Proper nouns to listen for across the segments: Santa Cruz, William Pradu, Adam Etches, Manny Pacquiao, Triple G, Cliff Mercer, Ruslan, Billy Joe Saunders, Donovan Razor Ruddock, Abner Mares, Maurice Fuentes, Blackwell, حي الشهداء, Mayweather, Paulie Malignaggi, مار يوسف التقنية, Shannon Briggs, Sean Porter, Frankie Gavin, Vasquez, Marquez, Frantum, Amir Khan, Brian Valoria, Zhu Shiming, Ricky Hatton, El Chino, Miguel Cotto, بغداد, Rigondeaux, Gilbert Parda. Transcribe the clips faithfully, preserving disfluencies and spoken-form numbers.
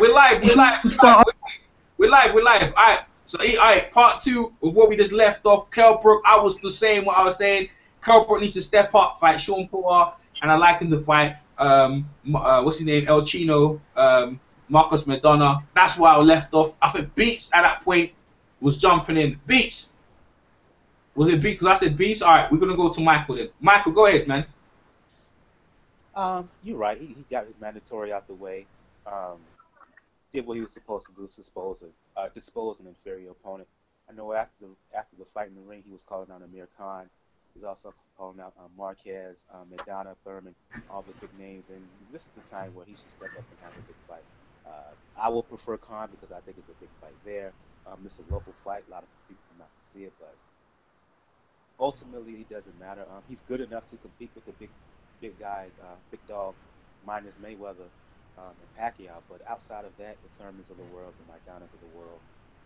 right, we're live, we're live, we're live, we're live, we're live. All right, so all right, part two of what we just left off. Kell Brook, I was the same. What I was saying, Kell Brook needs to step up, fight Sean Porter, and I like him to fight. Um, uh, what's his name? El Chino, um, Marcus Madonna. That's where I left off. I think Beats at that point was jumping in. Beats, was it Beats? Because I said Beats. All right, we're gonna go to Michael then. Michael, go ahead, man. Um, you're right. He, he got his mandatory out the way. Um, did what he was supposed to do, dispose of, uh, dispose an inferior opponent. I know after the, after the fight in the ring, he was calling out Amir Khan. He's also calling out um, Marquez, um, Madonna, Thurman, all the big names. And this is the time where he should step up and have a big fight. Uh, I will prefer Khan because I think it's a big fight there. Um, it's a local fight. A lot of people are not going to see it, but ultimately it doesn't matter. Um, he's good enough to compete with the big big guys, uh, big dogs, minus Mayweather um, and Pacquiao. But outside of that, the Thurmans of the world, the Maidanas of the world,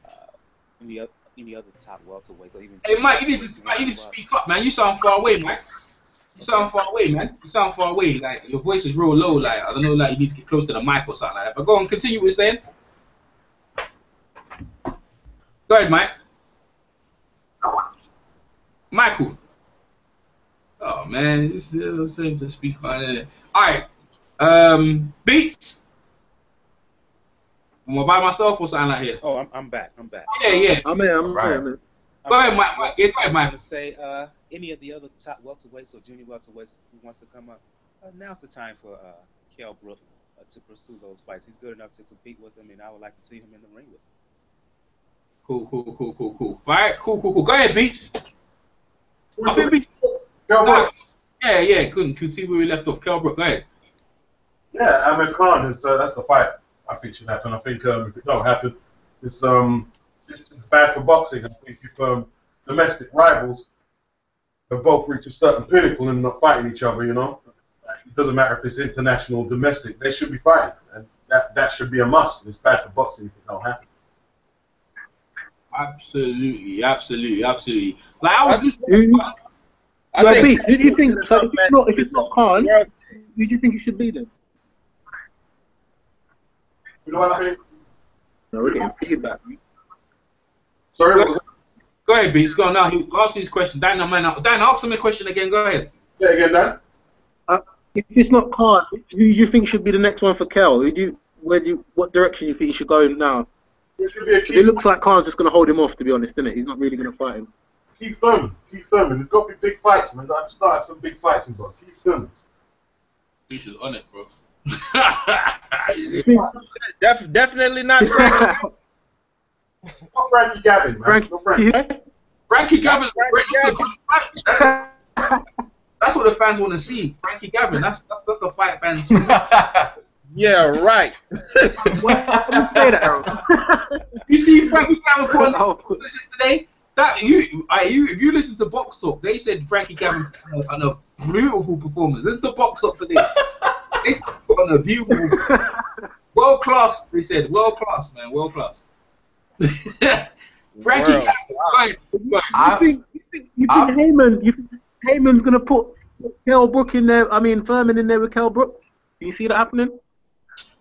uh, any, other, any other top welterweights, or even... Hey, Mike, you need to, Mike, you need to speak up, man. You sound far away, Mike. You sound far away, man. You sound far away. Like, your voice is real low. Like, I don't know, like, you need to get close to the mic or something like that. But go on, continue what you're saying. Go ahead, Mike. Michael. Oh man, this doesn't seem to speak fine. All right, um, Beats. Am I by myself or something like here? Oh, I'm I'm back. I'm back. Yeah, yeah. I'm in. I'm right. in. Go ahead, Mike. Mike. Yeah, go ahead, Mike. I was going to say, uh, any of the other top welterweights or junior welterweights who wants to come up, uh, now's the time for uh, Kell Brook uh, to pursue those fights. He's good enough to compete with them, and I would like to see him in the ring with him. Cool, cool, cool, cool, cool. All right, cool, cool, cool. Go ahead, Beats. I think Beats. No, yeah, yeah, couldn't could see where we left off. Kell Brook, go ahead. Yeah, Amir Khan is uh, that's the fight I think should happen. I think um, if it don't happen, it's um it's bad for boxing. I think if um domestic rivals have both reached a certain pinnacle and not fighting each other, you know, it doesn't matter if it's international, domestic, they should be fighting, and that that should be a must. It's bad for boxing if it don't happen. Absolutely, absolutely, absolutely. Like I was just. I well, think, who do you think? So if, not, if it's not Khan, who do you think it should be then? You know what I think? No, we're getting feedback. Sorry, what was that? Go ahead, Beats. Go on now. Ask his question. Dan, no, man, Dan, ask him a question again. Go ahead. Yeah, again, Dan. Uh, if it's not Khan, who do you think should be the next one for Kell? Who do you, where do you, what direction do you think he should go in now? It should be a Keith. It looks like Khan's just going to hold him off, to be honest, isn't it? He's not really going to fight him. Keith Thurman, Keith Thurman. There's got to be big fights, man. I've started some big fights, bro. Keith Thurman. Future's on it, bro. Def definitely not Frankie. Not Frankie Gavin, man. Frankie, no Frankie. Frankie Gavin's the greatest. That's, that's what the fans want to see. Frankie Gavin. That's that's, that's the fight fans. Yeah, right. You see Frankie Gavin putting on this today. That you, I, you, if you listen to Box Talk, they said Frankie Gavin put on a beautiful performance. This is the Box Talk today. They said put on a beautiful, world class. They said world class, man, world class. Frankie Gavin, right, right. I, you think, you think, you think I, Heyman, you think Heyman's gonna put Kell Brook in there? I mean, Thurman in there with Kell Brook. Do you see that happening?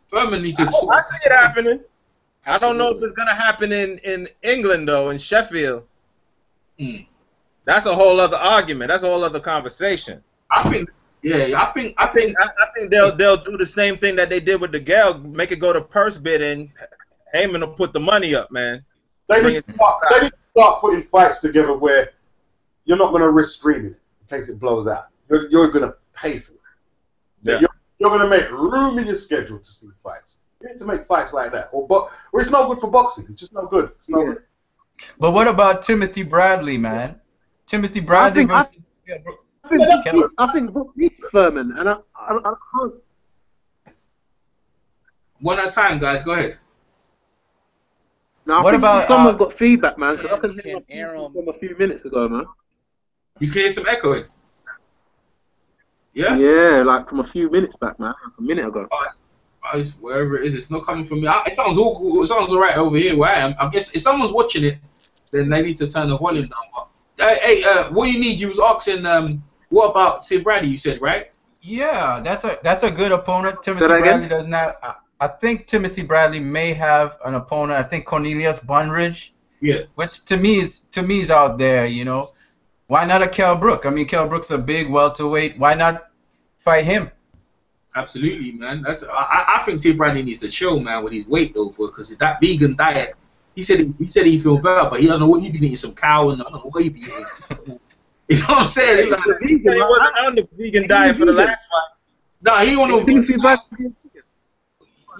Thurman needs to. I, I see it happening. I don't know if it's gonna happen in in England though, in Sheffield. Mm. That's a whole other argument. That's a whole other conversation. I think, yeah, I think, I think, I, I think they'll they'll do the same thing that they did with the Gale, make it go to purse bid, and Heyman will put the money up, man. They need to start, they need to start putting fights together where you're not going to risk streaming it in case it blows out. You're, you're going to pay for it. Yeah. You're, you're going to make room in your schedule to see fights. You need to make fights like that, or but well, it's not good for boxing. It's just not good. It's not yeah. good. But what about Timothy Bradley, man? Timothy Bradley I think, versus... I, I think, yeah, Brook, I think Brook beats Thurman, and I, I, I can't... One at a time, guys. Go ahead. Now, what about... Someone's uh, got feedback, man, because I can hear my feedback from a few minutes ago, man. You can hear some echoing? Yeah? Yeah, like from a few minutes back, man. Like a minute ago. Oh, it's wherever it is, it's not coming from me. I, it sounds all, it sounds all right over here where I am. I guess if someone's watching it, then they need to turn the volume down. But, uh, hey, uh, what you need? You was asking, um, what about Tim Bradley? You said, right? Yeah, that's a that's a good opponent. Timothy Bradley does not. I, I think Timothy Bradley may have an opponent. I think Cornelius Bunridge. Yeah. Which to me is to me is out there, you know. Why not a Kell Brook? I mean, Kell Brook's a big welterweight. Why not fight him? Absolutely, man. That's I, I think Tim Bradley needs to chill, man, with his weight though, because that vegan diet. He said he, he said he feel better, but he don't know what he be eating, some cow, and I don't know what he be eating. You know what I'm saying? He, like, he, vegan, he wasn't on the vegan diet for the last fight. No, nah, he don't know. Vegan.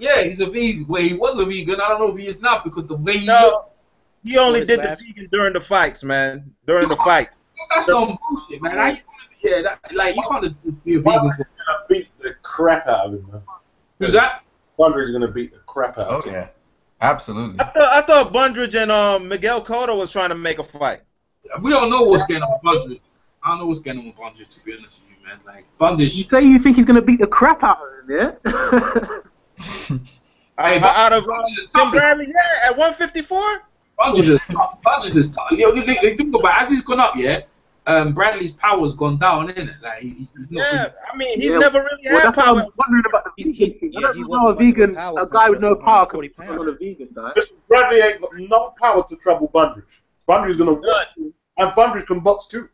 Yeah, he's a vegan. Well, he was a vegan. I don't know if he is not because the way he no, looked. He only did the vegan during the fights, man. During the fight. That's some bullshit, man. I, yeah, that, like you can't just, just be a vegan. Bunridge gonna beat the crap out of him, man. Who's that? Bunridge is gonna beat the crap out of him. Okay. Absolutely. I thought I thought Bunridge and um, Miguel Cotto was trying to make a fight. We don't know what's going on with Bunridge. I don't know what's going on with Bunridge, to be honest with you, man. Like Bunridge. You say you think he's gonna beat the crap out of him, yeah? I, I, out of uh, Tim Bradley, yeah, at one fifty-four. Bunridge is Bunridge is tough. You know, if you think about it, as he's gone up, yeah. Um, Bradley's power's gone down, isn't it? Like he's, he's not. Yeah, I mean, he's yeah. never really well, had power. I'm wondering about the vegan. Yes, I don't know how a vegan, a guy with no power, could put on a vegan diet. Listen, Bradley ain't got no power to trouble Bunridge. Bunridge's gonna watch you, and Bunridge can box too.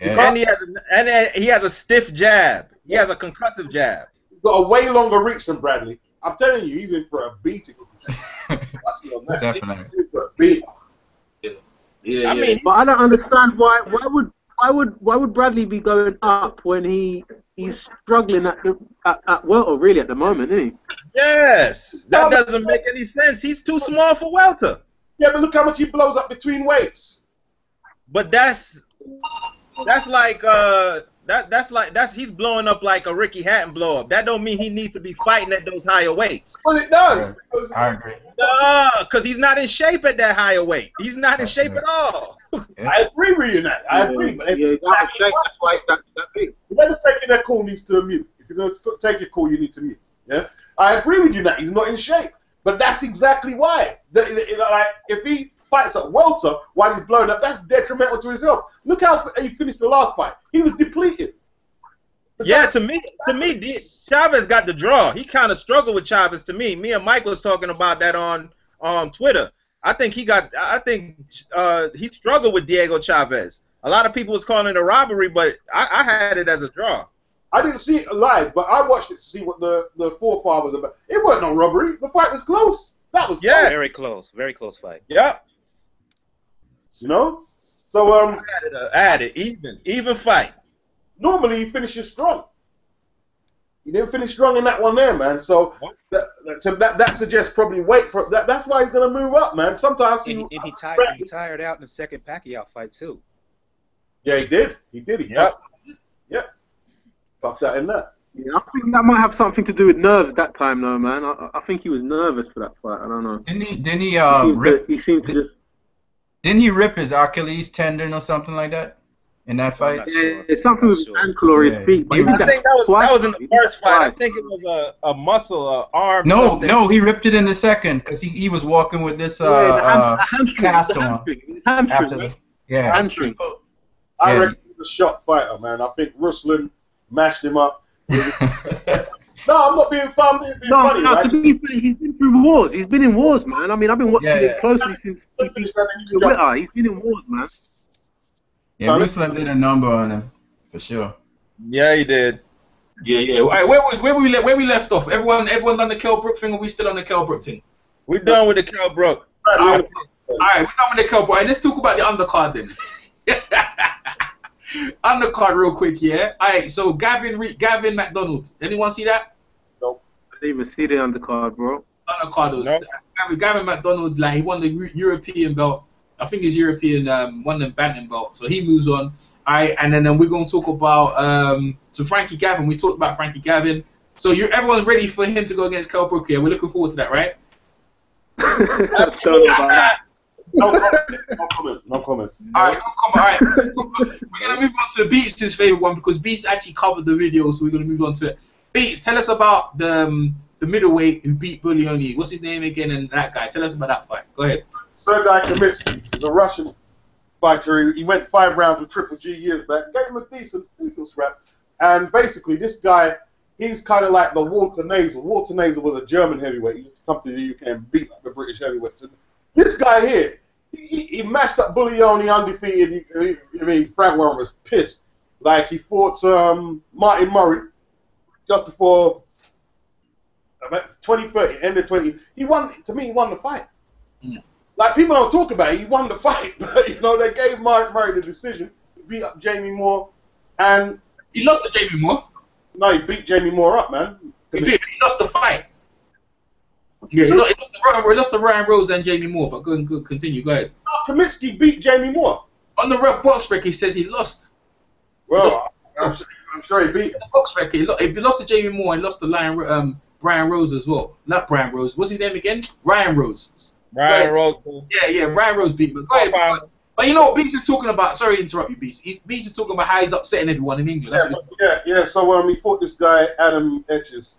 Yeah. And he has, a, and he has a stiff jab. He has a concussive jab. He's got a way longer reach than Bradley. I'm telling you, he's in for a beating. That's your mess. Definitely. He's in for a beating. Yeah, I yeah. mean, but I don't understand why. Why would why would why would Bradley be going up when he he's struggling at the, at, at welter really at the moment, isn't he? Yes, that doesn't make any sense. He's too small for welter. Yeah, but look how much he blows up between weights. But that's that's like uh that that's like that's he's blowing up like a Ricky Hatton blow up. That don't mean he needs to be fighting at those higher weights. Well, it does. I agree. Nah, because he's not in shape at that higher weight. He's not in shape at all. Yeah. I agree with you in that. I agree. But yeah, that's why it's not that big. Whoever's taking that call needs to mute. If you're going to take a call, you need to mute. Yeah, I agree with you that he's not in shape. But that's exactly why. The, the, like, if he fights at welter while he's blown up, that's detrimental to his health. Look how he finished the last fight. He was depleted. But yeah, to me, to me, Chavez got the draw. He kind of struggled with Chavez. To me, me and Mike was talking about that on um, Twitter. I think he got. I think uh, he struggled with Diego Chavez. A lot of people was calling it a robbery, but I, I had it as a draw. I didn't see it live, but I watched it to see what the the forefather was about. It wasn't no robbery. The fight was close. That was yeah, close. very close, very close fight. Yeah. You know, so um, add it even, even fight. Normally, he finishes strong. He didn't finish strong in that one there, man. So that that, that suggests probably weight. For, that, that's why he's going to move up, man. Sometimes he... And, and he, tired, he tired out in the second Pacquiao fight, too. Yeah, he did. He did. He yep. did. Yeah. Buffed that in that. Yeah, I think that might have something to do with nerves that time, though, man. I, I think he was nervous for that fight. I don't know. Didn't he, didn't he, uh, he, rip, to, he seemed to did, just... Didn't he rip his Achilles tendon or something like that? In that fight? Yeah, sure. It's something with sure. ankle or his yeah. feet. But I that think that was, that was in the first fight. I think it was a, a muscle, an arm. No, something. no, he ripped it in the second because he, he was walking with this uh, yeah, the hamstring, uh, cast on. Hamstring. Hamstring, the, yeah, hamstring. I reckon he was a shot fighter, man. I think Ruslan mashed him up. no, I'm not being fun. Being no, funny, no right? to be fair, he's been through wars. He's been in wars, man. I mean, I've been watching yeah, yeah. it closely since he's been, Twitter. he's been in wars, man. Yeah, Ruslan did a number on him, for sure. Yeah, he did. Yeah, yeah. All right, where was where we where we left off? Everyone, everyone done the Kell Brook thing, or we still on the Kell Brook thing? We're done with the Kell Brook. All right, all right, we're done with the Kell Brook. All right, let's talk about the undercard then. Undercard, real quick, yeah. All right, so Gavin, Gavin McDonald. Anyone see that? No. I didn't even see the undercard, bro. Undercard was no. Gavin, Gavin McDonald. Like he won the European belt. I think it's European, um, one of them Bantam belt. So he moves on. All right, and then, then we're going to talk about um, so Frankie Gavin. We talked about Frankie Gavin. So you everyone's ready for him to go against Kell Brook. Yeah, we're looking forward to that, right? That's so no comment. No comment. No comment. All right, no comment. All right. We're going to move on to Beats' favorite one because Beats actually covered the video, so we're going to move on to it. Beats, tell us about the, um, the middleweight who beat Bulioni. What's his name again and that guy? Tell us about that fight. Go ahead. Sergei Kamitsky is a Russian fighter. He went five rounds with Triple G years back. Gave him a decent, decent scrap. And basically, this guy, he's kind of like the Walter Naser. Walter Naser was a German heavyweight. He used to come to the U K and beat up the British heavyweights. And this guy here, he, he matched up Bullioni undefeated. He, he, I mean, Frank Warren was pissed. Like, he fought um, Martin Murray just before about twenty thirty, end of twenty. He won, to me, he won the fight. Yeah. Like, people don't talk about it. He won the fight. But, you know, they gave Martin Murray the decision. He beat up Jamie Moore. And he lost to Jamie Moore. No, he beat Jamie Moore up, man. He did. He lost the fight. Yeah, he lost, he lost, the, he lost to Ryan Rose and Jamie Moore. But good, good, continue. Go ahead. No, Kamitsky beat Jamie Moore. On the ref box rec, he says he lost. Well, he lost. I'm, sure, I'm sure he beat. On the box rec, he lost, he lost to Jamie Moore and lost to Lion, um, Brian Rose as well. Not Brian Rose. What's his name again? Ryan Rose. Ryan Rose. Yeah, yeah. Ryan Rose beat him. Go ahead, but, but you know what Beats is talking about? Sorry to interrupt you, Beats. He's, Beats is talking about how he's upsetting everyone in England. That's yeah, what yeah, yeah. So um, he fought this guy, Adam Etches,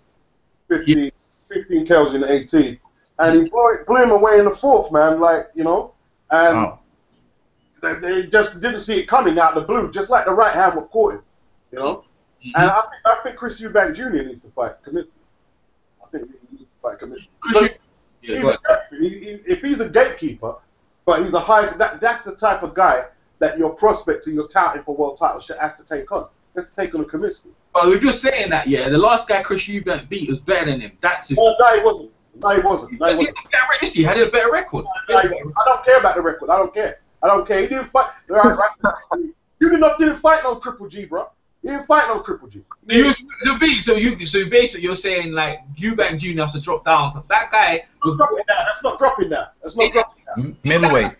fifteen, yeah. fifteen kills in eighteen. And he blew, blew him away in the fourth, man, like, you know. And wow. they, they just didn't see it coming out of the blue, just like the right hand was caught him, you know. Mm-hmm. And I think, I think Chris Eubank Junior needs to fight Kamitsky. I think he needs to fight Kamitsky. Yeah, he's a, he, he, if he's a gatekeeper, but he's a high, that, that's the type of guy that your prospect and your touting for world title should has to take on. Has to take on a Kamitsky. But if you're saying that, yeah, the last guy Chris Eubank beat was better than him. That's it. No, no, he wasn't. No, he wasn't. No, he wasn't. Is he had a better record? No, no, I don't care about the record. I don't care. I don't care. He didn't fight. Right, right. Udinov didn't fight no Triple G, bro. He didn't fight no Triple G. So, you, so, B, so, you, so basically you're saying like Eubank Junior has to drop down to that guy. Was dropping that. That's not dropping that. That's not dropping that. Middleweight.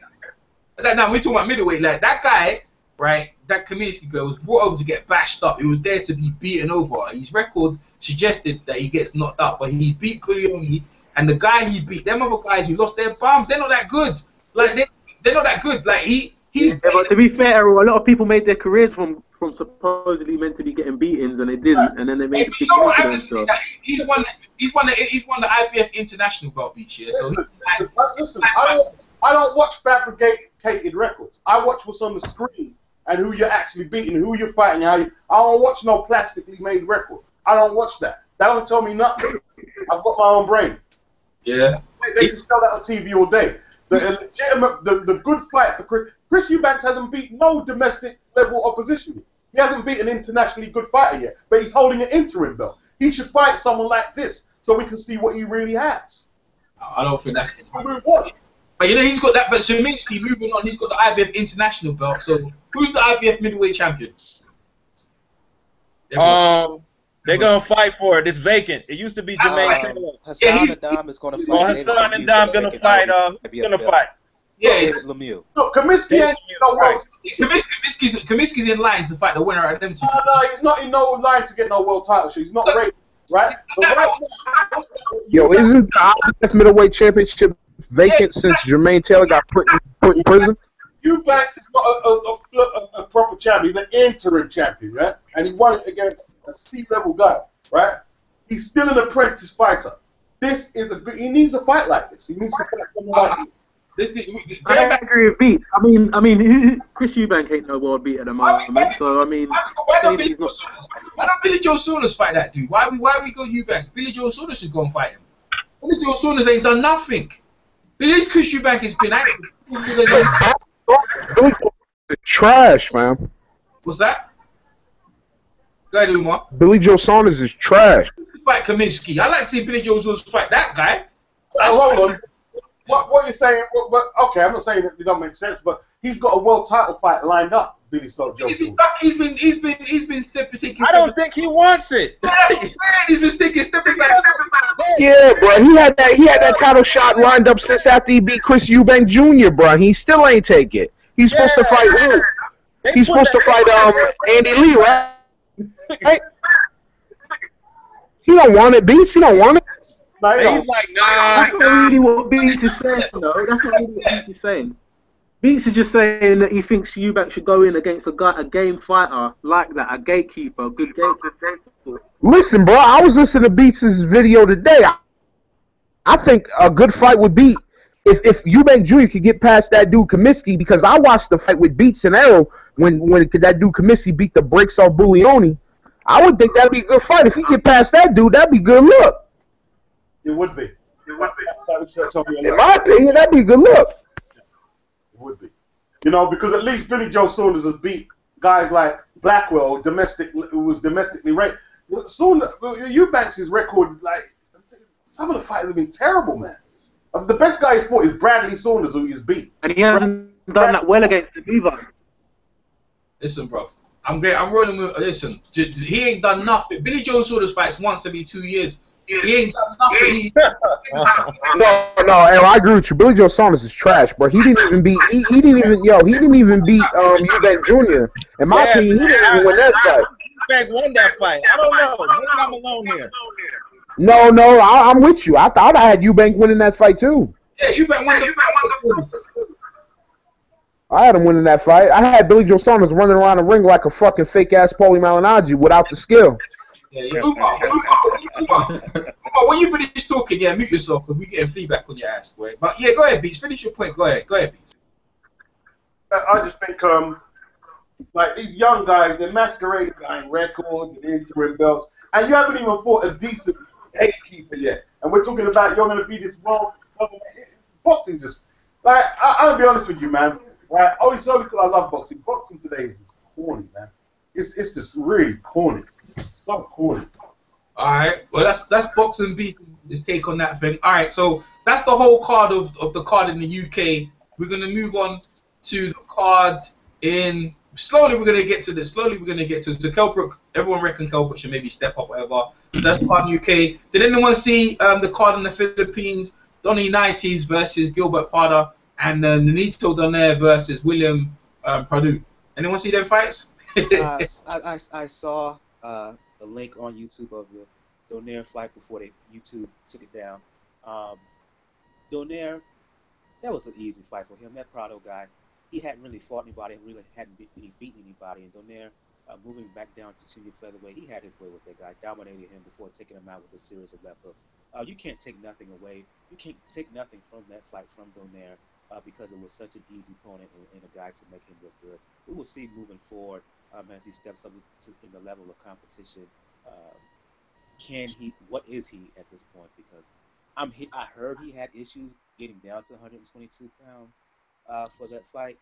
That, now we're talking about middleweight. Like that guy, right, that Kamitsky guy was brought over to get bashed up. He was there to be beaten over. His record suggested that he gets knocked out, but he beat Bullioni, and the guy he beat, them other guys who lost their bums, they're not that good. Like, they, they're not that good. Like he, he's. Yeah, but to be fair, a lot of people made their careers from. From supposedly mentally getting beatings, and they didn't, and then they made. Hey, you know what I haven't seen that. He's won. He's won. The, he's won the I B F International belt each year. So listen, he, listen, I, listen I, I don't. I don't watch fabricated records. I watch what's on the screen and who you're actually beating, who you're fighting. How you, I don't watch no plastically made record. I don't watch that. That don't tell me nothing. I've got my own brain. Yeah. They, they can sell that on T V all day. The legitimate, the, the good fight for Chris, Chris Eubank hasn't beat no domestic level opposition. He hasn't beat an internationally good fighter yet, but he's holding an interim belt. He should fight someone like this so we can see what he really has. I don't think that's going to happen. But you know, he's got that, but Szymański, moving on, he's got the I B F International belt, so who's the I B F middleweight champion? Um, they're going to fight for it. It's vacant. It used to be Jermaine Taylor. Hassan Adam is going to fight. Oh, Hassan Adam going to fight. Uh, who's going to fight? Yeah, yeah. Lemieux. Look, Kamitsky ain't no world. Kamitsky's, Kamitsky's in line to fight the winner of them two. No, no, he's not in no line to get no world title shot. He's not no. ready, right? No. right now, Yo, isn't the I B F middleweight championship vacant yeah, since Jermaine Taylor got put in, put in prison? Eubank is not a, a, a, a proper champion. He's an interim champion, right? And he won it against a C-level guy, right? He's still an apprentice fighter. This is a good. He needs a fight like this. He needs to fight someone like this. This, this, this, I agree with Beats. I mean, I mean, Chris Eubank ain't no world beat at the moment. I mean, so I mean, why don't Billy Joe Saunders? Why don't Billy Joe Saunders fight that dude? Why we why we go Eubank? Billy Joe Saunders should go and fight him. Billy Joe Saunders ain't done nothing. At least Chris Eubank has been active. Trash, man. What's that? Go ahead, Umar. Billy Joe Saunders is trash. Fight Kamitsky. I like to see Billy Joe Saunders fight that guy. Hold on. What, what you're saying, what, what, okay, I'm not saying that it don't make sense, but he's got a world title fight lined up, Billy Joe Saunders. He's been, he's been, he's been stepping, taking I don't think he wants it. Yeah, that's what I'm saying. He's been sticking, stepping, stepping, stepping. Yeah, bro, he had that, he had that title shot lined up since after he beat Chris Eubank Junior, bro. He still ain't take it. He's yeah. supposed to fight who? He's supposed to fight um Andy Lee, right? Right? He don't want it, Beats. He don't want it. No, he's don't. like, nah. That's not really what Beats is saying, though. That's not really what Beats is saying. Beats is just saying that he thinks Eubank should go in against a guy, a game fighter like that, a gatekeeper, a good gatekeeper. Listen, bro, I was listening to Beats' video today. I, I think a good fight would be if, if Eubank Junior could get past that dude Kamitsky, because I watched the fight with Beats and Arrow when, when that dude Kamitsky beat the brakes off Bullioni. I would think that'd be a good fight. If he get past that dude, that'd be good luck. It would be. It would be. In my opinion, that'd be good luck. It would be. You know, because at least Billy Joe Saunders has beat guys like Blackwell, domestic, who was domestically raped. Saunders, Eubanks' record, like, some of the fights have been terrible, man. The best guy he's fought is Bradley Saunders, who he's beat. And he hasn't Brad done that well against him either. Listen, bro. I'm great. I'm rolling with. Listen, he ain't done nothing. Billy Joe Saunders fights once every two years. He ain't done nothing. no, no, I agree with you. Billy Joe Saunders is trash, bro. He didn't even beat. He, he didn't even. Yo, he didn't even beat um Eubank Junior In my yeah, opinion, he didn't even win that fight. Eubank won that fight. I don't know. Maybe I'm alone here. No, no, I, I'm with you. I thought I had Eubank winning that fight too. Yeah, Eubank won the fight. I had him winning that fight. I had Billy Joe Saunders running around the ring like a fucking fake-ass Paulie Malignaggi without the skill. Yeah, yeah. Uma, Uma, Uma, Uma, when you finish talking, yeah, mute yourself because we're getting feedback on your ass, boy. But, yeah, go ahead, Beats. Finish your point. Go ahead. Go ahead, Beats. I just think, um, like, these young guys, they're masquerading behind records and interim belts, and you haven't even fought a decent gatekeeper yet. And we're talking about you're going to be this wrong boxing just. Like, I, I'll be honest with you, man. Right, only solely because I love boxing. Boxing today is just corny, man. It's it's just really corny. So corny. All right. Well, that's that's boxing beat. His take on that thing. All right. So that's the whole card of of the card in the U K. We're gonna move on to the card in. Slowly, we're gonna get to this. Slowly, we're gonna get to so Kell Brook. Everyone reckon Kell Brook should maybe step up, whatever. So that's the card in the U K. Did anyone see um, the card in the Philippines? Donnie Nietes versus Gilbert Parda. And uh, Nonito Donaire versus William um, Pradu. Anyone see them fights? uh, I, I, I saw uh, a link on YouTube of the Donaire fight before they YouTube took it down. Um, Donaire, that was an easy fight for him. That Prado guy, he hadn't really fought anybody. He really hadn't be he beaten anybody. And Donaire, uh, moving back down to junior featherweight, he had his way with that guy. Dominated him before taking him out with a series of left hooks. Uh, you can't take nothing away. You can't take nothing from that fight from Donaire. Uh, because it was such an easy opponent and, and a guy to make him look good. We will see moving forward um, as he steps up to, in the level of competition. Uh, can he? What is he at this point? Because I'm he, I heard he had issues getting down to one hundred twenty-two pounds uh, for that fight.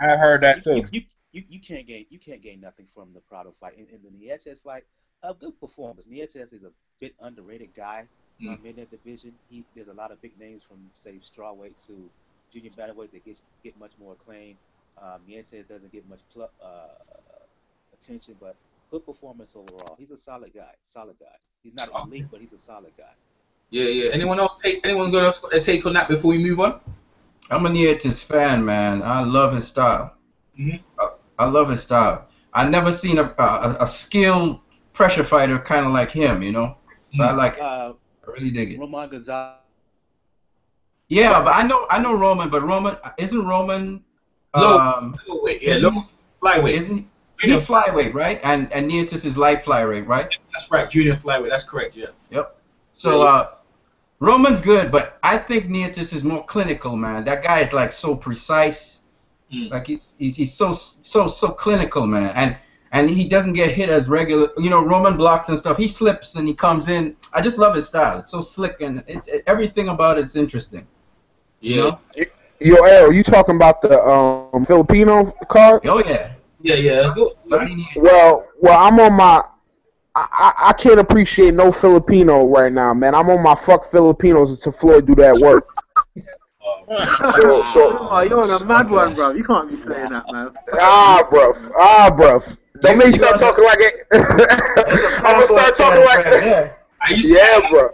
I heard that too. You, you, you, you can't gain you can't gain nothing from the Prado fight. In, in the Nietes fight, a good performance. Nietes is a bit underrated guy mm. um, in that division. He there's a lot of big names from say strawweight to junior featherweight that gets get much more acclaim. Um, Nietes doesn't get much pl uh, attention, but good performance overall. He's a solid guy. Solid guy. He's not elite, but he's a solid guy. Yeah, yeah. Anyone else take? Anyone going to take on that before we move on? I'm a Nietes fan, man. I love his style. Mm-hmm. I, I love his style. I never seen a a, a skilled pressure fighter kind of like him, you know. So mm-hmm. I like. Uh, I really dig it. Roman Gonzalez. Yeah, but I know I know Roman, but Roman isn't Roman. Um, low weight, yeah, low flyweight, isn't he? He's flyweight, right? And and Nietes is light flyweight, right? That's right, junior flyweight. That's correct, yeah. Yep. So uh, Roman's good, but I think Nietes is more clinical, man. That guy is like so precise, mm. like he's, he's he's so so so clinical, man. And and he doesn't get hit as regular. You know, Roman blocks and stuff. He slips and he comes in. I just love his style. It's so slick and it, it, everything about it's interesting. Yeah. Yo, L, you talking about the um, Filipino card? Oh yeah. Yeah, yeah. Well, well, I'm on my. I, I I can't appreciate no Filipino right now, man. I'm on my fuck Filipinos until Floyd do that work. so, so, oh, you're on a mad one, bro. You can't be saying that, man. Ah, bro. Ah, bro. Don't make me start talking like it. I'm gonna start talking like that. Yeah, bro.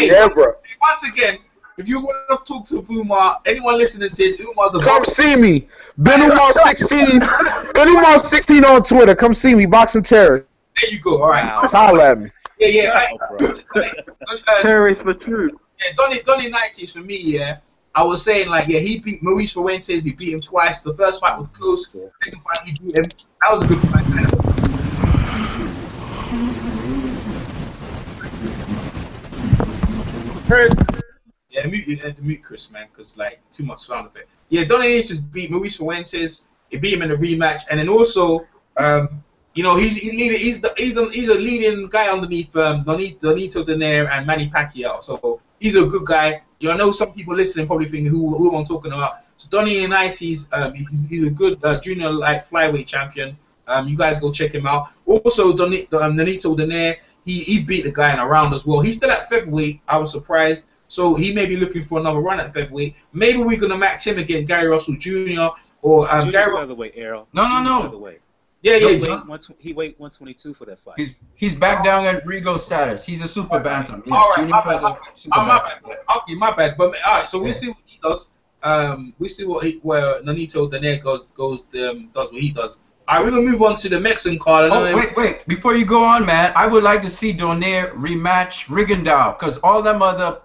Yeah, bro. Once again. If you want to talk to Umar, anyone listening to this, Umar's the come boxer. See me, Ben Umar sixteen, Ben Umar sixteen on Twitter. Come see me, boxing terror. There you go. All right, wow. Holler at me. Yeah, yeah. Wow, I, uh, terrorist but true. Yeah, Donnie Donnie Nietes for me. Yeah, I was saying like yeah, he beat Maurice Fuentes. He beat him twice. The first fight was close. The second fight he beat him. That was a good fight. Man. Yeah, mute, you have to mute Chris, man, because, like, too much sound of it. Yeah, Donaire just beat Maurice Fuentes. He beat him in a rematch. And then also, um, You know, he's he's he's the, he's, the, he's a leading guy underneath um, Donito, Donaire, and Manny Pacquiao. So he's a good guy. You know, some people listening probably think who who I'm talking about. So Donnie Nietes, um, he's, he's a good uh, junior light flyweight champion. Um, you guys go check him out. Also, Donito um, Donaire, he he beat the guy in a round as well. He's still at featherweight. I was surprised. So he may be looking for another run at featherweight. Maybe we're gonna match him against Gary Russell Junior or um, Gary. By the way, Errol. No, no, no. By the way. Yeah, yeah, he weighed one twenty-two for that fight. He's, he's back down at Rigondeaux status. He's a super bantam. Yeah, all right, my bad, my bad. Bad. Okay, my bad. But all right, so yeah. we see what he does. Um, we see what he, where Nonito Donaire goes goes um, does what he does. All right, we're gonna move on to the Mexican card. Oh, wait, wait, before you go on, man, I would like to see Donaire rematch Rigondeaux because all them other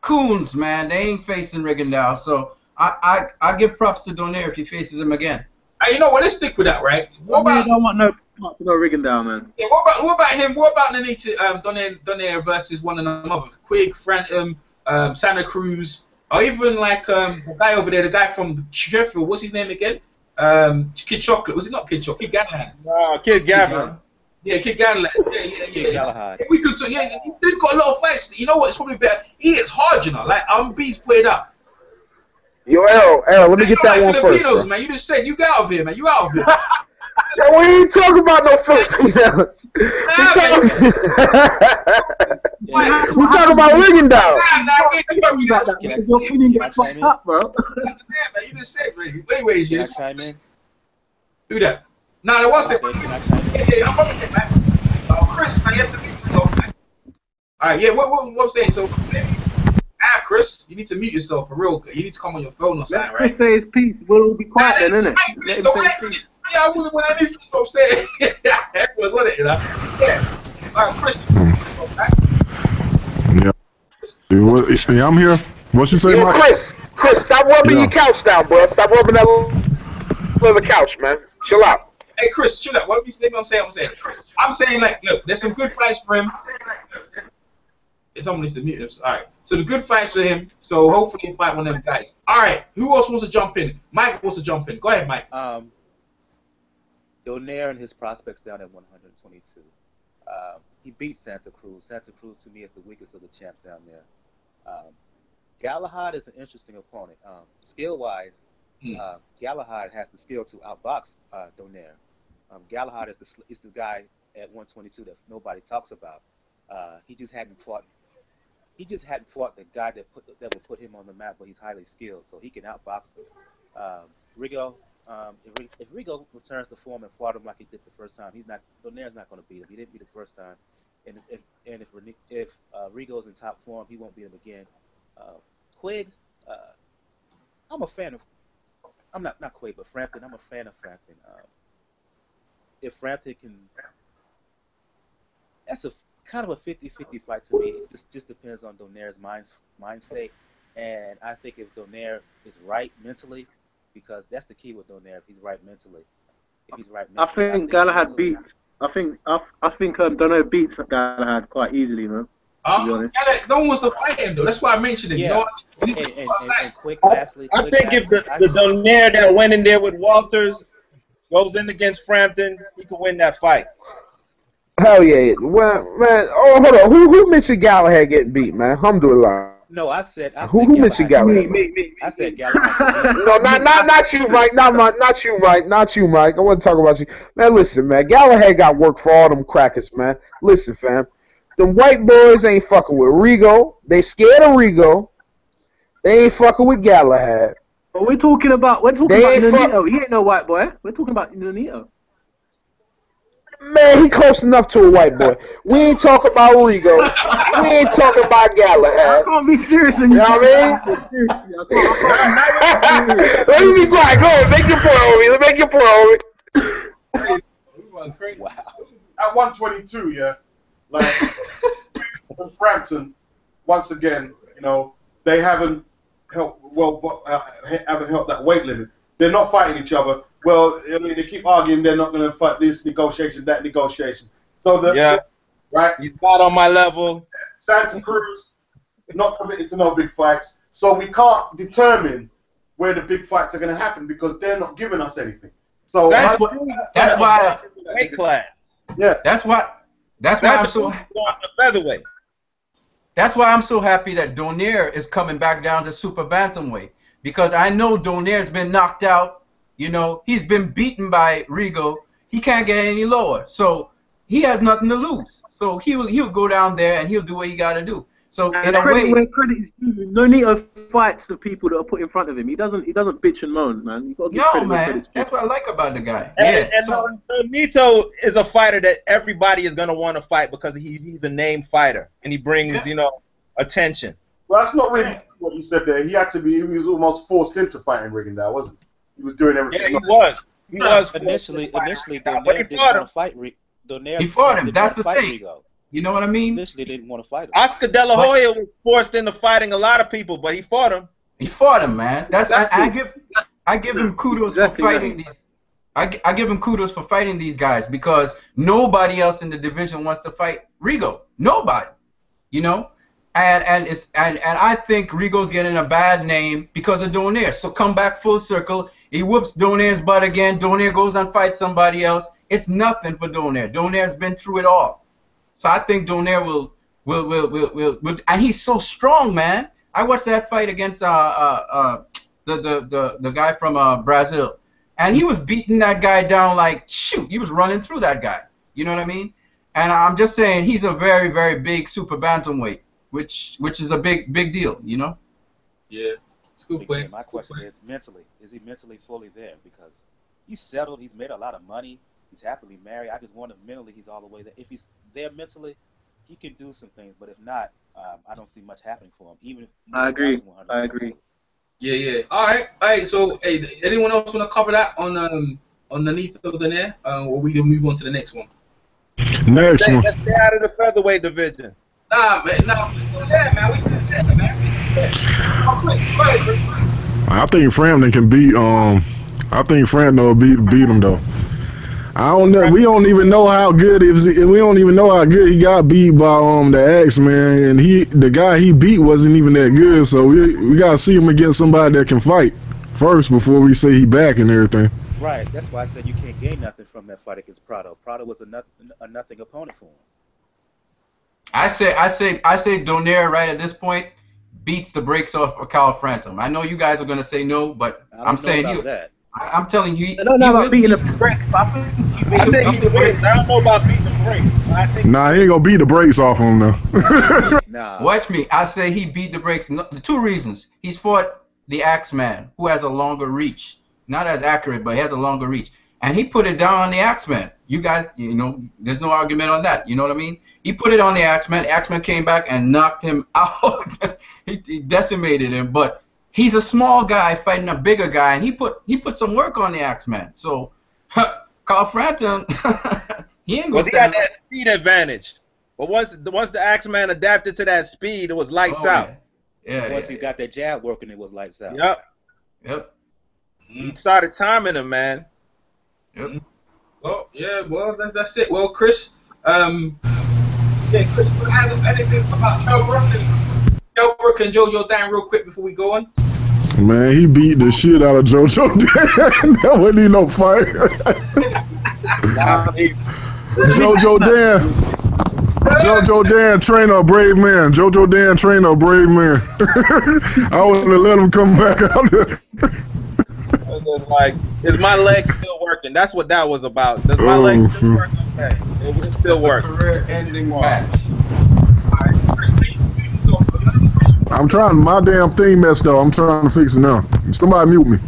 coons, man, they ain't facing Rigondeaux. So I I I give props to Donaire if he faces him again. You know what? Let's stick with that, right? What about? I don't want no, no Rigondeaux, man. Yeah. What about? What about him? What about Nanita um, Donaire, Donaire versus one another? Quig, Frantum, um, Santa Cruz, or even like um, the guy over there, the guy from Sheffield. What's his name again? Um, Kid Chocolate. Was it not Kid Chocolate? Kid Ganlan. Nah, Kid Gavin. Yeah, Kid Ganlan. Yeah, yeah, yeah. yeah. We could. Talk, yeah, he's got a lot of fights. You know what? It's probably better. He is hard, you know. Like I'm beast played up. Yo, Errol, Errol, let me get that one first. Bro. Man, you just said you got out of here, man. You out of here. Yeah, we ain't talking about no Filipinos. Nah, we talking about Rigondeaux. Nah, nah, we ain't talking about that. You're feeling get fucked up, bro. Man, you just said, man. Anyways, you just chime in. Do that. Nah, that was it. Yeah, yeah, I'm fucking man. Chris, man, you have to mute yourself, man. All right, yeah, what, what, what I'm saying, so. Ah, Chris, you need to mute yourself for real. You need to come on your phone or something, right? Chris say his piece. We'll all be quiet nah, then, innit? Chris, the way Chris, I wouldn't want anything from saying. Everyone's on it, you know? Yeah. All right, Chris, you need to come back. Yeah. Chris. I'm here. What you say, yeah, Mike? Chris, Chris, stop rubbing yeah. your couch down, bro. Stop rubbing that little couch, man. Chill out. Hey, Chris, chill out. What do you think I'm saying? I'm saying, I'm saying like, look, there's some good fights for him. Someone needs to mute him. All right. So the good fights for him. So hopefully he'll fight one of them guys. All right. Who else wants to jump in? Mike wants to jump in. Go ahead, Mike. Um, Donaire and his prospects down at one twenty-two. Um, he beat Santa Cruz. Santa Cruz to me is the weakest of the champs down there. Um, Galahad is an interesting opponent. Um, skill-wise, mm. uh, Galahad has the skill to outbox uh, Donaire. Um, Galahad is the is the guy at one twenty-two that nobody talks about. Uh, he just hadn't fought. He just hadn't fought the guy that put that would put him on the map, but he's highly skilled, so he can outbox him. Um, Rigo, um, if, if Rigo returns to form and fought him like he did the first time, he's not. Donaire's not going to beat him. He didn't beat the first time, and if and if if uh, Rigo's in top form, he won't beat him again. Uh, Quig, uh, I'm a fan of. I'm not not Quig, but Frampton. I'm a fan of Frampton. Um, if Frampton can, that's a. Kind of a fifty fifty fight to me. It just just depends on Donaire's mind mind state, and I think if Donaire is right mentally, because that's the key with Donaire. If he's right mentally, if he's right mentally, I think, think Galahad beats. I think I, I think um, Donaire beats Galahad quite easily, man. Uh, no one wants to fight him though. That's why I mentioned him. Yeah. You know, and, and, and, and quick, lastly, I, I quick think lastly, if the, the Donaire that went in there with Walters goes in against Frampton, he could win that fight. Hell yeah! Well, man. Oh, hold on. Who who mentioned Galahad getting beat, man? Alhamdulillah. No, I said. I who said who mentioned Galahad? Me, me, me. I said Galahad. No, not not not you, Mike. Not my, not you, Mike. Not you, Mike. I want to talk about you, man. Listen, man. Galahad got work for all them crackers, man. Listen, fam. Them white boys ain't fucking with Rigo. They scared of Rigo. They ain't fucking with Galahad. But we're talking about we're talking they about Nonito. He ain't no white boy. We're talking about Nonito. Man, he close enough to a white boy. We ain't talking about Rigo. We ain't talking about Galahad. I can't be serious when you know what I mean? Seriously, I can't, I can't. Let me be quiet. Go ahead. Make your point, homie. Make your point, homie. Crazy. Wow. At one twenty-two, yeah. Like, Frampton, once again, you know, they haven't helped, well, uh, haven't helped that weight limit. They're not fighting each other. Well, I mean, they keep arguing they're not going to fight this negotiation, that negotiation. So the, yeah, the, right. He's not on my level. Santa Cruz not committed to no big fights, so we can't determine where the big fights are going to happen because they're not giving us anything. So that's why. That's why. Weight class. Yeah. That's why. That's why I'm so featherweight. That's why I'm so happy that Donaire is coming back down to super bantamweight, because I know Donaire's been knocked out. You know, he's been beaten by Rigondeaux. He can't get any lower, so he has nothing to lose. So he will he'll go down there and he'll do what he got to do. So in a way, Nonito fights the people that are put in front of him. He doesn't he doesn't bitch and moan, man. You got to give credit where credit's due. That's what I like about the guy. And, yeah. And so, Nonito is a fighter that everybody is gonna want to fight because he's he's a named fighter and he brings yeah. you know attention. Well, that's not really what you said there. He had to be. He was almost forced into fighting Rigondeaux, wasn't he? He was doing everything. Yeah, he was. He was initially initially Donaire didn't want to fight Rigondeaux. Donaire he fought him. That's the thing. Rigondeaux. You know what I mean? Initially didn't want to fight him. Oscar De La Hoya but, was forced into fighting a lot of people, but he fought him. He fought him, man. That's exactly. I, I give I give him kudos exactly for fighting right. these. I I give him kudos for fighting these guys because nobody else in the division wants to fight Rigondeaux. Nobody, you know. And and it's and and I think Rigondeaux's getting a bad name because of Donaire. So come back full circle. He whoops Donaire's butt again. Donaire goes and fights somebody else. It's nothing for Donaire. Donaire's been through it all. So I think Donaire will will, will, will, will, will and he's so strong, man. I watched that fight against uh, uh, uh, the, the, the, the guy from uh, Brazil. And he was beating that guy down like, shoot, he was running through that guy. You know what I mean? And I'm just saying he's a very, very big super bantamweight, which which is a big, big deal, you know? Yeah. Again, my question is mentally, is he mentally fully there? Because he's settled, he's made a lot of money, he's happily married. I just wonder mentally he's all the way there. If he's there mentally, he can do some things. But if not, um, I don't see much happening for him. Even if I agree, I agree. Yeah, yeah. All right, all right. So, hey, anyone else want to cover that on um on Nonito Donaire, uh, or we can move on to the next one? Next one. Let's stay out of the featherweight division. Nah, man. Nah, we're still there, man. We're still there, man. I think Frampton can beat. Um, I think Frampton will beat beat him though. I don't know. We don't even know how good. If we don't even know how good he got beat by um the Axe Man, and he the guy he beat wasn't even that good. So we we gotta see him against somebody that can fight first before we say he back and everything. Right. That's why I said you can't gain nothing from that fight against Prado. Prado was a nothing a nothing opponent for him. I say I say I say Donaire right at this point beats the brakes off of Cal Frantum. I know you guys are gonna say no, but I'm saying you. That. I, I'm telling you. I don't know about beating the brakes. I think he wins. I don't know about beating the brakes. I think nah, he ain't gonna beat the brakes off him though. Nah. Watch me. I say he beat the brakes. No, the two reasons he's fought the Axeman, who has a longer reach, not as accurate, but he has a longer reach, and he put it down on the Axeman. You guys, you know, there's no argument on that. You know what I mean? He put it on the Axeman. Axeman came back and knocked him out. he, he decimated him. But he's a small guy fighting a bigger guy, and he put he put some work on the Axeman. So, huh, Cal Frantum, he ain't gonna. Well, he had that speed advantage. But once once the Axeman adapted to that speed, it was lights oh, out. Yeah. yeah once yeah, he yeah. got that jab working, it was lights out. Yep. Yep. He started timing him, man. Yep. Well, yeah, well, that's, that's it. Well, Chris, um, yeah, Chris, you have anything about Kell Brook and Kell Brook and JoJo Dan real quick before we go on? Man, he beat the shit out of JoJo Dan. That wouldn't need no fight. JoJo Dan, JoJo Dan, trainer, a brave man. JoJo Dan, trainer, a brave man. I wouldn't have let him come back out there. Like, is my leg still working? That's what that was about. Does my oh, leg still work? Okay, it would still work. Career-ending match. I'm trying. My damn thing messed up. I'm trying to fix it now. Somebody mute me. You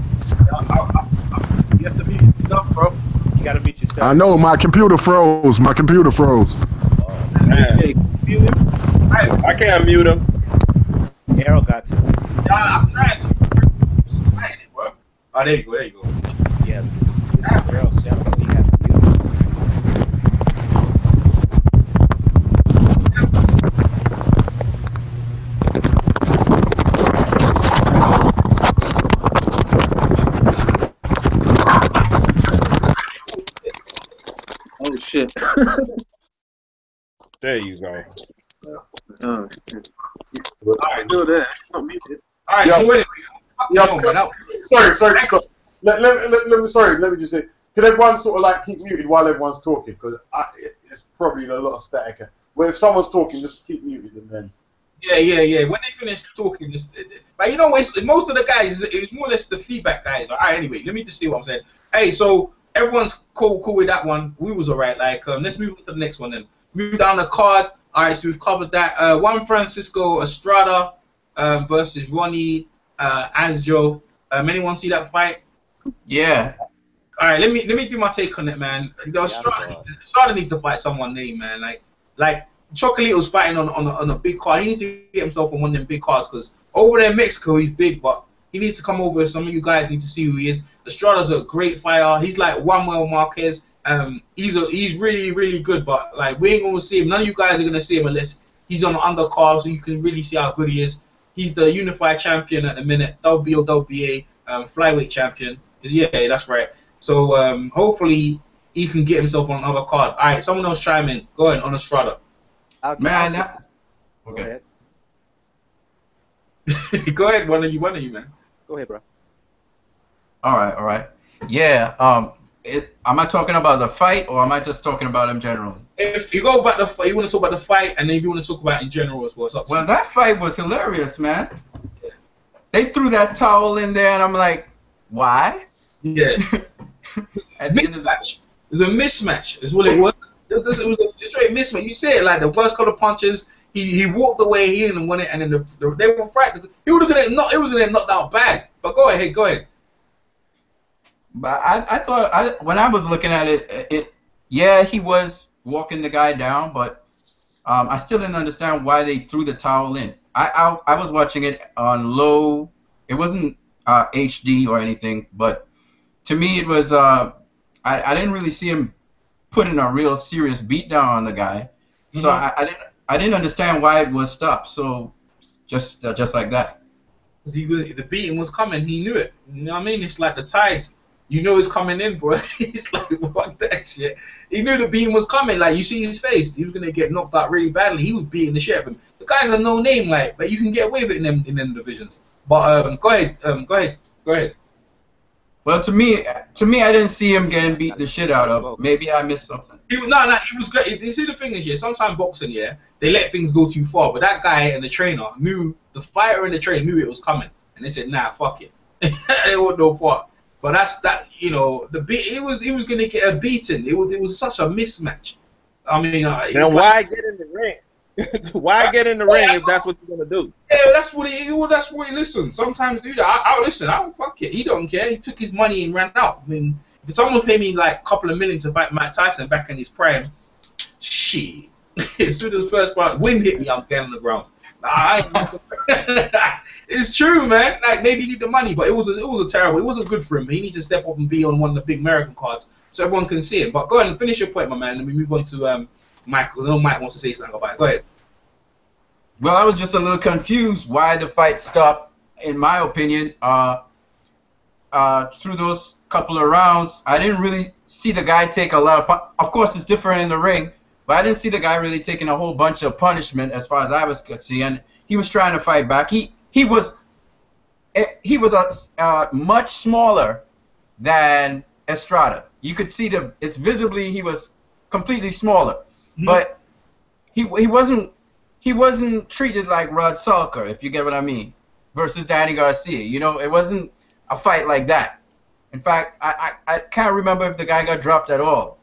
have to mute yourself, bro. You gotta mute yourself. I know. My computer froze. My computer froze. Oh, man. I can't mute him. Arrow got to. I'm trying to. Oh, there you go, there you go. Yeah, it's real simple, so you have to do it. Oh, shit. There you go. Oh, shit. All right, do that. All right, so wait a minute. Yeah, sorry, sorry, sorry. Let, let, let, let me sorry. Let me just say, could everyone sort of like keep muted while everyone's talking? Because it's probably a lot of static. Well, if someone's talking, just keep muted and then. Yeah, yeah, yeah. When they finish talking, just, but you know, it's, most of the guys, it's more or less the feedback guys. All right, anyway, let me just see what I'm saying. Hey, so everyone's cool, cool with that one. We was all right. Like, um, let's move on to the next one then. Move down the card. All right, so we've covered that. Uh, Juan Francisco Estrada um, versus Ronnie uh, Asjo. Um, anyone see that fight? Yeah. All right, let me let me do my take on it, man. You know, Estrada, yeah, Estrada needs to fight someone named, man. Like, like. Chocolate was fighting on on a, on a big card. He needs to get himself on one of them big cards because over there in Mexico he's big, but he needs to come over. Some of you guys need to see who he is. Estrada's a great fighter. He's like Juanmel Marquez. Um, he's a, he's really really good, but like we ain't gonna see him. None of you guys are gonna see him unless he's on the undercard, so you can really see how good he is. He's the unified champion at the minute, W B A um, flyweight champion. Yeah, that's right. So um, hopefully he can get himself on another card. All right, someone else chime in. Go ahead on Estrada. I'll man, I'll that... okay. Go ahead. Go ahead, one of you, one of you, man. Go ahead, bro. All right, all right. Yeah. Um, it, am I talking about the fight, or am I just talking about him generally? If you go about the fight, you want to talk about the fight, and then if you want to talk about it in general as well. Well, you. That fight was hilarious, man. Yeah. They threw that towel in there, and I'm like, why? Yeah. At the end of the match, it was a mismatch. Is what it was. It was, it was a straight mismatch. You see it like the worst couple of punches. He he walked away. He didn't win it, and then the, the, they were frightened. He would have been knocked. It was gonna knocked out bad. But go ahead, go ahead. But I I thought I when I was looking at it, it yeah he was walking the guy down, but um I still didn't understand why they threw the towel in. I I, I was watching it on low. It wasn't uh, H D or anything, but to me it was uh I I didn't really see him putting a real serious beat down on the guy, so mm-hmm. I, I didn't I didn't understand why it was stopped. So just uh, just like that, he, the beating was coming. He knew it. You know what I mean? It's like the tide. You know it's coming in, bro. It's like what that shit. He knew the beating was coming. Like you see his face, he was gonna get knocked out really badly. He was beating the shit out of him. The guys are no name, like, but you can get away with it in them in them divisions. But um, go ahead, um, go ahead, go ahead. Well, to me, to me, I didn't see him getting beat the shit out of. Maybe I missed something. He was no, no. He was good. You see, the thing is, yeah, sometimes boxing, yeah, they let things go too far. But that guy and the trainer knew, the fighter and the trainer knew it was coming, and they said, "Nah, fuck it." They want no part. But that's that. You know, the beat. It was. He was gonna get a beating. It was. It was such a mismatch. I mean, uh, now why like, get in the ring? Why get in the ring if that's what you're gonna do? Yeah, that's what he. Well, that's what he. Listen, sometimes do that. I, I listen. I don't fuck it. He don't care. He took his money and ran out. I mean, if someone paid me like a couple of million to fight Mike Tyson back in his prime, shit. As soon as the first part wind hit me, I'm down on the ground. I, it's true, man. Like maybe you need the money, but it was a, it was a terrible. It wasn't good for him. He needs to step up and be on one of the big American cards so everyone can see him. But go ahead and finish your point, my man, and we move on to um. Michael, no, Mike wants to say something about it. Go ahead. Well, I was just a little confused why the fight stopped, in my opinion. Uh, uh, through those couple of rounds, I didn't really see the guy take a lot of... Of course, it's different in the ring, but I didn't see the guy really taking a whole bunch of punishment as far as I was concerned. He was trying to fight back. He, he was, he was a, uh, much smaller than Estrada. You could see the... It's visibly he was completely smaller. But he he wasn't he wasn't treated like Rod Sulker, if you get what I mean, versus Danny Garcia. You know, it wasn't a fight like that. In fact, I I, I can't remember if the guy got dropped at all.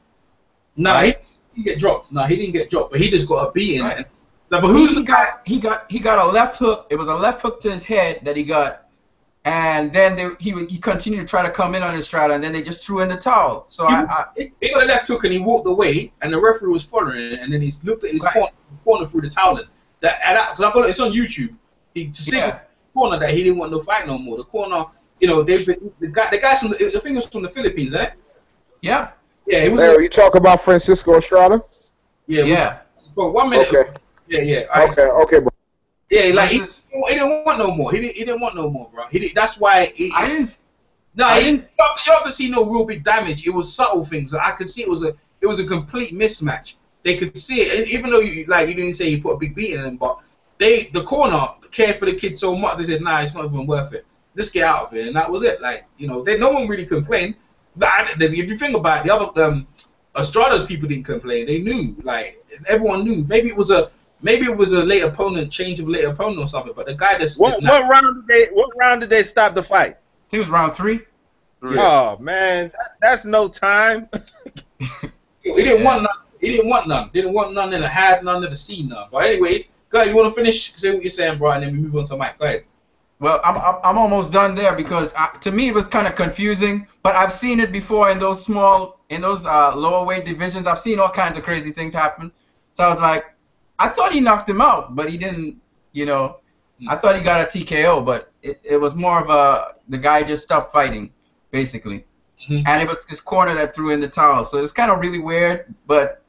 No, nah, right? He didn't get dropped. No, nah, he didn't get dropped. But he just got a beating. Right. Now, but who's he the guy? He got he got a left hook. It was a left hook to his head that he got, and then they, he he continued to try to come in on his Estrada, and then they just threw in the towel. So he, I, I he got a left hook and he walked away, and the referee was following it, and then he looked at his right. corner, corner through the towel. In. That and I, cause I got it, it's on YouTube. He to see yeah. the corner that he didn't want no fight no more. The corner, you know, they've been, the guy the guys from the, the thing was from the Philippines, eh? Yeah, yeah. It was. Hey, you talk about Francisco Estrada? Yeah, yeah. But one minute. Okay. Yeah, yeah. Right. Okay, okay, bro. Yeah, like he, he didn't want no more. He didn't. He didn't want no more, bro. He did, that's why. He, I didn't. No, I he, didn't. You don't have, have to see no real big damage. It was subtle things. I could see it was a. It was a complete mismatch. They could see it, and even though you like you didn't say you put a big beat in him, but they the corner cared for the kid so much. They said, "Nah, it's not even worth it. Let's get out of here." And that was it. Like you know, they no one really complained. But if you think about it, the other um, Estrada's people didn't complain. They knew, like everyone knew. Maybe it was a maybe it was a late opponent, change of late opponent or something. But the guy that's what, what round did they what round did they stop the fight? He was round three. three. Oh man, that, that's no time. he didn't yeah. want none. He didn't want none. Didn't want none. Never had none. Never seen none. But anyway, guy, you want to finish? Say what you're saying, bro, and then we move on to Mike. Go ahead. Well, I'm, I'm almost done there because I, to me it was kind of confusing, but I've seen it before in those small, in those uh, lower weight divisions. I've seen all kinds of crazy things happen. So I was like, I thought he knocked him out, but he didn't, you know. I thought he got a T K O, but it, it was more of a, the guy just stopped fighting, basically. Mm-hmm. And it was his corner that threw in the towel. So it's kind of really weird, but,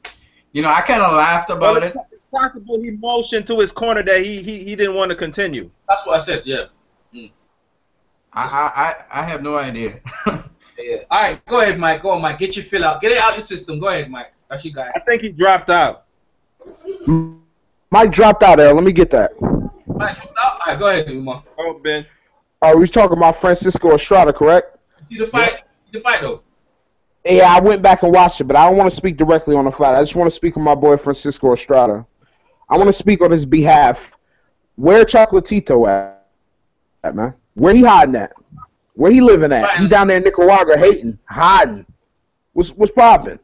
you know, I kind of laughed about it. It's possible he motioned to his corner that he, he, he didn't want to continue. That's what I said, yeah. Mm. I, I, I have no idea. Yeah. All right, go ahead, Mike. Go on, Mike. Get your fill out. Get it out of your system. Go ahead, Mike. That's your guy. I think he dropped out. Mike dropped out, Al. Let me get that. Mike dropped out? All right, go ahead, Uma. Oh, Ben. All right, we was talking about Francisco Estrada, correct? You the fight? You the fight, though? Yeah, I went back and watched it, but I don't want to speak directly on the fight. I just want to speak on my boy Francisco Estrada. I want to speak on his behalf. Where Chocolatito at? Man, where he hiding at? Where he living at? He down there in Nicaragua hating, hiding. What's what's popping?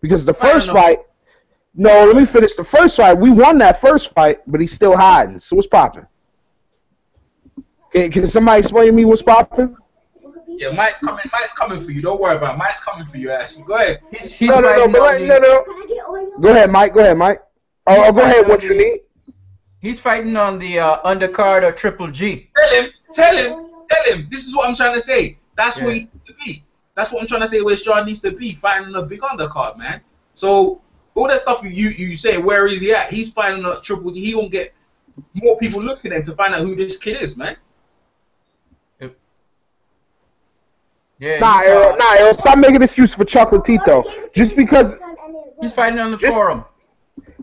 Because the first fight, no, let me finish the first fight. We won that first fight, but he's still hiding. So what's popping? Can, can somebody explain to me what's popping? Yeah, Mike's coming. Mike's coming for you. Don't worry about it. Mike's coming for you, ass. Go ahead. He's, he's no, no, no, no, no, no. Go ahead, Mike. Go ahead, Mike. Oh, oh go ahead. What you need? He's fighting on the uh, undercard of Triple G. Tell him, tell him, tell him. This is what I'm trying to say. That's yeah. where he needs to be. That's what I'm trying to say. Where Estrada needs to be, fighting on a big undercard, man. So all that stuff you you say, where is he at? He's fighting on Triple G. He won't get more people looking at him to find out who this kid is, man. Yep. Yeah. Nah, uh, nah, yo, stop making excuses for Chocolatito. Just because he's fighting on the just, forum.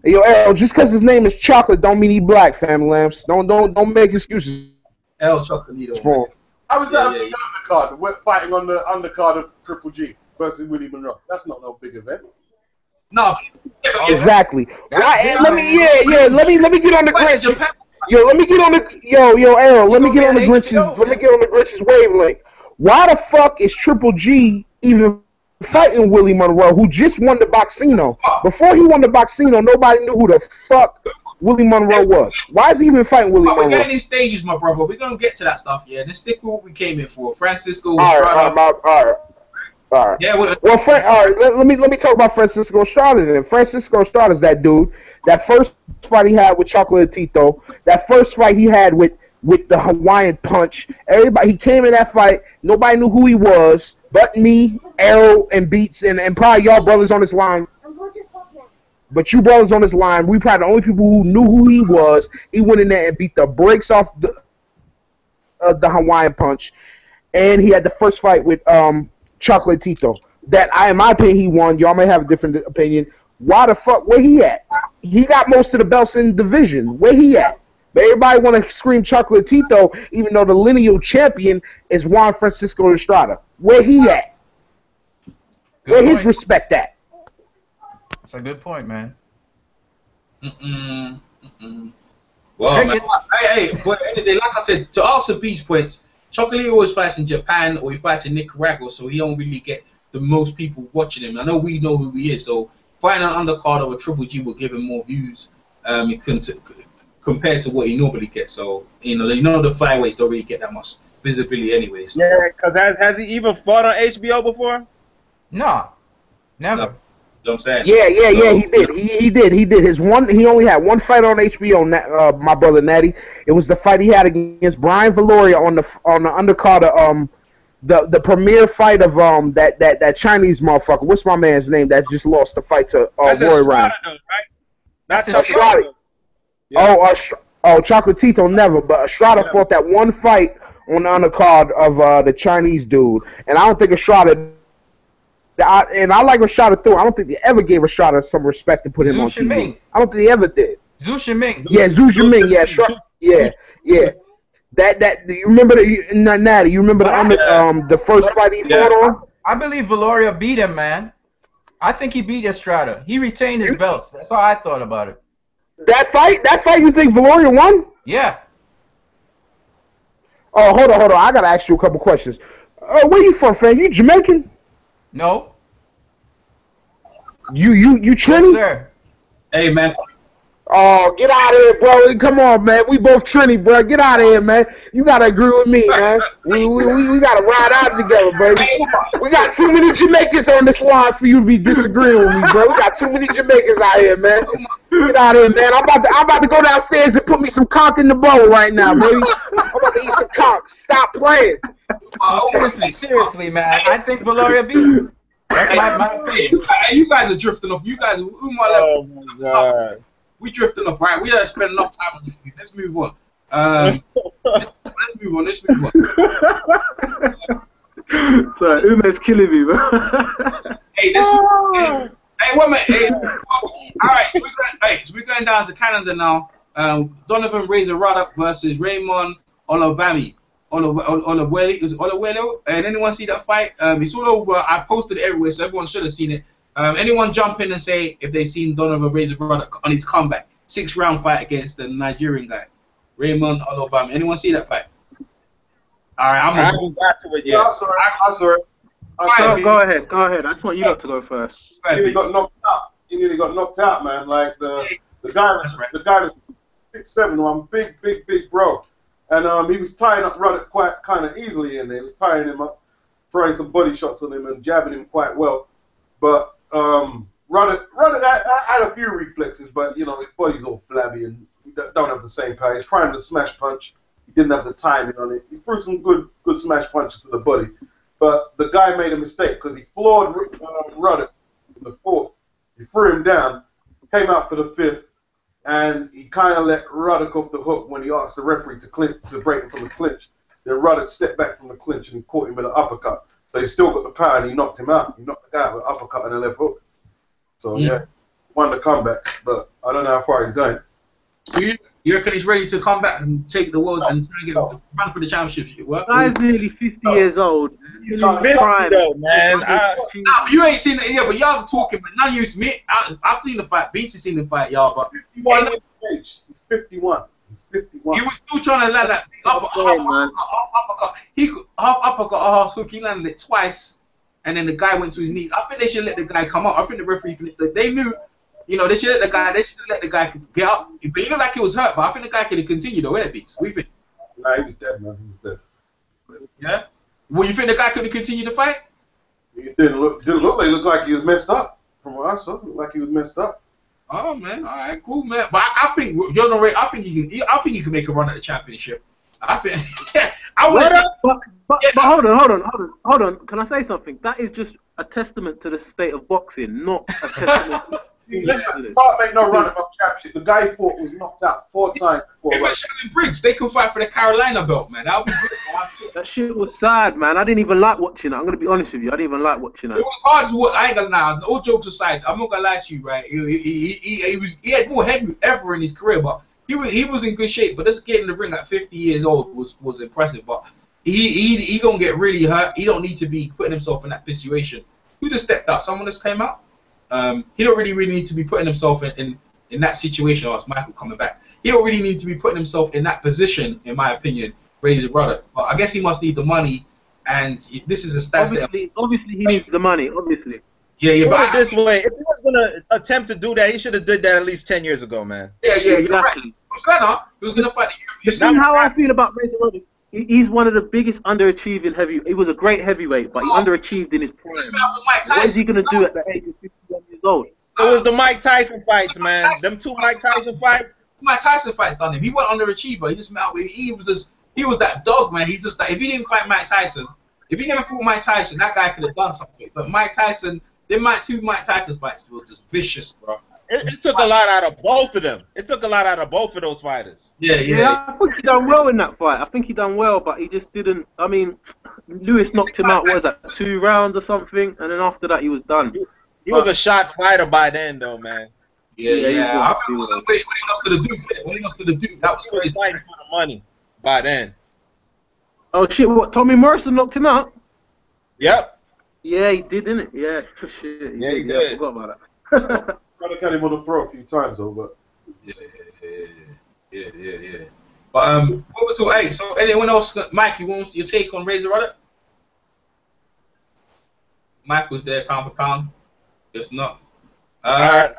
Yo, Errol, just because his name is Chocolate don't mean he black, fam lamps. Don't don't don't make excuses. El Chocolatito. I was yeah, not yeah, on the yeah. undercard. We're fighting on the undercard of Triple G versus Willie Monroe. That's not no big event. No. Exactly. I, let me yeah, yeah, let me let me get on the Grinch. Yo, let me get on the yo, yo, Errol, let me get on the Grinch's let me get on the Grinch's wavelength. Why the fuck is Triple G even fighting Willie Monroe, who just won the Boxino? Before he won the Boxino, nobody knew who the fuck Willie Monroe was. Why is he even fighting Willie oh, Monroe? We're getting in stages, my brother. We're going to get to that stuff, yeah. Let's stick with what we came in for. Francisco Estrada. All right, all right. All right. Yeah, well, well Fran all right, let, let, me, let me talk about Francisco Estrada then. Francisco Estrada is that dude. That first fight he had with Chocolatito, that first fight he had with, with the Hawaiian punch. Everybody, he came in that fight. Nobody knew who he was. But me, Errol, and Beats, and, and probably y'all brothers on this line. But you brothers on this line, we probably the only people who knew who he was. He went in there and beat the brakes off the uh, the Hawaiian punch. And he had the first fight with um, Chocolatito. That, I, in my opinion, he won. Y'all may have a different opinion. Why the fuck, where he at? He got most of the belts in the division. Where he at? But everybody want to scream Chocolatito, even though the lineal champion is Juan Francisco Estrada. Where he at? Good Where point. His respect at? That's a good point, man. Mm-mm. Mm-mm. Well, man. Hey, hey, but anyway, like I said, to answer these points, Chocolatito always fights in Japan or he fights in Nicaragua, so he don't really get the most people watching him. I know we know who he is, so fighting an undercard of a Triple G will give him more views. Um, he couldn't... compared to what he normally gets. So, you know, you know the flyweights don't really get that much visibility anyway. So. Yeah, because has, has he even fought on H B O before? No, never. No. You know what I'm saying? Yeah, yeah, so, yeah, he did. He, he did. He did. His one. He only had one fight on H B O, uh, my brother Natty. It was the fight he had against Brian Valoria on the on the undercard of um, the, the premier fight of um that, that, that Chinese motherfucker. What's my man's name that just lost the fight to uh, Roy Jones? Right? That's Estrada. Yeah. Oh, uh, oh, Chocolatito never, but Estrada yeah. fought that one fight on the undercard of uh, the Chinese dude, and I don't think Estrada. I, and I like Estrada too. I don't think they ever gave Estrada some respect to put him Zhu on T V. Ming. I don't think they ever did. Zhu Shiming. Yeah, Zhu Shiming. Yeah, Estrada, yeah, yeah. That that you remember the Natty? You remember the um the first fight he fought on? I believe Valoria beat him, man. I think he beat Estrada. He retained his belts. That's all I thought about it. That fight? That fight you think Valoria won? Yeah. Oh, hold on, hold on. I got to ask you a couple questions. Uh, where you from, fam? You Jamaican? No. You you you Trini? Yes, sir. Hey, man. Oh, get out of here, bro. Come on, man. We both Trini, bro. Get out of here, man. You got to agree with me, man. We we, we, we got to ride out together, baby. We got too many Jamaicans on this line for you to be disagreeing with me, bro. We got too many Jamaicans out here, man. Get out of here, man. I'm about to, I'm about to go downstairs and put me some conch in the bowl right now, baby. I'm about to eat some conch. Stop playing. Oh, seriously, seriously, man. I think Valoria beat him. That's my, my opinion. You guys are drifting off. You guys, we oh my God. We drifting off, right? We don't spend enough time on this. Let's move on. Um, let's move on. Let's move on. Sorry, Ume's killing me, bro. Hey, let's move on. Hey, hey, wait a minute. Hey, all right, so we're, going, hey, so we're going down to Canada now. Um, Donovan Razor Ruddock versus Raymond Olabami. Olawale is Olawale, and anyone see that fight? Um, it's all over. I posted it everywhere, so everyone should have seen it. Um, anyone jump in and say if they've seen Donovan Razor Ruddock on his comeback, six round fight against the Nigerian guy, Raymond Olawale. Anyone see that fight? All right, I'm. I haven't got to it yet. Yeah, I saw it. I saw it. I saw it. Right, go ahead, go ahead. I just want you lot to go first. He nearly got knocked out. He nearly got knocked out, man. Like the the guy, that's right. the guy that's six seven one, big, big, big bro. And um, he was tying up Ruddock quite kind of easily in there. He was tying him up, throwing some body shots on him and jabbing him quite well. But um, Ruddock, Ruddock I, I had a few reflexes, but, you know, his body's all flabby and he don't have the same power. He's trying to smash punch. He didn't have the timing on it. He threw some good good smash punches to the body. But the guy made a mistake because he floored Ruddock in the fourth. He threw him down, came out for the fifth. And he kind of let Ruddock off the hook when he asked the referee to clinch, to break him from the clinch. Then Ruddock stepped back from the clinch and he caught him with an uppercut. So he still got the power and he knocked him out. He knocked the guy out with an uppercut and a left hook. So, yeah, yeah, won the comeback, but I don't know how far he's going. So you, you reckon he's ready to come back and take the world no, and try and get no. run for the championship? The guy's nearly fifty no. years old. He's fifty though, man. I, nah, you ain't seen it, yeah, but y'all talking, but none of you, me, I, I've seen the fight. Beats has seen the fight, y'all, but... fifty-one years of age. He's fifty-one. He's fifty-one. He was still trying to land that upper, half uppercut, half uppercut. He could, half uppercut, half hook, he landed it twice, and then the guy went to his knees. I think they should let the guy come up. I think the referee, they knew... You know, they should let the guy. They should let the guy get up. But you know, like he was hurt. But I think the guy could continue though, wouldn't it, Beats? What do you think? Nah, he was dead, man. He was dead. Yeah. Well, you think the guy could continue the fight? He didn't look. Didn't look. Like, looked like he was messed up. From what I saw, looked like he was messed up. Oh man, all right, cool, man. But I, I think Jordan Ray. I think he can. I think he can make a run at the championship. I think. I would. But, but, yeah. but hold on, hold on, hold on, hold on. Can I say something? That is just a testament to the state of boxing, not a testament. to Listen, you can't make no run at my championship. The guy fought was knocked out four times before. Yeah, Shannon Briggs, they could fight for the Carolina belt, man. That would be good. That shit was sad, man. I didn't even like watching it. I'm gonna be honest with you. I didn't even like watching it. It was hard to watch. I ain't gonna lie. All jokes aside, I'm not gonna lie to you, right? He, he, he, he was he had more head move ever in his career, but he was he was in good shape. But this kid in the ring at fifty years old was was impressive. But he he he gonna get really hurt. He don't need to be putting himself in that situation. Who just stepped up? Someone just came out. Um, he don't really, really need to be putting himself in, in, in that situation. Oh, it's Michael coming back. He don't really need to be putting himself in that position, in my opinion, Razor Ruddock. But I guess he must need the money, and this is a stat. Obviously, obviously he needs the money, obviously. Yeah, yeah, but... Put it this way, if he was going to attempt to do that, he should have did that at least ten years ago, man. Yeah, yeah, exactly. You're right. He was gonna, he was gonna fight the European. That's how I feel about Razor Ruddock. He's one of the biggest underachieving heavy. He was a great heavyweight, but he oh, underachieved in his prime. What is he gonna do at the age of fifty-one years old? It was the Mike Tyson fights, man. Tyson. Them two Mike Tyson fights. Mike Tyson fights done him. He went underachiever. He just met with. He was just. He was that dog, man. He just. Like, if he didn't fight Mike Tyson, if he never fought Mike Tyson, that guy could have done something. But Mike Tyson, them Mike two Mike Tyson fights were just vicious, bro. It, it took a lot out of both of them. It took a lot out of both of those fighters. Yeah, yeah. yeah I think he done well in that fight. I think he done well, but he just didn't. I mean, Lewis knocked him out. What was that, two rounds or something? And then after that, he was done. He, he was a shot fighter by then, though, man. Yeah, yeah. yeah. I remember when, when he lost to the Duke. When he lost to the Duke, that was crazy. He was fighting for the money by then. Oh shit! What? Tommy Morrison knocked him out. Yep. Yeah, he did, didn't it? Yeah, shit. He yeah, did, he did. Yeah, I forgot about that. I tried to get him on the floor a few times, though, but yeah, yeah, yeah, yeah, yeah, yeah. But um, what was all? Hey, so anyone else? Mike, you want your take on Razor Ruddock? Mike was there, pound for pound. It's not. Uh,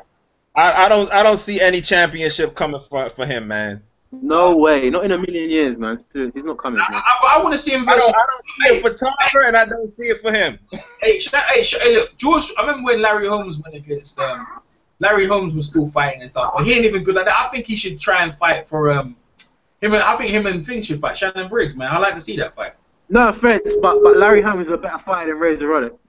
I, I don't, I don't see any championship coming for for him, man. No way, not in a million years, man. Still, he's not coming. I, I, I want to see him versus. I don't, I don't see it for Tyler, hey, and I don't see it for him. Hey, should I, hey, should I, look, George. I remember when Larry Holmes went against. Um, Larry Holmes was still fighting and stuff, but he ain't even good like that. I think he should try and fight for um. Him and I think him and Finn should fight. Shannon Briggs, man. I like to see that fight. No offense, but but Larry Holmes is a better fighter than Razor Ruddock.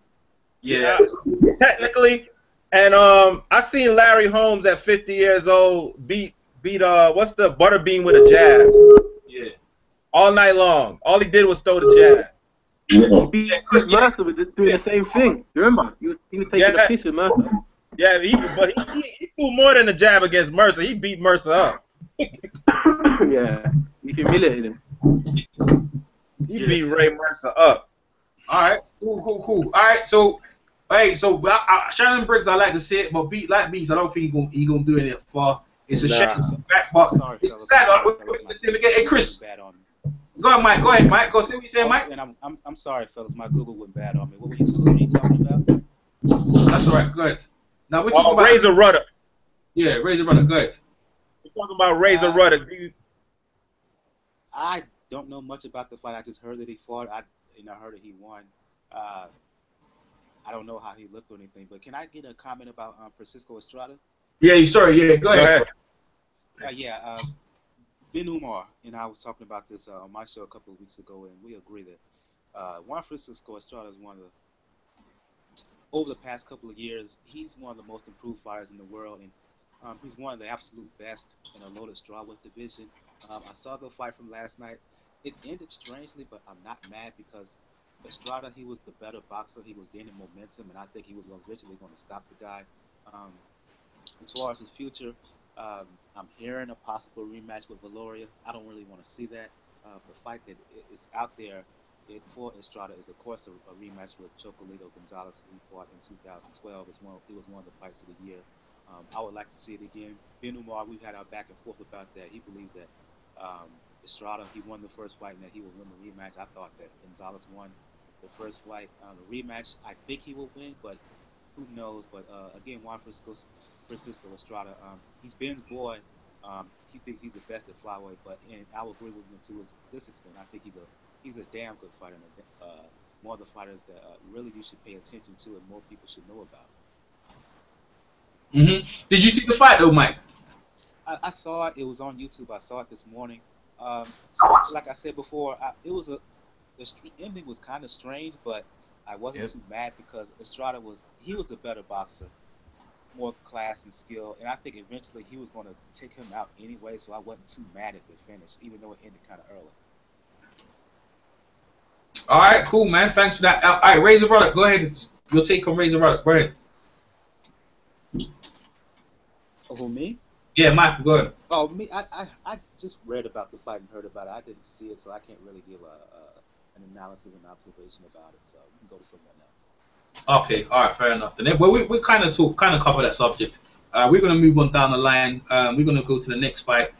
Yeah, yeah, technically. And um, I seen Larry Holmes at fifty years old beat beat uh what's the Butterbean with a jab? Yeah. All night long. All he did was throw the jab. Yeah. He beat Chris Mercer with doing the same thing. You remember? He was, he was taking yeah. a piece with Mercer. Yeah, he, but he, he, he threw more than a jab against Mercer. He beat Mercer up. Yeah, he humiliated him. He yeah. beat Ray Mercer up. All right, cool, cool, cool. All right, so. Hey, so I, I, Shannon Briggs, I like to see it, but beat like beats, I don't think he's gonna, he gonna do it far. It's a nah, shame. It's, back, but sorry, it's sorry, sad. Sorry, I, fellas, see him again. Hey, Chris. Go ahead, Mike. Go ahead, Mike. Go see what you say, oh, Mike. And I'm, I'm, I'm sorry, fellas. My Google went bad on me. What were you, what were you talking about? That's all right. Go ahead. Now, we're talking oh, about Razor Ruddock. Yeah, Razor Ruddock. Go ahead. We're talking about Razor uh, Ruddock. You... I don't know much about the fight. I just heard that he fought. I, you know, heard that he won. Uh, I don't know how he looked or anything, but can I get a comment about um, Francisco Estrada? Yeah, sorry, yeah, go, go ahead. ahead. Uh, yeah, uh, Ben Umar and I was talking about this uh, on my show a couple of weeks ago, and we agree that uh, Juan Francisco Estrada is one of the, over the past couple of years, he's one of the most improved fighters in the world, and um, he's one of the absolute best in a loaded strawweight division. Um, I saw the fight from last night. It ended strangely, but I'm not mad because Estrada, he was the better boxer. He was gaining momentum, and I think he was originally going to stop the guy. Um, as far as his future, um, I'm hearing a possible rematch with Valoria. I don't really want to see that. Uh, the fight that is out there it, for Estrada is, of course, a, a rematch with Chocolito Gonzalez, who fought in two thousand twelve. It's one, it was one of the fights of the year. Um, I would like to see it again. Ben Umar, we've had our back and forth about that. He believes that um, Estrada, he won the first fight and that he will win the rematch. I thought that Gonzalez won the first fight. Um, the rematch, I think he will win, but who knows? But uh, again, Juan Francisco, Francisco Estrada, um, he's Ben's boy. Um, he thinks he's the best at flyweight, but and I will agree with him to his, this extent. I think he's a he's a damn good fighter, and uh, one of the fighters that uh, really you should pay attention to and more people should know about. Mm-hmm. Did you see the fight though, Mike? I, I saw it. It was on YouTube. I saw it this morning. Um, so, like I said before, I, it was a the ending was kind of strange, but I wasn't yep. too mad because Estrada was he was the better boxer, more class and skill, and I think eventually he was going to take him out anyway, so I wasn't too mad at the finish, even though it ended kind of early. All right, cool, man. Thanks for that. All right, Razor Ruddock, go ahead. Your take on Razor Ruddock, go ahead. Oh, me? Yeah, Michael, go ahead. Oh, me? I, I, I just read about the fight and heard about it. I didn't see it, so I can't really give a, a an analysis and observation about it, so we can go to someone else. Okay, all right, fair enough. Then, well, we, we kind of talk, kind of cover that subject. Uh, we're going to move on down the line. Um, we're going to go to the next fight.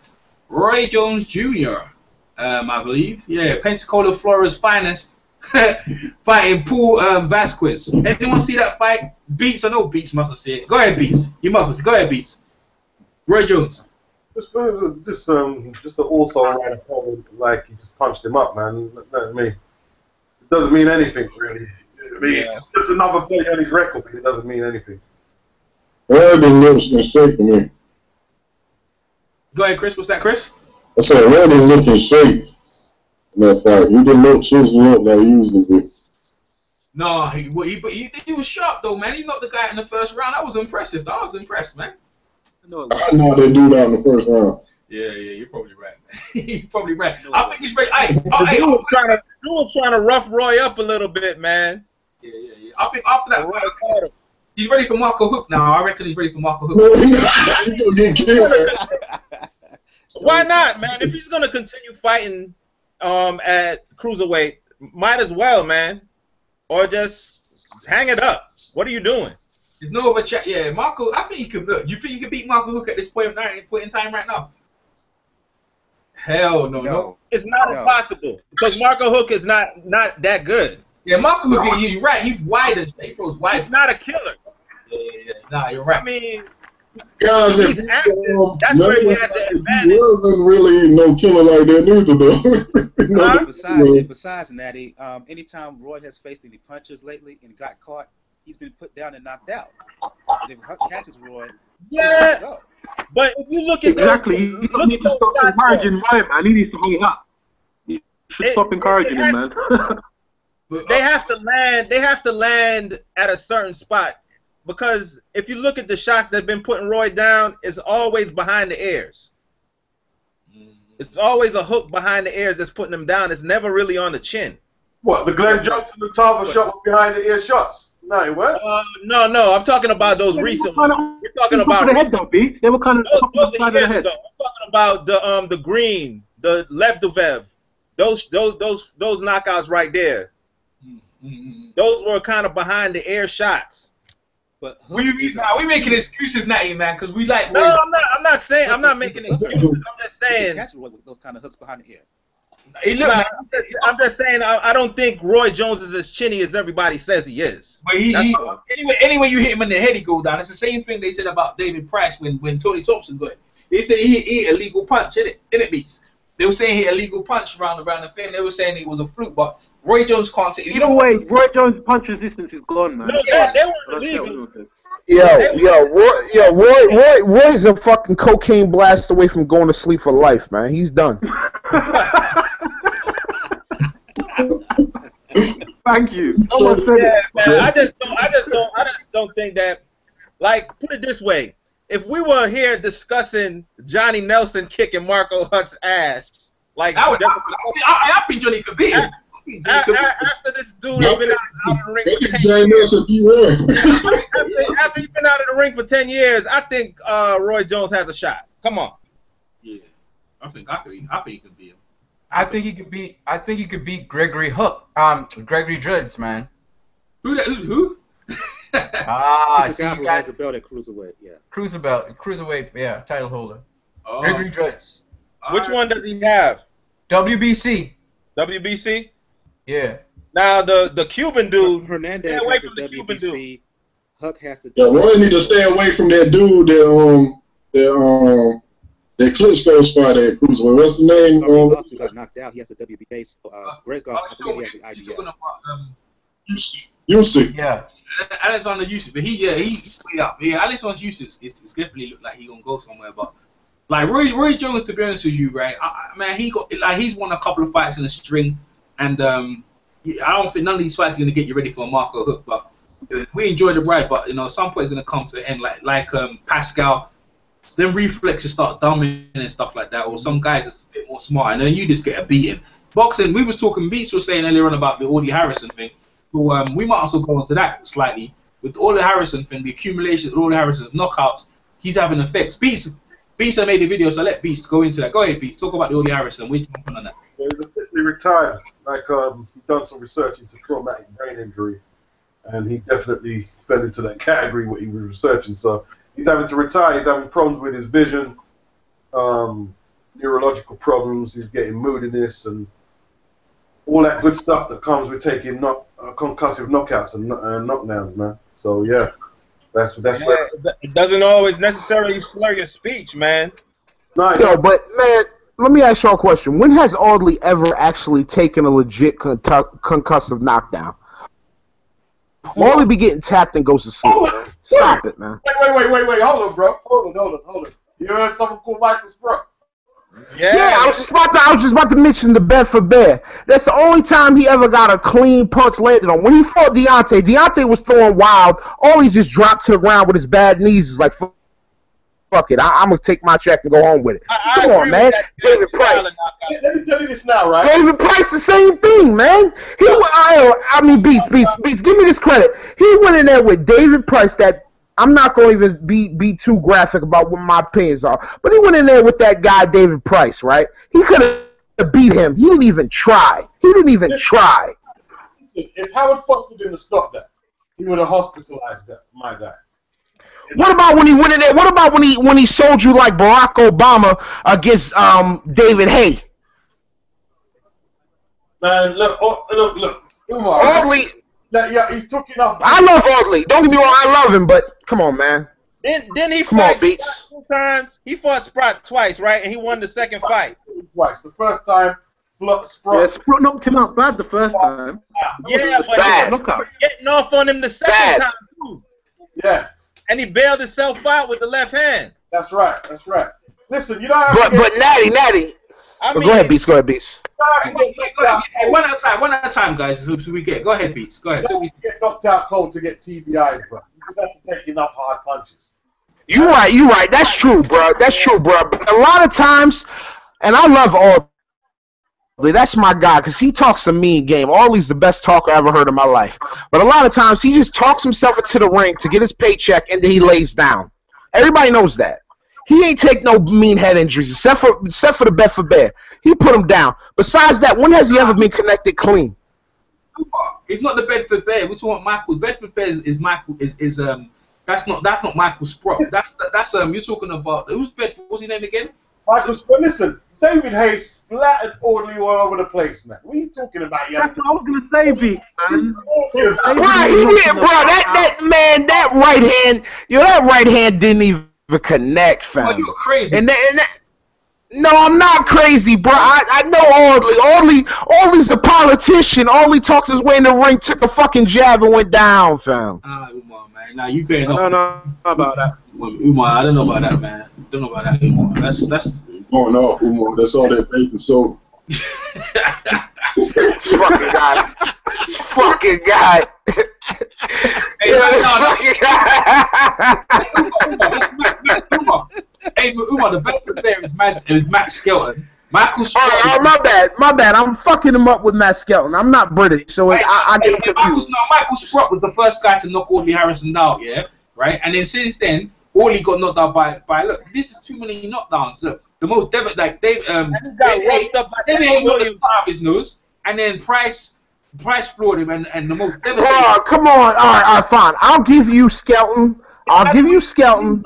Roy Jones Junior, um, I believe. Yeah, Pensacola, Florida's finest, fighting Paul um, Vasquez. Anyone see that fight? Beats or no Beats must have seen it. Go ahead, Beats. You must have seen it. Go ahead, Beats. Roy Jones. Just, just, um, just an all-star rider, like, he just punched him up, man. That's me. Doesn't mean anything, really. I mean, yeah. It's just another play on his record, but it doesn't mean anything. Well, Randy looks in me. Go ahead, Chris. What's that, Chris? I said Randy looked in shape in that fight. He didn't look chiseled up like he used to be. No, he, he, he, he was sharp, though, man. He knocked the guy in the first round. That was impressive. I was impressed, man. I know, it I know they do that in the first round. Yeah, yeah, you're probably right, man. You're probably right. I think he's ready. Hey, oh, hey, you was trying to, you was trying to rough Roy up a little bit, man. Yeah, yeah, yeah. I think after that, Roy, he's ready for Marco Hook now. I reckon he's ready for Marco Hook. He's gonna get killed. Why not, man? If he's gonna continue fighting um, at cruiserweight, might as well, man. Or just Hang it up. What are you doing? There's no other chat. Yeah, Marco. I think you could. Look, you think you could beat Marco Hook at this point, point in time right now? Hell no, no. no. It's not no. impossible because Marco Hook is not not that good. Yeah, Marco Hook. You're right. He's wider. He throws wide. He's not a killer. Yeah, yeah, yeah. Nah, you're right. I mean, guys, he's if, active. Um, That's where he has the advantage. Really ain't no killer like that neither, though. no, uh, besides, yeah. besides Natty, um, anytime Roy has faced any punches lately and got caught, he's been put down and knocked out. And if Huck catches Roy, yeah. Up. But if you look at exactly, those, look at those stop encouraging Roy, man. He needs to hang up. You should it, stop encouraging him, man. They have to land. They have to land at a certain spot. Because if you look at the shots that have been putting Roy down, it's always behind the ears. It's always a hook behind the ears that's putting him down. It's never really on the chin. What, the Glenn Johnson, the Tava shot was behind the ear shots? No, what? Uh, no, no, I'm talking about those recent ones. You're talking about the head, though, B. They were kind of those the head. Though. I'm talking about the um the green, the Levdovev, those those those those knockouts right there. Mm-hmm. Those were kind of behind the ear shots. But Hook, we, nah, we making excuses, Natty, man, because we like. No, Roy. I'm not. I'm not saying. I'm not making excuses. I'm just saying. Catch Roy with those kind of hooks behind the ear. It looks. Like, I'm, just, I'm just saying. I, I don't think Roy Jones is as chinny as everybody says he is. But he, he anyway, anyway, you hit him in the head, he goes down. It's the same thing they said about David Price when when Tony Thompson got it. They said he hit a legal punch, in it, in it beats. They were saying he had a legal punch around around the thing. They were saying it was a fluke, but Roy Jones can't take it. You know what? Roy Jones' punch resistance is gone, man. No, yeah, they weren't legal. Yeah, yeah, Roy, yeah, Roy, Roy, Roy's a fucking cocaine blast away from going to sleep for life, man. He's done. Thank you. Someone said yeah, it. Man, I just don't, I just don't, I just don't think that. Like, put it this way. If we were here discussing Johnny Nelson kicking Marco Hunt's ass, like I, would, I, I, I think Johnny could beat him. After this dude has been out of the ring for ten years, after, after you've been out of the ring for ten years, I think uh, Roy Jones has a shot. Come on. Yeah, I think I could. I think he could beat him. I think he could beat. I think he could beat Gregory Hook. Um, Gregory Drudds, man. Who? That, who's who? Ah, so you guys, a belt at cruiserweight, yeah. Cruiser belt, cruiserweight, yeah, title holder. Oh. Gregory Drudds. Which one does he have? W B C. W B C. Yeah. Now the the Cuban dude. Hernandez has a W B C. Huck has to. Yeah, Roy need to stay away from that dude that um that um that Klitschko spot at cruiserweight. What's the name? Oh, um, he got knocked out. He has the W B A. So uh, Bresgar. I think he has the I B F. U C. U C. Yeah. Alexander Usyk, but he yeah he, he's way up. Yeah, Alexander Usyk is definitely look like he gonna go somewhere. But like Roy, Roy Jones, to be honest with you, right? I, I, man, he got like he's won a couple of fights in a string, and um, I don't think none of these fights are gonna get you ready for a Marco Hook. But uh, we enjoy the ride, but you know, at some point it's gonna come to an end. Like like um Pacquiao, so then reflexes start dumbing and stuff like that, or some guys is a bit more smart, and then you just get a beating. Boxing, we was talking Beats was saying earlier on about the Audy Harrison thing. So um, we might also go into that slightly. With all the Harrison thing, the accumulation of all the Harrison's knockouts, he's having effects. Beast, Beast made a video, so let Beast go into that. Go ahead, Beast. Talk about the Audy Harrison. We're jumping on that. Yeah, he's officially retired. Like, um, he's done some research into traumatic brain injury, and he definitely fell into that category what he was researching. So he's having to retire. He's having problems with his vision, um, neurological problems. He's getting moodiness and all that good stuff that comes with taking knock, uh, concussive knockouts and uh, knockdowns, man. So yeah, that's that's yeah, where it doesn't always necessarily slur your speech, man. No, Yo, but man, let me ask y'all a question. When has Audley ever actually taken a legit con concussive knockdown? Audley be getting tapped and goes to sleep. Oh, Stop wait, it, man. Wait, wait, wait, wait, wait. Hold on, bro. Hold on, hold on, hold on. You heard something called Michael Sprott? Yeah. yeah, I was just about to I was just about to mention the Bear for Bear. That's the only time he ever got a clean punch landed on. When he fought Deontay, Deontay was throwing wild. All he just dropped to the ground with his bad knees. He's like, fuck it, I, I'm gonna take my check and go home with it. I, Come I on, man. David Price. Let me tell you this now, right? David Price, the same thing, man. He went, I, I mean, Beats, Beats, Beats. Give me this credit. He went in there with David Price. That. I'm not going to even be, be too graphic about what my opinions are. But he went in there with that guy, David Price, right? He could have beat him. He didn't even try. He didn't even listen, try. Listen, if Howard Foster didn't stop that, He would have hospitalized that, my guy. What about when he went in there? What about when he when he sold you like Barack Obama against um, David Haye? Man, look, oh, look, look. Umar, Audley. That, yeah, he's took it up. I love Audley. Don't get me wrong, I love him, but come on, man. Then, then he come fought on, Beats. Two times. He fought Sprott twice, right? And he won the second fight. Twice. The first time, Sprott. Yeah, Sprott knocked him out bad the first time. Yeah, but getting off on him the second bad. time too. Yeah. And he bailed himself out with the left hand. That's right. That's right. Listen, you know. But but Natty, Natty. I mean, go ahead, Beats. Go ahead, Beats. One at a time. One at a time, guys. So we get. Go ahead, Beats. Go ahead. You don't get knocked out cold to get T B Is, bro. You just have to take enough hard punches. You right. You right. That's true, bro. That's true, bro. But a lot of times, and I love Audley. That's my guy because he talks a mean game. Audley's the best talker I ever heard in my life. But a lot of times he just talks himself into the ring to get his paycheck, and then he lays down. Everybody knows that. He ain't take no mean head injuries, except for except for the Bedford Bear. He put him down. Besides that, when has he ever been connected clean? It's not the Bedford Bear. We talking about Michael. Bedford Bear is, is Michael is is um. That's not that's not Michael Sprott. That's that's um. You're talking about who's Bedford? What's his name again? Michael Sprott. Listen, David Haye flattened Audley all over the place, man. What are you talking about, young? That's what I was gonna say, B. Man. Bro, he did, bro. That that man, that right hand, yo, that right hand didn't even. Connect, fam. Oh, you're crazy. And that, and that, no, I'm not crazy, bro. I, I know Audley. Audley, Audley's the politician. Audley talked his way in the ring, took a fucking jab, and went down, fam. Ah, Umar, man. Nah, you can't. No, no, no, about that. Umar, I don't know about that, man. I don't know about that, Umar. That's that's. Oh no, Umar. That's all that bacon soda. Fucking guy. Fucking guy. Hey, yeah, no, no, no. Hey, Umar, the Bedford Bear is Matt, is Matt Skelton. Michael Sprott. Oh, oh, my bad, my bad. I'm fucking him up with Matt Skelton. I'm not British, so hey, I, I hey, get Michael's, no, Michael Sprott was the first guy to knock Audley Harrison out, yeah, right. And then since then, Audley got knocked out by by. Look, this is too many knockdowns. Look, the most David like David um. David Haye got the start of his nose, and then Price. Price floored him, and, and the most devastating. Oh, come on. All right, all right, fine. I'll give you Skelton. I'll give you Skelton.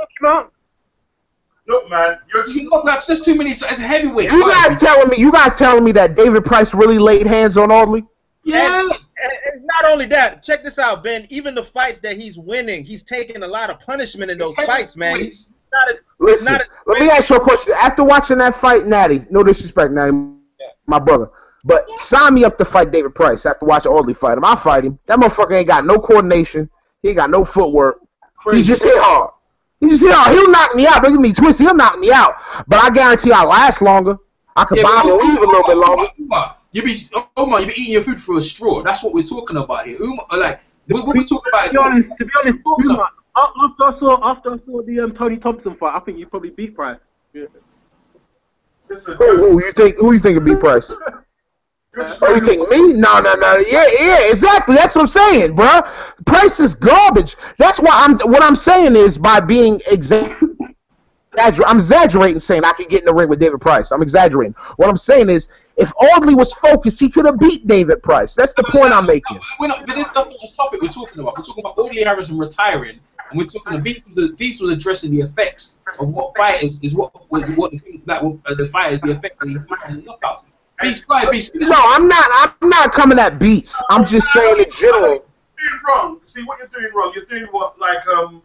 Look, man, you're too, look, that's just too many. It's a heavyweight. You guys telling me? You guys telling me that David Price really laid hands on Audley? Yeah. And, and, and not only that. Check this out, Ben. Even the fights that he's winning, he's taking a lot of punishment in those fights, man. He's not a, Listen, not a, let me ask you a question. After watching that fight, Natty. No disrespect, Natty. Yeah. My brother. But sign me up to fight David Price after watching Audley fight him. I'll fight him. That motherfucker ain't got no coordination. He ain't got no footwork. Crazy. He just hit hard. He just hit hard. He'll knock me out. Don't get me twisted. He'll knock me out. But I guarantee I'll last longer. I could yeah, buy and leave a little bit longer. Umar, you be, Umar, you be eating your food for a straw. That's what we're talking about here. Umar, like, what we talking about? To be honest, to be honest, Umar, after I saw, after I saw the um, Tony Thompson fight, I think you probably beat Price. Yeah. Listen, who, who you think? Who you think would beat Price? Oh, you think me? No, no, no. Yeah, yeah, exactly. That's what I'm saying, bro. Price is garbage. That's why I'm. What I'm saying is by being exaggerating, I'm exaggerating, saying I could get in the ring with David Price. I'm exaggerating. What I'm saying is, if Audley was focused, he could have beat David Price. That's the point I'm making. We're not, but this is the topic we're talking about. We're talking about Audley Harrison retiring, and we're talking about these was addressing the effects of what fighters is what is what that the fighters the effect of the knockouts. Beast, Beast. No, I'm not. I'm not coming at Beats. I'm just saying in general. You're doing wrong. See what you're doing wrong. You're doing what like um,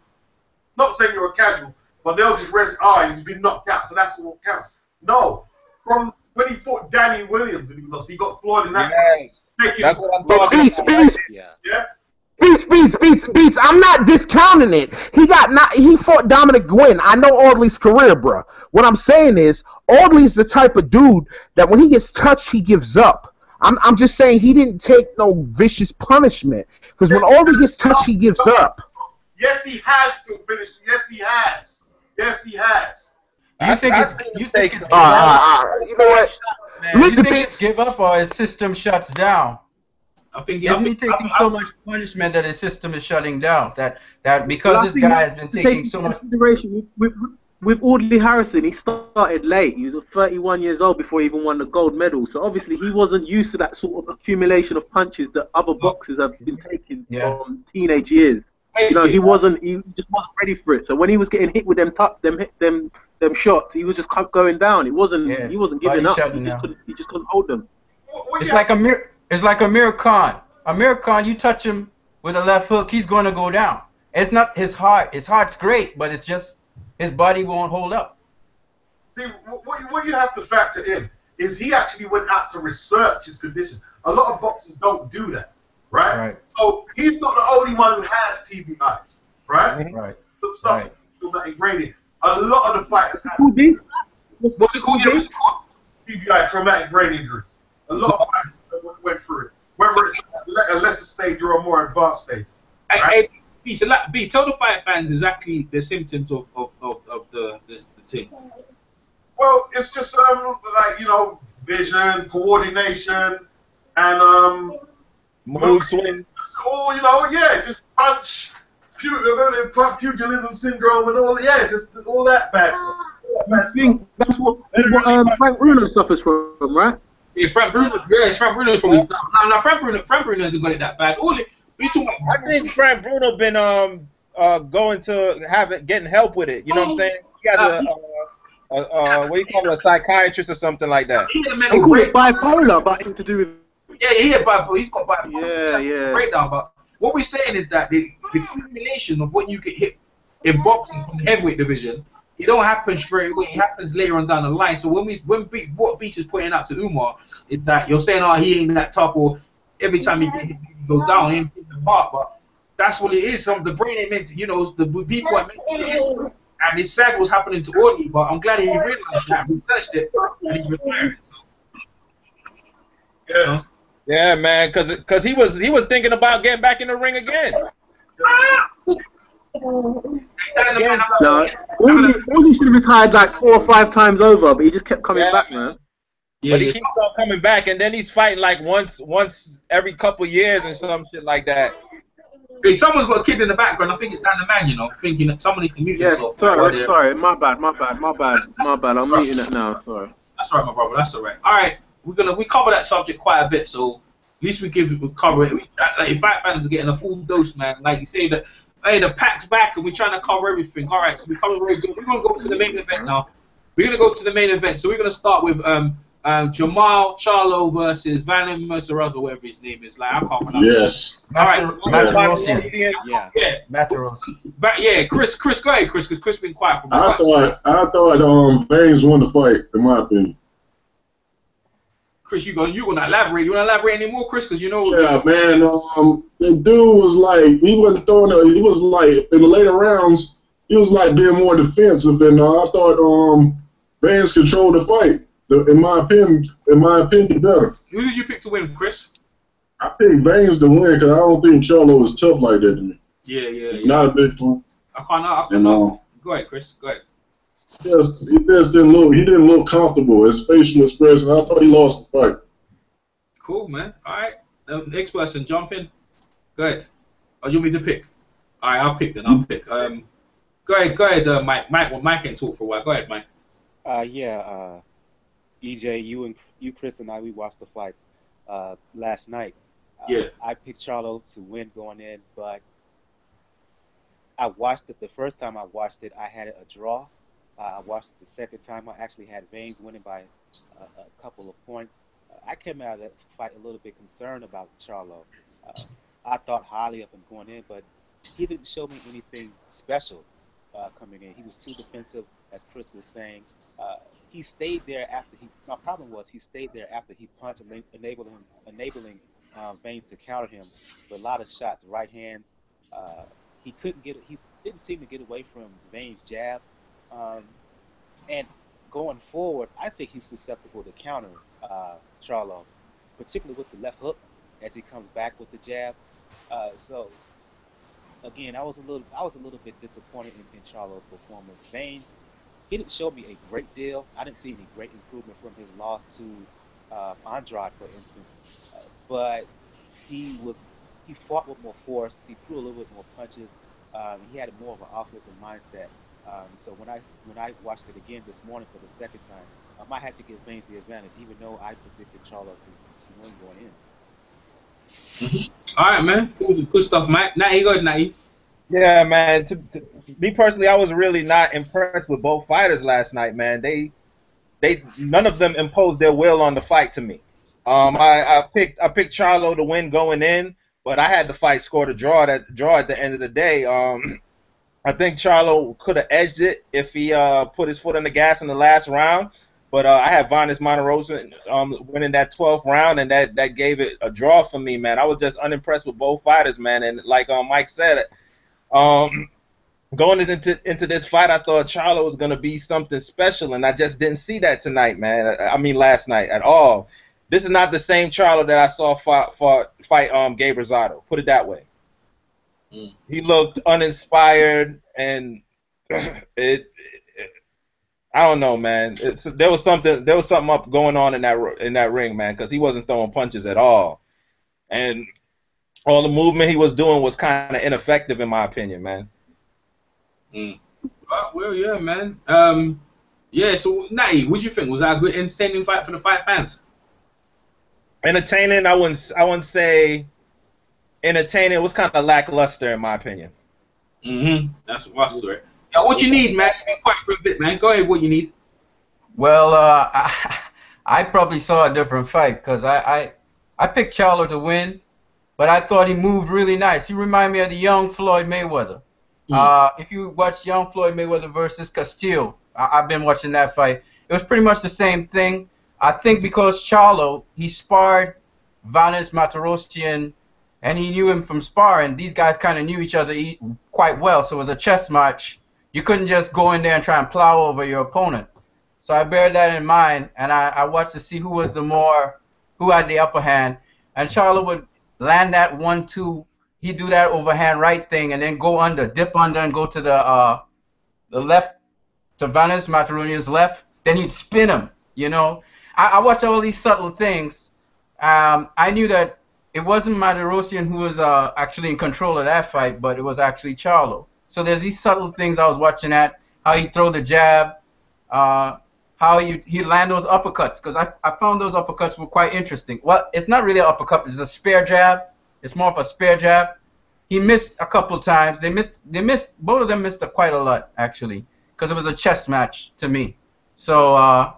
not saying you're a casual, but they'll just rest. Ah, oh, he's been knocked out, so that's what counts. No, from when he fought Danny Williams and he lost, he got floored in that. Yes. That's what I'm but Beats, Beats, yeah. yeah. Beats, beats, beats, beats. I'm not discounting it. He got not. He fought Dominic Gwynn. I know Audley's career, bro. What I'm saying is, Audley's the type of dude that when he gets touched, he gives up. I'm, I'm just saying he didn't take no vicious punishment because when Audley gets touched, he gives up. Yes, he has to finish. Yes, he has. Yes, he has. You I, think I, it's? I think you think it's? Uh, uh, uh, you know what? Man, Listen, you think it's give up or his system shuts down. I think yeah, he's taking I, I, so much punishment that his system is shutting down. That that because well, this guy has been taking so much. Consideration. We, we, with Audley Harrison, he started late. He was thirty-one years old before he even won the gold medal. So obviously he wasn't used to that sort of accumulation of punches that other boxers have been taking yeah. from teenage years. You know, he wasn't. He just wasn't ready for it. So when he was getting hit with them, them, them, them shots, he was just going down. It wasn't. Yeah, he wasn't giving up. He just, couldn't, he just couldn't hold them. It's like Amir. It's like Amir Khan. Amir Khan, you touch him with a left hook, he's going to go down. It's not his heart. His heart's great, but it's just his body won't hold up. See, what, what you have to factor in is he actually went out to research his condition. A lot of boxers don't do that. Right? Right. So he's not the only one who has T B Is, right? Right. Stuff right. A lot of the fighters have. What's it called? What's it called? T B I, traumatic brain injury. A lot so, of fighters went through it, whether it's a lesser stage or a more advanced stage. Right? Hey, hey, Beast, Beast, tell the fight fans exactly the symptoms of of of, of the this the thing. Well, it's just um like you know vision, coordination, and um. Mood swings. All, you know, yeah, just punch, pugilism syndrome and all, yeah, just all that bad stuff. That bad stuff. That's what, what um, Frank Bruno suffers from, right? Yeah, Frank Bruno, yeah, it's Frank Bruno from his stuff. No, no, Frank Bruno, Frank Bruno hasn't got it that bad. All it, we talk about, I think Frank Bruno been um uh going to having getting help with it. You know what I'm saying? He got a. Uh, uh, uh, what do you call it, a psychiatrist or something like that. He call it bipolar, but it's to do with. Yeah, he had bipolar. He's got bipolar. Yeah, yeah. Breakdown. But what we're saying is that the, the accumulation of what you get hit in boxing from the heavyweight division, it don't happen straight away. It happens later on down the line. So when we when Be what Beach is pointing out to Umar is that you're saying, oh, he ain't that tough, or every time he, he goes down, he ain't hitting the mark. But that's what it is. Some the brain ain't meant to, you know, the people are meant to get hit. And it's sad what's happening to Audley, but I'm glad he realized that, researched it, and he's retiring. So. Yeah. Yeah, man, cause, cause he was he was thinking about getting back in the ring again. Yeah. No, Audley should have retired like four or five times over, but he just kept coming yeah. back, man. Yeah, but he keeps on coming back, and then he's fighting like once once every couple years and some shit like that. Hey, someone's got a kid in the background. I think it's Dan the Man, you know, thinking that someone needs to mute yeah, himself. Sorry, right sorry, my bad, my bad, my bad, that's, that's, my bad. I'm muting it now. Sorry. That's alright, my brother. That's alright. All right. We're gonna we cover that subject quite a bit, so at least we give we cover it. We, like, in fact, fans are getting a full dose, man. Like you say, the hey, the pack's back, and we're trying to cover everything. All right, so we cover. We're gonna go to the main event now. We're gonna go to the main event. So we're gonna start with um, um Jamal Charlo versus Valim Merceroz or whatever his name is. Like I can't pronounce. Yes. It. All right. Matarosi. Yeah. Yeah. Matarosi. Yeah. Chris. Chris. Go ahead, Chris. Because Chris been quiet for. I thought. I thought um Vane's won the fight, in my opinion. Chris, you gonna you gonna elaborate? You wanna elaborate anymore, Chris? Cause you know. Yeah, man. Um, the dude was like he wasn't throwing. A, he was like in the later rounds, he was like being more defensive, and uh, I thought um, Vance controlled the fight. The, in my opinion, in my opinion, better. Who did you pick to win, Chris? I picked Vance to win because I don't think Charlo is tough like that to me. Yeah, yeah, yeah. Not a big one. I can't. I can't. And, um, go ahead, Chris. Go ahead. Just, he just didn't look. He didn't look comfortable. His facial expression. I thought he lost the fight. Cool, man. All right. Um, next person, jump in. Go ahead. Oh, you want me to pick? All right, I'll pick then. I'll pick. Um, go ahead. Go ahead, uh, Mike. Mike. Well, Mike can't talk for a while. Go ahead, Mike. Uh, yeah. Uh, E J, you and you, Chris, and I, we watched the fight uh, last night. Uh, yeah. I picked Charlo to win going in, but I watched it the first time. I watched it. I had a draw. Uh, I watched it the second time. I actually had Vane's winning by uh, a couple of points. Uh, I came out of that fight a little bit concerned about Charlo. Uh, I thought highly of him going in, but he didn't show me anything special uh, coming in. He was too defensive, as Chris was saying. Uh, he stayed there after he. My problem was he stayed there after he punched, enabling him, enabling uh, Vane's to counter him with a lot of shots, right hands. Uh, he couldn't get. He didn't seem to get away from Vane's jab. Um, and going forward, I think he's susceptible to counter uh, Charlo, particularly with the left hook as he comes back with the jab. Uh, so again, I was a little, I was a little bit disappointed in, in Charlo's performance. Vane's, he didn't show me a great deal. I didn't see any great improvement from his loss to uh, Andrade, for instance. Uh, but he was, he fought with more force. He threw a little bit more punches. Um, he had more of an offensive mindset. Um, so when I when I watched it again this morning for the second time, um, I had to give Baines the advantage, even though I predicted Charlo to, to win going in. Mm-hmm. All right, man. Good, good stuff, Mike. Nahi, go ahead, Nahi. Yeah, man. To, to, me personally, I was really not impressed with both fighters last night, man. They, they, none of them imposed their will on the fight to me. Um, I, I picked I picked Charlo to win going in, but I had the fight score to draw that draw at the end of the day. Um. I think Charlo could have edged it if he uh, put his foot on the gas in the last round, but uh, I had Vonis Monterosa um, winning that twelfth round, and that, that gave it a draw for me, man. I was just unimpressed with both fighters, man, and like um, Mike said, um, going into into this fight, I thought Charlo was going to be something special, and I just didn't see that tonight, man. I, I mean last night at all. This is not the same Charlo that I saw fought, fought, fight um, Gabe Rosado, put it that way. He looked uninspired, and it, it, it. I don't know, man. It's there was something. There was something up going on in that in that ring, man, because he wasn't throwing punches at all, and all the movement he was doing was kind of ineffective, in my opinion, man. Mm. Well, yeah, man. Um, yeah. So, Natty, what do you think? Was that a good entertaining fight for the fight fans? Entertaining? I wouldn't. I wouldn't say. Entertaining, it was kind of lackluster in my opinion. Mm-hmm. That's what I saw. Now, what you need, man? Be quiet for a bit, man. Go ahead, what you need. Well, uh, I, I probably saw a different fight because I, I, I picked Charlo to win, but I thought he moved really nice. He reminded me of the young Floyd Mayweather. Mm-hmm. Uh, if you watch young Floyd Mayweather versus Castillo, I, I've been watching that fight. It was pretty much the same thing. I think because Charlo, he sparred Vonis Monterosa, and he knew him from sparring. These guys kind of knew each other quite well, so it was a chess match. You couldn't just go in there and try and plow over your opponent. So I bear that in mind, and I, I watched to see who was the more, who had the upper hand. And Charlo would land that one two. He'd do that overhand right thing and then go under, dip under and go to the uh, the left, to Vonis Monterosa's left. Then he'd spin him, you know. I, I watched all these subtle things. Um, I knew that it wasn't Monterosa who was uh, actually in control of that fight, but it was actually Charlo. So there's these subtle things I was watching at, how he throw the jab, uh, how he, he land those uppercuts, because I, I found those uppercuts were quite interesting. Well, it's not really an uppercut, it's a spare jab. It's more of a spare jab. He missed a couple times. They missed, they missed, both of them missed a quite a lot, actually, because it was a chess match to me. So, uh,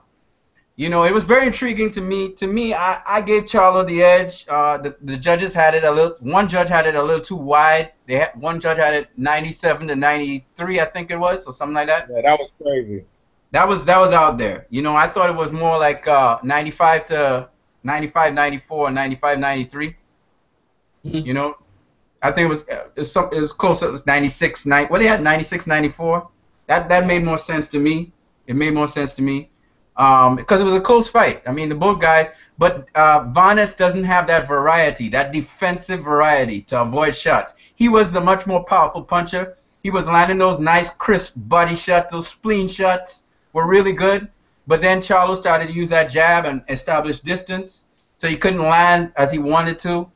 you know, it was very intriguing to me. To me, I, I gave Charlo the edge. Uh, the, the judges had it a little. One judge had it a little too wide. They had, one judge had it ninety-seven to ninety-three, I think it was, or something like that. Yeah, that was crazy. That was that was out there. You know, I thought it was more like uh, ninety-five to ninety-five, ninety-four, ninety-five, ninety-three. Mm-hmm. You know, I think it was it was, some, it was close. It was ninety-six, ninety. Well, they had ninety-six, ninety-four. That that made more sense to me. It made more sense to me. Um, because it was a close fight. I mean, the both guys, but uh, Vonis doesn't have that variety, that defensive variety to avoid shots. He was the much more powerful puncher. He was landing those nice, crisp body shots. Those spleen shots were really good. But then Charlo started to use that jab and establish distance, so he couldn't land as he wanted to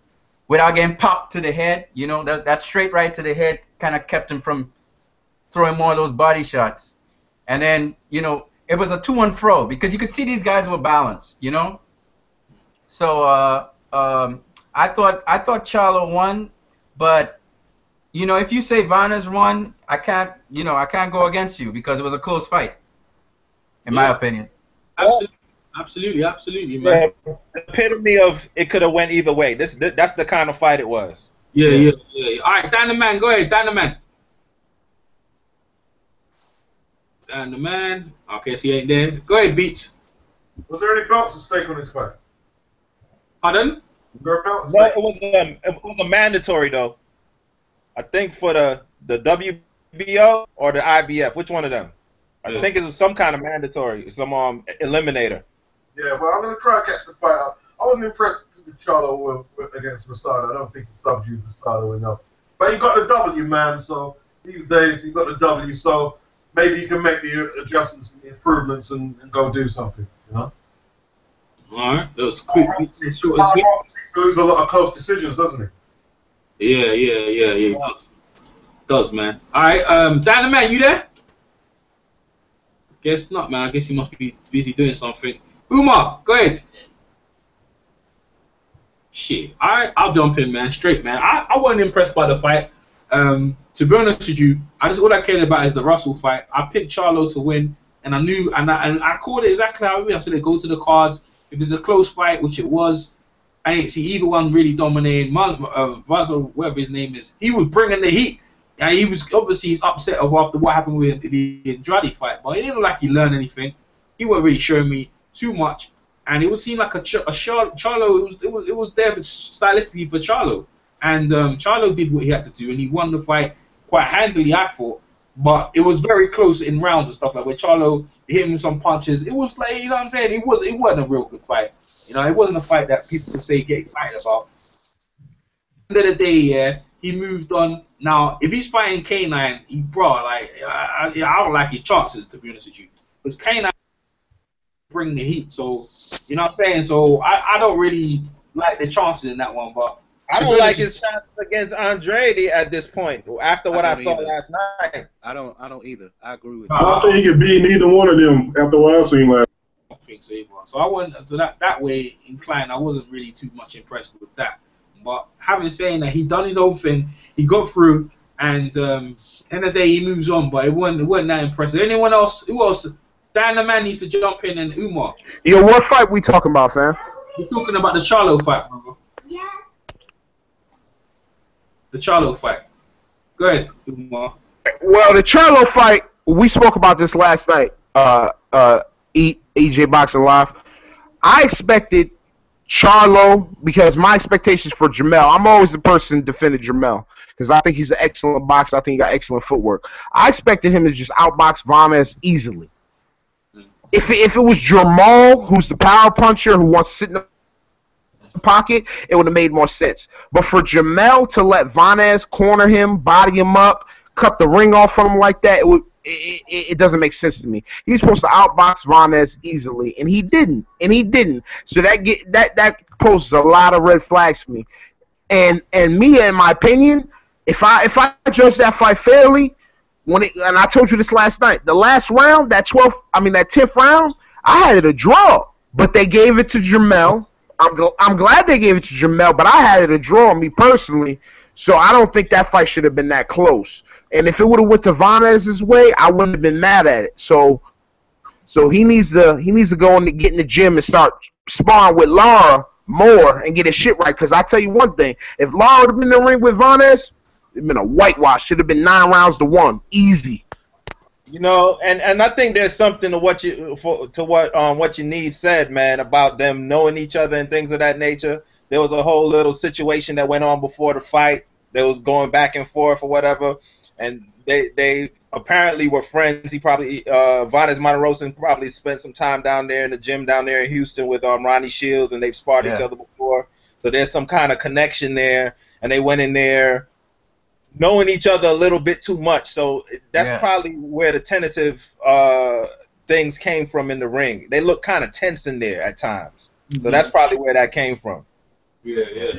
without getting popped to the head. You know, that, that straight right to the head kind of kept him from throwing more of those body shots. And then, you know, it was a two-one throw because you could see these guys were balanced, you know. So uh, um, I thought I thought Charlo won, but you know, if you say Vonis won, I can't, you know, I can't go against you because it was a close fight, in yeah. my opinion. Absolutely, absolutely, absolutely, man. Yeah, epitome of it could have went either way. This, this that's the kind of fight it was. Yeah, yeah, yeah. yeah. All right, Dynaman, go ahead, Dynaman. And the man, okay, so he ain't there. Go ahead, Beats. Was there any belts at stake on this fight? Pardon? There no, it was, um, it was a mandatory though. I think for the the W B O or the I B F, which one of them? I yeah. think it was some kind of mandatory, some um eliminator. Yeah, well, I'm gonna try and catch the fight. I, I wasn't impressed with Charlo with, against Rosado. I don't think he subbed you Rosado enough. But he got the W, man. So these days he got the W. So maybe you can make the adjustments and the improvements and, and go do something, you know? All right. That was quick. He loses a lot of close decisions, doesn't he? Yeah, yeah, yeah, yeah. He does. does, man. All right. Um, Dynaman, you there? Guess not, man. I guess he must be busy doing something. Umar, go ahead. Shit, I, I'll jump in, man. Straight, man. I, I wasn't impressed by the fight. Um, to be honest with you, I just all I cared about is the Russell fight. I picked Charlo to win, and I knew, and I, and I called it exactly how it was. I said, go to the cards. If it's a close fight, which it was, I didn't see either one really dominating. Uh, Russell, whatever his name is, he was bringing the heat. And he was obviously he's upset after what happened with the Andrade fight, but he didn't look like he learned anything. He wasn't really showing me too much, and it would seem like a, Ch a Char Charlo. It was it was it was there for stylistically for Charlo, and um, Charlo did what he had to do, and he won the fight quite handily, I thought. But it was very close in rounds and stuff like where Charlo hit him with some punches. It was like, you know what I'm saying. It was it wasn't a real good fight. You know, it wasn't a fight that people say get excited about. At the end of the day, yeah. He moved on. Now, if he's fighting K nine, he, bro, like, I, I, I don't like his chances, to be honest with you. Because K nine bring the heat, so, you know what I'm saying? So, I, I don't really like the chances in that one, but... I don't like his chances against Andrade at this point, after what I, I saw either. last night. I don't I don't either. I agree with you. I don't think he could beat neither one of them after what I've seen last night. I don't think so either. So, I wasn't, so that, that way inclined, I wasn't really too much impressed with that. But having saying that, he done his own thing, he got through, and um, end of the day he moves on. But it wasn't it wasn't that impressive. Anyone else? Who else? Dan the man needs to jump in and Umar. Yo, what fight we talking about, fam? We're talking about the Charlo fight, brother. Yeah. The Charlo fight. Go ahead, Umar. Well, the Charlo fight, we spoke about this last night. Uh, uh, e EJ Boxing Live. I expected Charlo, because my expectations for Jermell, I'm always the person defending Jermell because I think he's an excellent boxer. I think he got excellent footwork. I expected him to just outbox Vamez easily. Mm. If it, if it was Jermall, who's the power puncher, who wants to sit in the pocket, it would have made more sense. But for Jermell to let Vamez corner him, body him up, cut the ring off from him like that, it would. It, it, it doesn't make sense to me. He was supposed to outbox Vamez easily, and he didn't, and he didn't. So that get, that that poses a lot of red flags for me. And and me, in my opinion, if I if I judge that fight fairly, when it, and I told you this last night, the last round, that twelfth, I mean that tenth round, I had it a draw, but they gave it to Jermell. I'm gl I'm glad they gave it to Jermell, but I had it a draw, me personally. So I don't think that fight should have been that close. And if it would have went to Vanez's way, I wouldn't have been mad at it. So, so he needs to he needs to go and get in the gym and start sparring with Lara more and get his shit right. Because I tell you one thing, if Lara would have been in the ring with Vanez, it'd been a whitewash. Should have been nine rounds to one, easy. You know, and and I think there's something to what you for, to what um what you need said, man, about them knowing each other and things of that nature. There was a whole little situation that went on before the fight. They was going back and forth or whatever. And they they apparently were friends. He probably uh, Vanez Monterosa probably spent some time down there in the gym down there in Houston with um, Ronnie Shields, and they've sparred yeah. each other before. So there's some kind of connection there, and they went in there knowing each other a little bit too much. So that's yeah. probably where the tentative uh, things came from in the ring. They looked kind of tense in there at times. Mm-hmm. So that's probably where that came from. Yeah, yeah.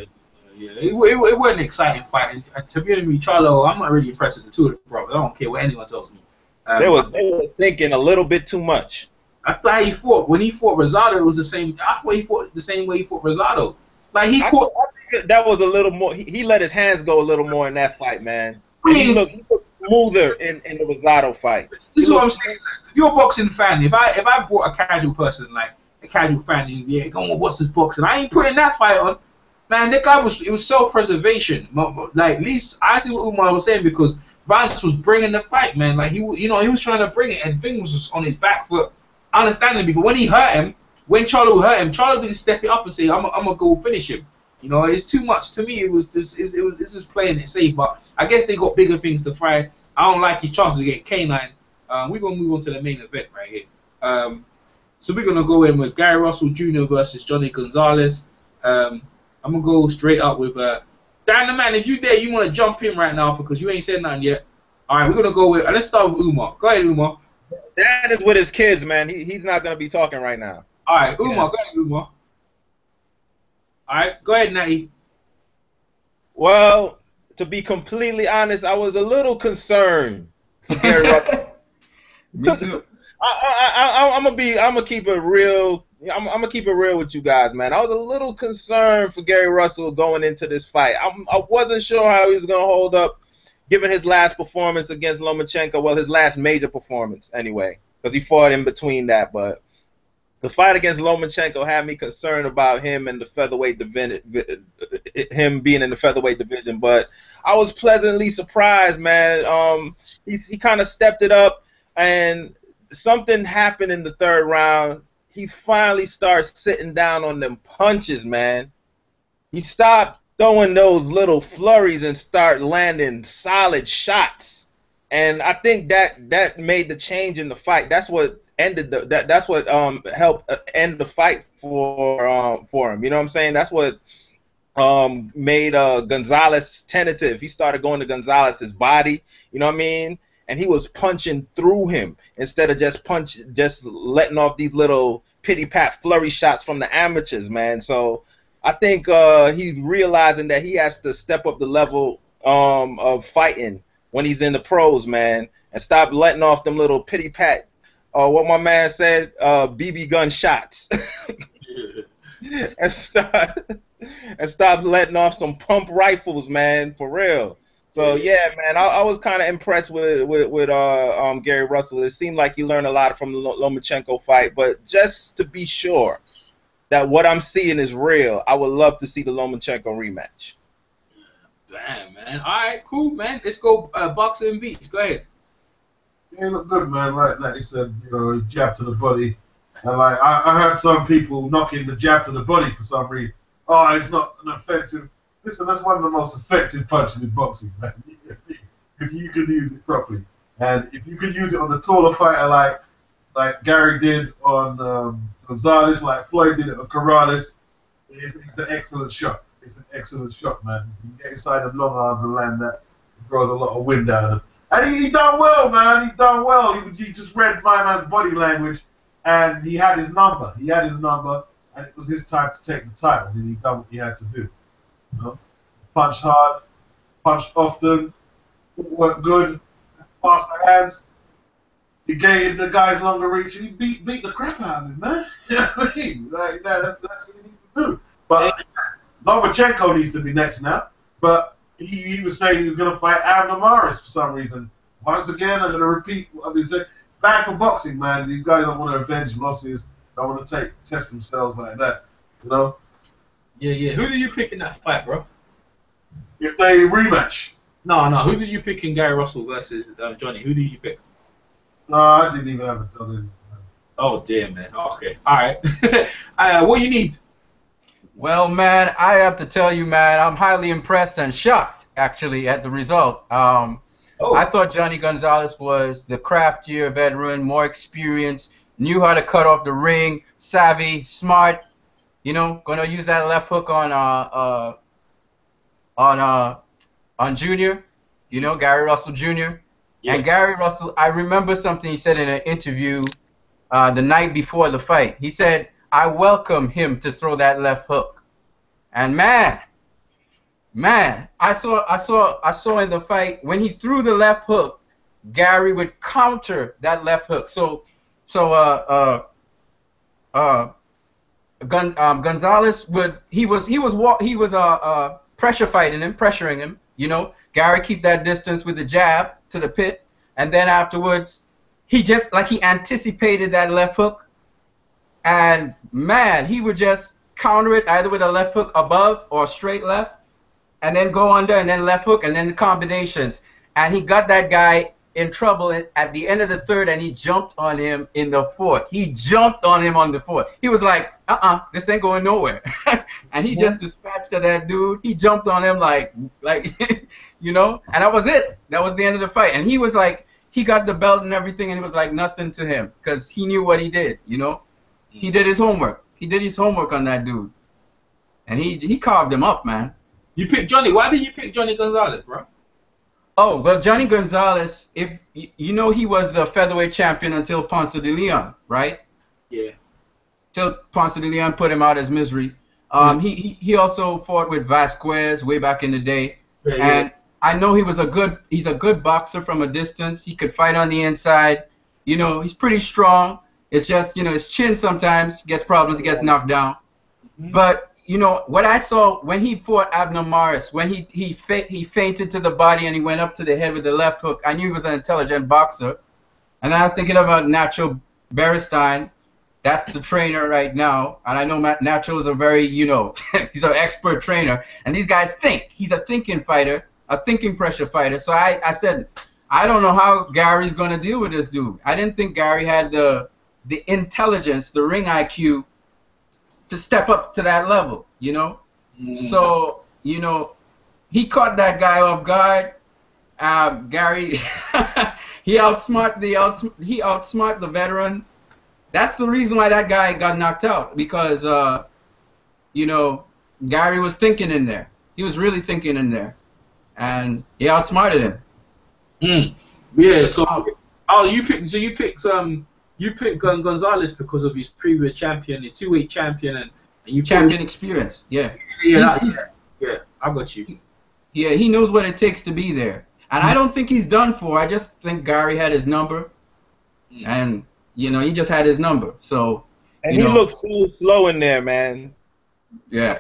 Yeah, it, it, it wasn't an exciting fight, and, and to be honest with you, Charlo, I'm not really impressed with the two of them, bro. I don't care what anyone tells me. Um, they, were, they were thinking a little bit too much. I thought he fought when he fought Rosado. It was the same. I thought he fought the same way he fought Rosado. Like he I, caught. I think that was a little more. He, he let his hands go a little more in that fight, man. I mean, he, looked, he looked smoother in, in the Rosado fight. This is what I'm saying. If you're a boxing fan, if I if I brought a casual person, like a casual fan, who's yeah, come on, watch this boxing. I ain't putting that fight on. Man, that guy was, it was self-preservation. Like, at least, I see what Umar was saying, because Vance was bringing the fight, man. Like, he, you know, he was trying to bring it, and Thing was just on his back foot, understandably. But when he hurt him, when Charlo hurt him, Charlo didn't step it up and say, I'm going to go finish him. You know, it's too much. To me, it was just, it was, it was just playing it safe. But I guess they got bigger things to fry. I don't like his chances to get K nine. Um, we're going to move on to the main event right here. Um, so we're going to go in with Gary Russell Junior versus Johnny Gonzalez. Um... I'm going to go straight up with uh, Dan the Man. If you there, you want to jump in right now because you ain't said nothing yet. All right, we're going to go with, let's start with Umar. Go ahead, Umar. Dan is with his kids, man. He, he's not going to be talking right now. All right, Umar, yeah. go ahead, Umar. All right, go ahead, Natty. Well, to be completely honest, I was a little concerned for Gary Russell. Me too. I, I, I, I'm gonna be. I'm gonna keep it real. I'm, I'm gonna keep it real with you guys, man. I was a little concerned for Gary Russell going into this fight. I'm, I wasn't sure how he was gonna hold up, given his last performance against Lomachenko. Well, his last major performance, anyway, because he fought in between that. But the fight against Lomachenko had me concerned about him and the featherweight division, him being in the featherweight division. But I was pleasantly surprised, man. Um, he he kind of stepped it up, and something happened in the third round. He finally starts sitting down on them punches, man. He stopped throwing those little flurries and start landing solid shots. And I think that that made the change in the fight. That's what ended the that that's what um helped end the fight for um for him. You know what I'm saying? That's what um made uh Gonzalez tentative. He started going to Gonzalez's body. You know what I mean? And he was punching through him instead of just punch, just letting off these little pity-pat flurry shots from the amateurs, man. So I think uh, he's realizing that he has to step up the level um, of fighting when he's in the pros, man, and stop letting off them little pity-pat, uh, what my man said, uh, B B gun shots. Yeah. and, start, and stop letting off some pump rifles, man, for real. So yeah, man, I, I was kind of impressed with with, with uh, um, Gary Russell. It seemed like he learned a lot from the Lomachenko fight, but just to be sure that what I'm seeing is real, I would love to see the Lomachenko rematch. Damn, man. All right, cool, man. Let's go uh, boxing beats. Go ahead. Yeah, look good, man. Like like you said, you know, jab to the body, and like I, I heard some people knocking the jab to the body for some reason. Oh, it's not an offensive. Listen, that's one of the most effective punches in boxing, man. If you can use it properly, and if you can use it on the taller fighter, like like Gary did on um, Gonzalez, like Floyd did it on Corrales, it's, it's an excellent shot. It's an excellent shot, man. You can get inside of long arms and land that, it draws a lot of wind out of him. And he, he done well, man. He done well. He, he just read my man's body language, and he had his number. He had his number, and it was his time to take the title. And he done what he had to do. You know, punch hard, punch often, work good, fast hands. He gave the guys longer reach, and he beat beat the crap out of him, man. You know what I mean? Like that, that's, that's what you need to do. But Lomachenko needs to be next now. But he, he was saying he was going to fight Abner Mares for some reason. Once again, I'm going to repeat what I've been saying. Bad for boxing, man. These guys don't want to avenge losses. Don't want to take test themselves like that. You know. Yeah, yeah. Who did you pick in that fight, bro? If they rematch. No, no. Who did you pick in Gary Russell versus um, Johnny? Who did you pick? No, I didn't even have a brother. Oh, dear, man. Okay. All right. uh, what do you need? Well, man, I have to tell you, man, I'm highly impressed and shocked, actually, at the result. Um, oh. I thought Johnny Gonzalez was the craftier veteran, more experienced, knew how to cut off the ring, savvy, smart. You know, gonna use that left hook on uh, uh on uh on Junior, you know, Gary Russell Junior Yeah. And Gary Russell, I remember something he said in an interview uh, the night before the fight. He said, "I welcome him to throw that left hook." And man, man, I saw, I saw, I saw in the fight when he threw the left hook, Gary would counter that left hook. So, so uh uh uh. Gun, um, Gonzalez would he was he was he was uh, uh, pressure fighting him, pressuring him. You know, Gary keep that distance with the jab to the pit, and then afterwards he just like he anticipated that left hook, and man, he would just counter it either with a left hook above or straight left, and then go under and then left hook and then the combinations, and he got that guy in trouble at the end of the third, and he jumped on him in the fourth. He jumped on him on the fourth. He was like, uh-uh, this ain't going nowhere. And he yeah. just dispatched to that dude. He jumped on him like, like, you know, and that was it. That was the end of the fight. And he was like, he got the belt and everything, and it was like nothing to him because he knew what he did, you know. Mm. He did his homework. He did his homework on that dude. And he, he carved him up, man. You picked Johnny. Why did you pick Johnny Gonzalez, bro? Oh, well, Johnny Gonzalez, if you know he was the featherweight champion until Ponce de Leon, right? Yeah. Till Ponce de Leon put him out as misery. Um, mm. he, he also fought with Vasquez way back in the day. Yeah, and yeah. I know he was a good, he's a good boxer from a distance. He could fight on the inside. You know, he's pretty strong. It's just, you know, his chin sometimes gets problems, he gets knocked down. Mm-hmm. But, you know, what I saw when he fought Abner Mares, when he he, fa he fainted to the body and he went up to the head with the left hook, I knew he was an intelligent boxer. And I was thinking about Nacho Beristain. That's the trainer right now. And I know Nacho is a very, you know, he's an expert trainer. And these guys think. He's a thinking fighter, a thinking pressure fighter. So I, I said, I don't know how Gary's going to deal with this dude. I didn't think Gary had the... the intelligence, the ring I Q to step up to that level, you know? Mm-hmm. So, you know, he caught that guy off guard. Uh, Gary, he outsmarted the, outsm he outsmarted the veteran. That's the reason why that guy got knocked out, because, uh, you know, Gary was thinking in there. He was really thinking in there. And he outsmarted him. Mm. Yeah, so, oh, you picked, so you picked, um, you picked Gun Gonzalez because of his previous champion, the two-weight champion, and, and you champion experience. Yeah, yeah, that, yeah, yeah. I got you. Yeah, he knows what it takes to be there, and mm. I don't think he's done for. I just think Gary had his number, mm. and you know, he just had his number. So, and you know, he looks so slow in there, man. Yeah,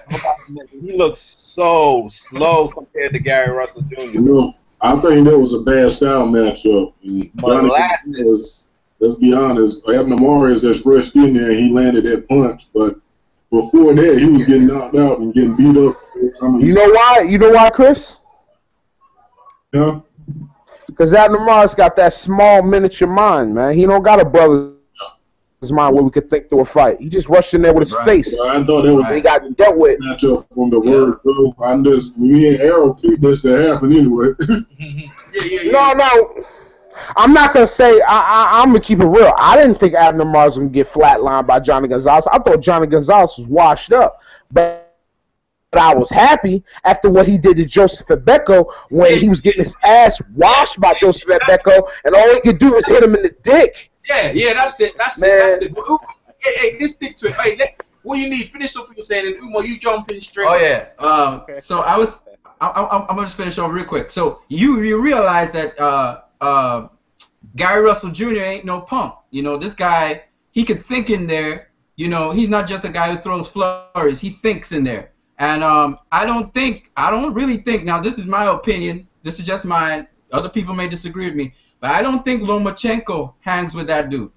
he looks so slow compared to Gary Russell Junior You know, I think that was a bad style matchup. Molasses. Let's be honest, Abner Mares just rushed in there and he landed that punch, but before that he was getting knocked out and getting beat up. I mean, you know why? You know why, Chris? Yeah. Because Abner Mares got that small miniature mind, man. He don't got a brother's mind where we could think through a fight. He just rushed in there with his right. face. Yeah, I thought that was and he got dealt with. Not up from the yeah. word go. I'm just me and Errol keep this to happen anyway. yeah, yeah, yeah. No, no. I'm not going to say, I, I, I'm going to keep it real. I didn't think Abner Mares was going to get flatlined by Johnny Gonzalez. I thought Johnny Gonzalez was washed up. But, but I was happy after what he did to Joseph Ebeko when he was getting his ass washed by Joseph Ebeko, and all he could do was hit him in the dick. Yeah, yeah, that's it. That's Man. it. That's it. Well, hey, hey, let's stick to it. Hey, let, what you need, finish off what you're saying, and Umar, you jump in straight. Oh, yeah. Um, okay. So I was, I, I, I'm going to finish off real quick. So you, you realize that, uh, Uh, Gary Russell Junior ain't no punk. You know, this guy, he could think in there. You know, he's not just a guy who throws flurries. He thinks in there. And um, I don't think, I don't really think, now this is my opinion. This is just mine. Other people may disagree with me. But I don't think Lomachenko hangs with that dude.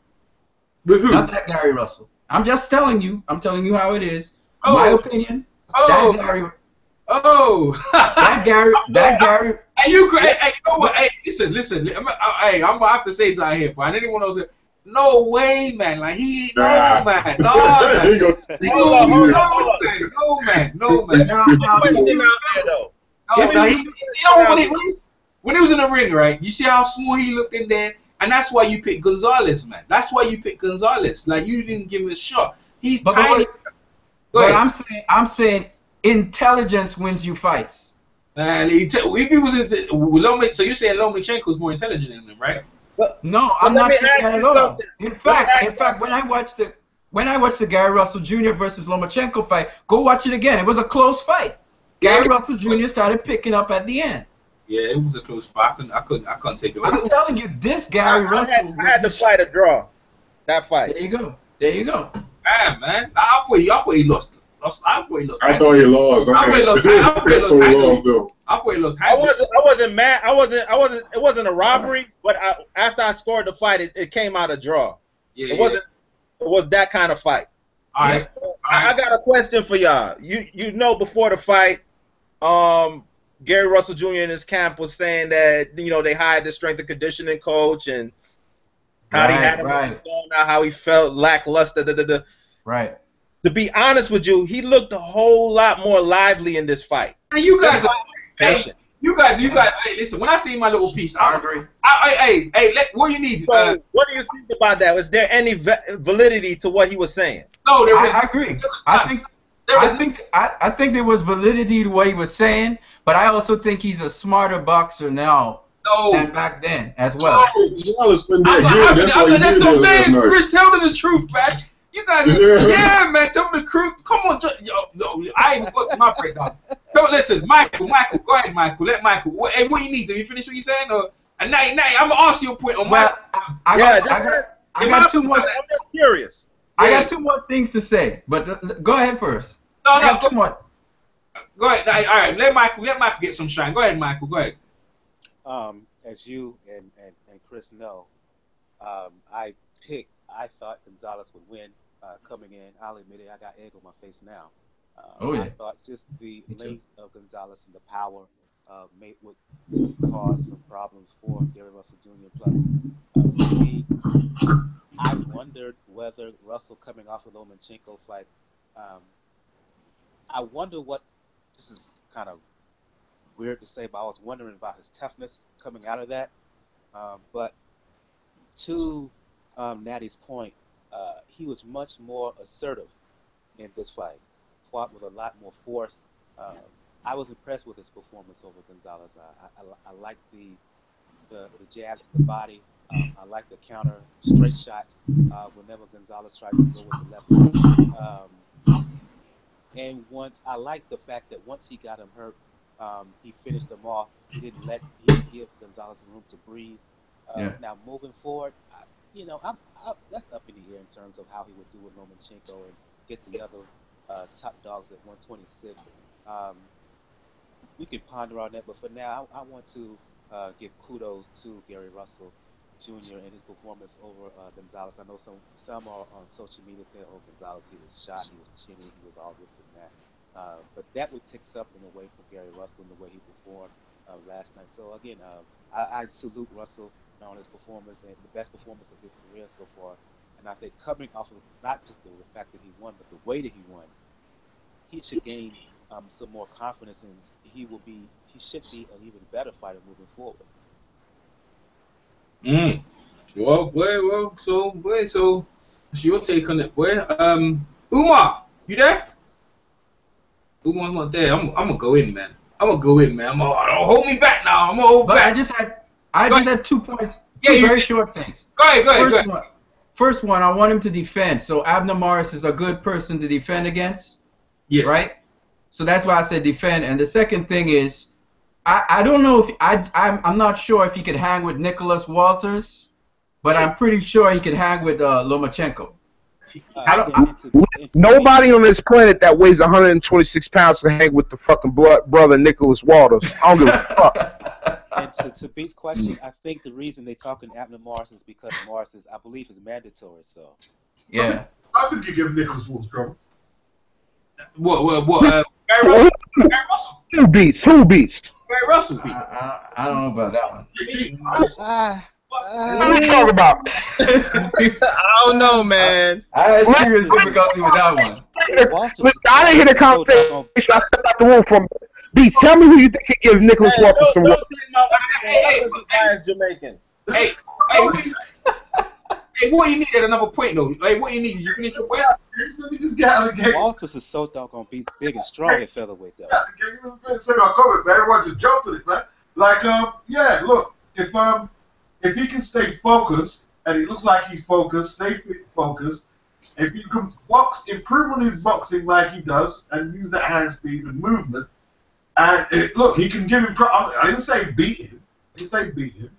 With who? Not that Gary Russell. I'm just telling you. I'm telling you how it is. Oh. My opinion. Oh. That Gary, oh. that Gary, that Gary. Hey, you, hey, hey, you know what? Hey, listen, listen. I'm, hey, I'm gonna have to say something here, but anyone else, no way, man. Like he, no nah. man, no man, no, no, man, no man, no man. No, no, he, you know, when, it, when he was in the ring, right? You see how small he looked in there, and that's why you picked Gonzalez, man. That's why you picked Gonzalez. Like you didn't give him a shot. He's but tiny. But I'm saying, I'm saying, intelligence wins you fights. Man, he if he was into Lomachenko, so you're saying Lomachenko is more intelligent than him, right? Well, no, I'm not saying that at all. Something. In fact, in fact, when I watched the when I watched the Gary Russell Junior versus Lomachenko fight, go watch it again. It was a close fight. Gary yeah, Russell Junior Was, started picking up at the end. Yeah, it was a close fight. I couldn't, I couldn't, I couldn't take it. I was telling you, this Gary I, Russell. I had, I had to fight a draw. That fight. There you go. There you go. Man, man, I thought he, I thought he lost. I thought he lost. I thought he lost. I thought he lost. I thought he lost. I thought he lost. I wasn't. I wasn't mad. I wasn't. I wasn't. It wasn't a robbery. But I, after I scored the fight, it, it came out a draw. Yeah, it wasn't. It was that kind of fight. All right. All right. I, I got a question for y'all. You you know before the fight, um, Gary Russell Junior and his camp was saying that you know they hired the strength and conditioning coach and how right, he had him right. on his phone, how he felt lackluster. Da, da, da. Right. To be honest with you, he looked a whole lot more lively in this fight. And you guys, are, hey, you guys, you guys. Hey, listen, when I see my little piece, I agree. Hey, hey, let, what do you need? So, uh, what do you think about that? Was there any validity to what he was saying? No, there was. I, I agree. There was I think. There was I think. I, I think there was validity to what he was saying, but I also think he's a smarter boxer now. No. And back then as well. No. That's what I'm saying. Chris, tell me the truth, man. You guys, yeah, man, tell me the crew. Come on, yo, yo, I ain't got to my breakdown. Don't listen, Michael, Michael, go ahead, Michael. Let Michael. What, hey, what you need? Do you finish what you saying, or a night night. I'm also put on well, my. I, I yeah, got, I got, I got two more. I'm just curious. I yeah. got two more things to say, but go ahead first. No, no, go, two more. Go ahead. All right, let Michael let Michael get some shine. Go ahead, Michael. Go ahead. Um, as you and and, and Chris know, um, I picked. I thought Gonzalez would win uh, coming in. I'll admit it. I got egg on my face now. Uh, oh, yeah. I thought just the length of Gonzalez and the power uh, made would cause some problems for Gary Russell Junior Plus, uh, for me, I wondered whether Russell coming off of Lomachenko fight. Um, I wonder what. This is kind of weird to say, but I was wondering about his toughness coming out of that. Um, but to um, Natty's point, uh, he was much more assertive in this fight. Fought with a lot more force. Um, I was impressed with his performance over Gonzalez. I, I, I like the, the the jabs to the body. Um, I like the counter straight shots uh, whenever Gonzalez tries to go with the left. Um, and once I like the fact that once he got him hurt, um, he finished him off. He didn't let he didn't give Gonzalez room to breathe. Uh, yeah. Now moving forward, I, you know, I'm, I, that's up in the air in terms of how he would do with Lomachenko and gets the other. Uh, top dogs at one twenty-six. Um, we can ponder on that, but for now, I, I want to uh, give kudos to Gary Russell Junior and his performance over uh, Gonzalez. I know some some are on social media saying, "Oh, Gonzalez, he was shot, he was chinny, he was all this and that." Uh, but that would take something away from Gary Russell and the way he performed uh, last night. So again, um, I, I salute Russell on his performance and the best performance of his career so far. And I think coming off of not just the fact that he won, but the way that he won, he should gain um, some more confidence, and he will be, he should be an even better fighter moving forward. Mm. Well, boy, well, so, boy, so, it's your take on it, boy. Um, Umar, you there? Umar's not there. I'm, I'm gonna go in, man. I'm gonna go in, man. I'm gonna, don't hold me back now. I'm gonna hold but back. I just had, I go just ahead. had two points. Two yeah, very short things. Go ahead, go ahead, First go ahead. One, First one, I want him to defend. So Abner Mares is a good person to defend against, yeah. right? So that's why I said defend. And the second thing is, I, I don't know if I I'm, I'm not sure if he could hang with Nicholas Walters, but I'm pretty sure he could hang with uh, Lomachenko. Uh, I don't, I, into, into nobody on this planet that weighs one hundred twenty-six pounds can hang with the fucking blood brother Nicholas Walters. I don't give a fuck. And to, to Beat's question, I think the reason they're talking Abner Mares is because Mares is, I believe, is mandatory. So, yeah, I think you give Nicholas Wolf trouble. What? What? What? Uh, Barry Russell. Barry Russell. Who beats? Who beats? Barry Russell beats. Uh, I, I don't know about that one. Uh, Uh, what are you talking about? I don't know, man. I had serious difficulty with that one. Listen, I didn't hear the conversation. I stepped out the room from Beats. Tell me who you think could give Nicholas hey, Walker some work. Hey, hey, hey, hey, what you need at another point, though? Hey, what you need? You finish your way out. Walters is so doggone Beats big and strong at featherweight, though. Everyone just jumped to this, man. Like, um, yeah, look, if, um, If he can stay focused, and it looks like he's focused, stay focused, if he can box, improve on his boxing like he does, and use that hand speed and movement, and it, look, he can give him problems. I didn't say beat him. I didn't say beat him.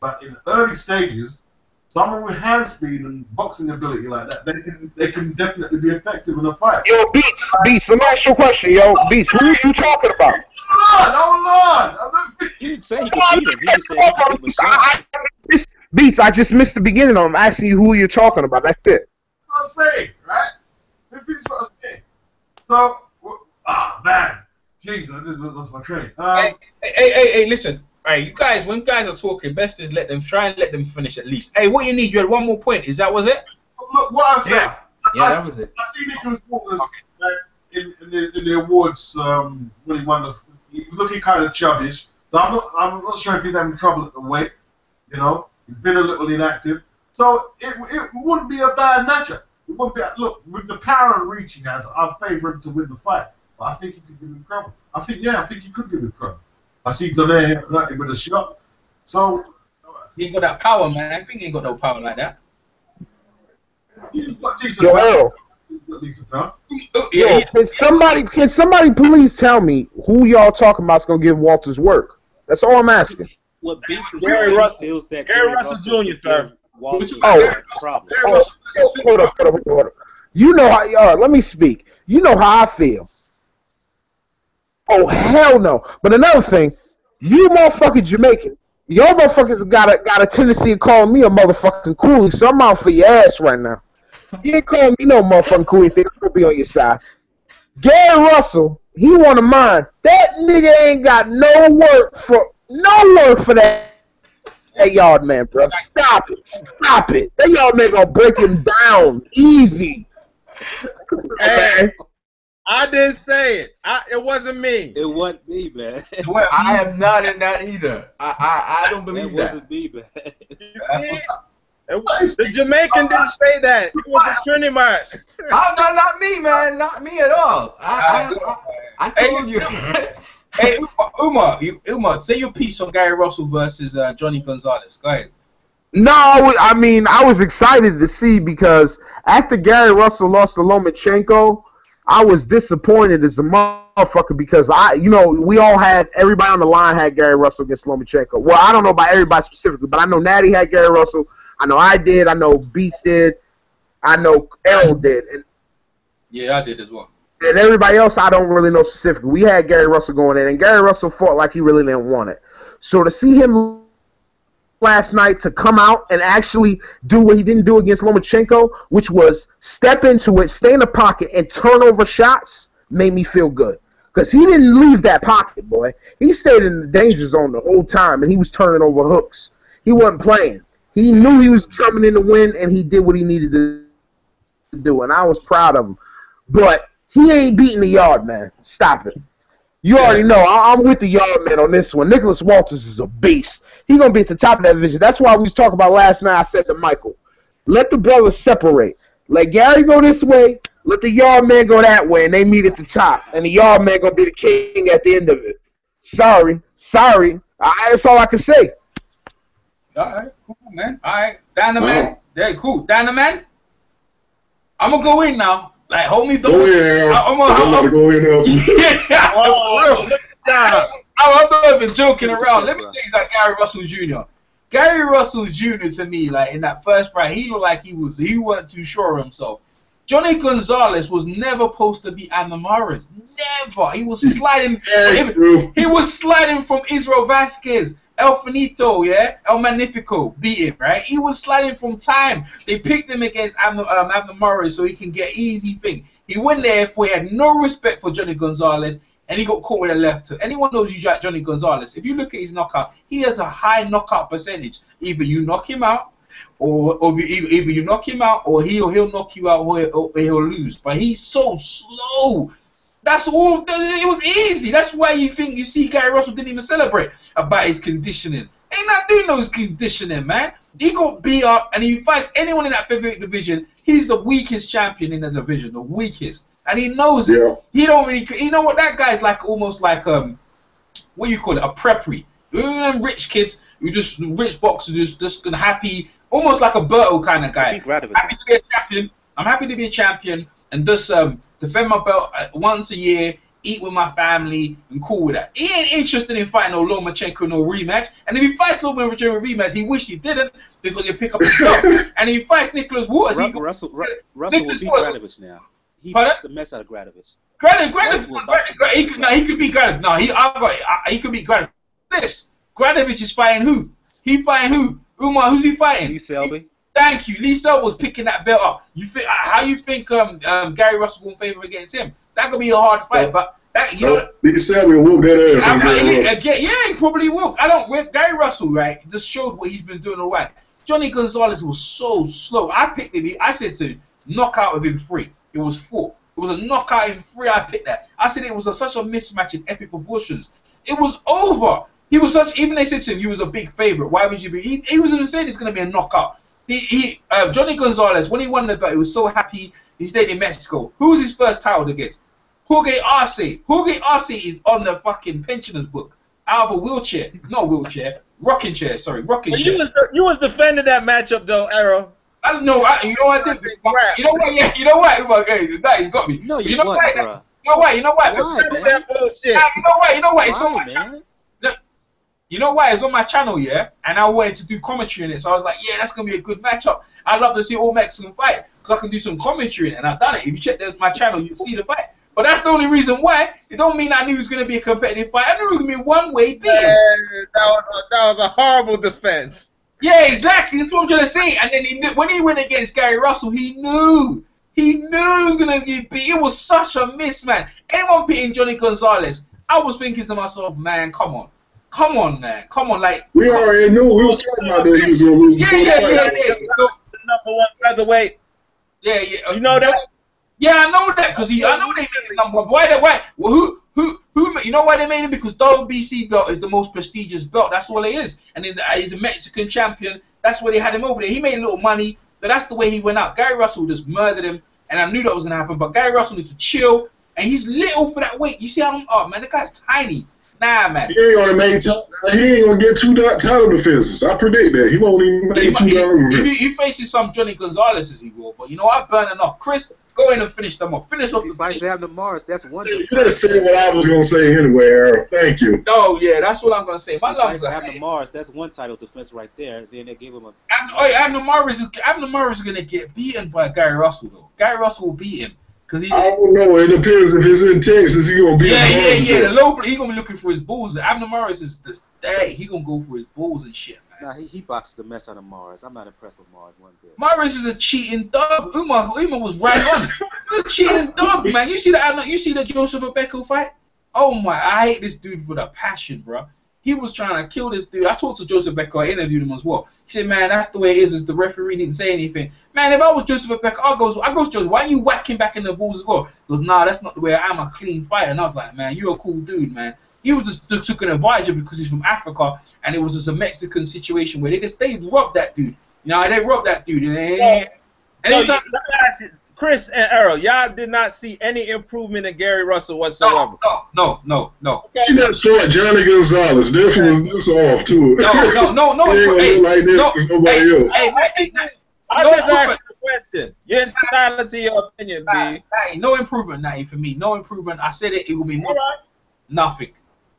But in the early stages, someone with hand speed and boxing ability like that, they can, they can definitely be effective in a fight. Yo, Beats, Beats, let me ask you a question, yo. Beats, who are you talking about? Hold on, hold on. He didn't say he could beat him. He just said he could beat him. Beats, I just missed the beginning of him. I'm asking you who you're talking about. That's it. That's what I'm saying, right? That's what I'm saying. So, ah, oh, man. Jeez, I just lost my train. Um, hey, hey, hey, hey, listen. Hey, you guys, when guys are talking, best is let them try and let them finish at least. Hey, what you need? You had one more point. Is that was it? Look, what I said. Yeah, yeah I, that was it. I see Nicholas Walters okay. uh, in, in, the, in the awards um, really wonderful. He's looking kind of chubbish. So I'm not, I'm not sure if he's having trouble at the weight. You know, he's been a little inactive. So it, it wouldn't be a bad matchup. It wouldn't be. Look, with the power and reach he has, I'd favour him to win the fight. But I think he could give him trouble. I think, yeah, I think he could give him trouble. I see Donaire hit with a shot. So he ain't got that power, man. I think he ain't got no power like that. He's got decent power. Yo, can somebody can somebody please tell me who y'all talking about is gonna give Walters work? That's all I'm asking. what beats his feels that Gary Russell Junior, sir. Walters oh, problem. Oh, hold up, hold up, hold up. You know how y'all. Uh, let me speak. You know how I feel. Oh hell no! But another thing, you motherfucking Jamaican. Your motherfuckers got a got a tendency of calling me a motherfucking coolie, so I'm out for your ass right now. You ain't calling me no motherfucking coolie thing. I'm gonna be on your side. Gary Russell, he one of mine. That nigga ain't got no word for no word for that. That yard man, bro. Stop it. Stop it. That yard man gonna break him down easy. Hey, I didn't say it. I, it wasn't me. It wasn't me, man. Well, I am not in that either. I I, I don't believe that. It wasn't me, man. That's what's up. It was, the Jamaican didn't say that. It was a Trinity man. Oh, no, not me, man. Not me at all. I I, I, I told you. Hey, Umar, you, Umar, say your piece on Gary Russell versus uh, Johnny Gonzalez. Go ahead. No, I mean, I was excited to see because after Gary Russell lost to Lomachenko, I was disappointed as a motherfucker because, I, you know, we all had, everybody on the line had Gary Russell against Lomachenko. Well, I don't know about everybody specifically, but I know Natty had Gary Russell. I know I did. I know Beats did. I know Errol did. And yeah, I did as well. And everybody else, I don't really know specifically. We had Gary Russell going in, and Gary Russell fought like he really didn't want it. So to see him last night to come out and actually do what he didn't do against Lomachenko, which was step into it, stay in the pocket, and turn over shots, made me feel good. Because he didn't leave that pocket, boy. He stayed in the danger zone the whole time, and he was turning over hooks. He wasn't playing. He knew he was coming in to win, and he did what he needed to do, and I was proud of him. But he ain't beating the yard man. Stop it. You already know. I I'm with the yard man on this one. Nicholas Walters is a beast. He's going to be at the top of that division. That's why we was talking about last night. I said to Michael, let the brothers separate. Let Gary go this way. Let the yard man go that way, and they meet at the top. And the yard man going to be the king at the end of it. Sorry. Sorry. I, that's all I can say. All right. Cool, man. All right. Down the man. There, cool. Down the man. I'm going to go in now. Like, hold me, don't. I'm gonna go in here. Yeah, oh, I'm, I'm not even joking around. Let me tell you, like Gary Russell Junior Gary Russell Junior to me, like in that first round, he looked like he was he wasn't too sure of himself. Johnny Gonzalez was never supposed to be Abner Mares. Never. He was sliding. he, he was sliding from Israel Vasquez. El Finito, yeah, El Magnifico, beat him, right? He was sliding from time. They picked him against Abner, um, Abner Mares so he can get easy thing. He went there for he had no respect for Johnny Gonzalez, and he got caught with a left hook. Anyone knows you got Johnny Gonzalez. If you look at his knockout, he has a high knockout percentage. Either you knock him out, or, or either, either you knock him out, or he'll he'll knock you out, or he'll, or he'll lose. But he's so slow. That's all. It was easy. That's why you think you see Gary Russell didn't even celebrate about his conditioning. Ain't not doing no conditioning, man. He got beat up, and he fights anyone in that featherweight division. He's the weakest champion in the division, the weakest, and he knows yeah. it. He don't really. You know what? That guy's like almost like um, what do you call it? A preppery. You know them rich kids who just rich boxers just just happy, almost like a Berto kind of guy. He's happy to be a champion. I'm happy to be a champion. And just um, defend my belt once a year, eat with my family, and cool with that. He ain't interested in fighting no Lomachenko, no rematch. And if he fights Lomachenko rematch, he wish he didn't because he pick up his belt. And if he fights Nicholas Waters, Ru he Russell, Ru Russell Nicholas will beat Gradovich now. He beats the mess out of Gradovich. Gradovich, Gradovich, he could, no, he could beat Gradovich. No, he, I've got it. I, he could beat Gradovich. This Gradovich is fighting who? He fighting who? Umar, who's he fighting? Lee Selby. Thank you. Lee Selby was picking that belt up. You think how you think um, um, Gary Russell will favor against him? That could be a hard fight, but that you no, know Lee Selby will whoop that ass. I, I, I, again, yeah, he probably will. I don't. Gary Russell, right, just showed what he's been doing all right. Johnny Gonzalez was so slow. I picked him. I said to him, knockout within three. It was four. It was a knockout in three. I picked that. I said it was a, such a mismatch in epic proportions. It was over. He was such. Even they said to him, "You was a big favorite. Why would you be?" He, he was even saying it's going to be a knockout. He, he, uh, Johnny Gonzalez, when he won the belt, he was so happy. He stayed in Mexico. Who was his first title against? Jorge Arce. Jorge Arce is on the fucking pensioners book. Out of a wheelchair. Not wheelchair. Rocking chair, sorry. Rocking chair. You was, you was defending that matchup, though, Arrow. I don't know. I, you know what I did? You know what? Yeah, you know what? It's that, it's got me. No, you, you know what, bro. You know what? You know what? Why, you know what? You know what? It's so much. You You know why? It's on my channel, yeah? And I wanted to do commentary in it. So I was like, yeah, that's going to be a good matchup. I'd love to see all Mexican fight because I can do some commentary in it. And I've done it. If you check my channel, you'll see the fight. But that's the only reason why. It don't mean I knew it was going to be a competitive fight. I knew it was going to be one-way beat. Yeah, that was, that was a horrible defense. Yeah, exactly. That's what I'm trying to say. And then he knew, when he went against Gary Russell, he knew. He knew he was going to get beat. It was such a miss, man. Anyone beating Johnny Gonzalez, I was thinking to myself, man, come on. Come on, man. Come on, like... We already knew. We was talking about that he was going to lose. Yeah, yeah, yeah, yeah. The number one featherweight. Yeah, yeah. You know that? Yeah, I know that, because I know they made him number one. Why? They, why? Well, who, who, who, you know why they made him? Because the O B C belt is the most prestigious belt. That's all it is. And then he's a Mexican champion. That's where they had him over there. He made a little money, but that's the way he went out. Gary Russell just murdered him, and I knew that was going to happen, but Gary Russell needs to chill, and he's little for that weight. You see how I'm up, man? The guy's tiny. Nah, man. He ain't gonna make. He ain't gonna get two title defenses. I predict that he won't even make he, two title defenses. He, he faces some Johnny Gonzalez as he will, but you know I burn enough. Chris, go in and finish them off. Finish off the fight. Abner Mares, that's one. You could have said what I was gonna say anyway, Errol. Thank you. No, yeah, that's what I'm gonna say. My lungs are Abner Mares. That's one title defense right there. Then they gave him a. Abner, oh, yeah, Abner Mares is Abner Mares is gonna get beaten by Gary Russell though. Gary Russell will beat him. He, I don't know. It appears if it's in Texas, he's gonna be. Yeah, yeah, yeah. The low, he gonna be looking for his balls. Abner Mares is this. Hey, he gonna go for his balls and shit. Man. Nah, he he boxed the mess out of Mares. I'm not impressed with Mares one bit. Mares is a cheating dog. Uma Uma was right on. He's a cheating dog, man. You see that? You see the Joseph Obeko fight? Oh my! I hate this dude with a passion, bro. He was trying to kill this dude. I talked to Joseph Becker. I interviewed him as well. He said, man, that's the way it is. Is the referee didn't say anything. Man, if I was Joseph Becker, I go, I go, Joseph, why are you whacking back in the balls as well? He goes, nah, that's not the way I am. I'm a clean fighter. And I was like, man, you're a cool dude, man. He was just took an advisor because he's from Africa, and it was just a Mexican situation where they just they robbed that dude. You know, they robbed that dude. And, they, yeah. and so, they, Chris and Errol, y'all did not see any improvement in Gary Russell whatsoever. No, no, no, no. no. He not short Johnny Gonzalez. This was this off too. No, no, no, no. Hey, like no, nobody else. Hey, hey, hey, I no just asked a question. You're entitled to your opinion, B. Hey, no improvement, Natty, for me. No improvement. I said it. It will be more. Right. Nothing,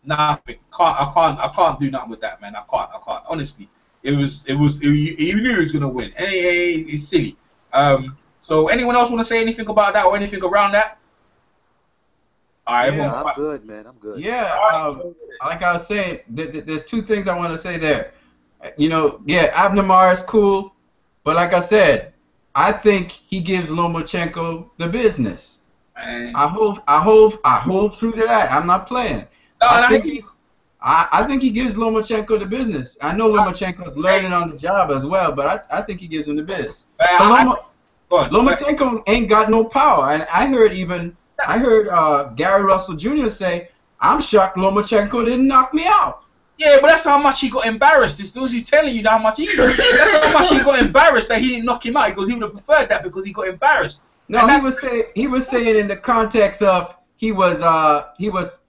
nothing. Can't. I can't. I can't do nothing with that, man. I can't. I can't. Honestly, it was. It was. It, you, you knew he was gonna win. Hey, hey, it's silly. Um. So, anyone else want to say anything about that or anything around that? All right, yeah, I'm good, man. I'm good. Yeah, um, like I was saying, th th there's two things I want to say there. You know, yeah, Abner Mares is cool, but like I said, I think he gives Lomachenko the business. Man. I hope, I hope, I hold true to that. I'm not playing. No, I, no, think I, he, I, I think he gives Lomachenko the business. I know Lomachenko's learning on the job as well, but I, I think he gives him the biz. Lomachenko ain't got no power, and I heard even I heard uh, Gary Russell Junior say, "I'm shocked Lomachenko didn't knock me out." Yeah, but that's how much he got embarrassed. This dude, he's telling you how much he got. That's how much he got embarrassed that he didn't knock him out. Because he would have preferred that because he got embarrassed. No, he was saying he was saying in the context of he was uh he was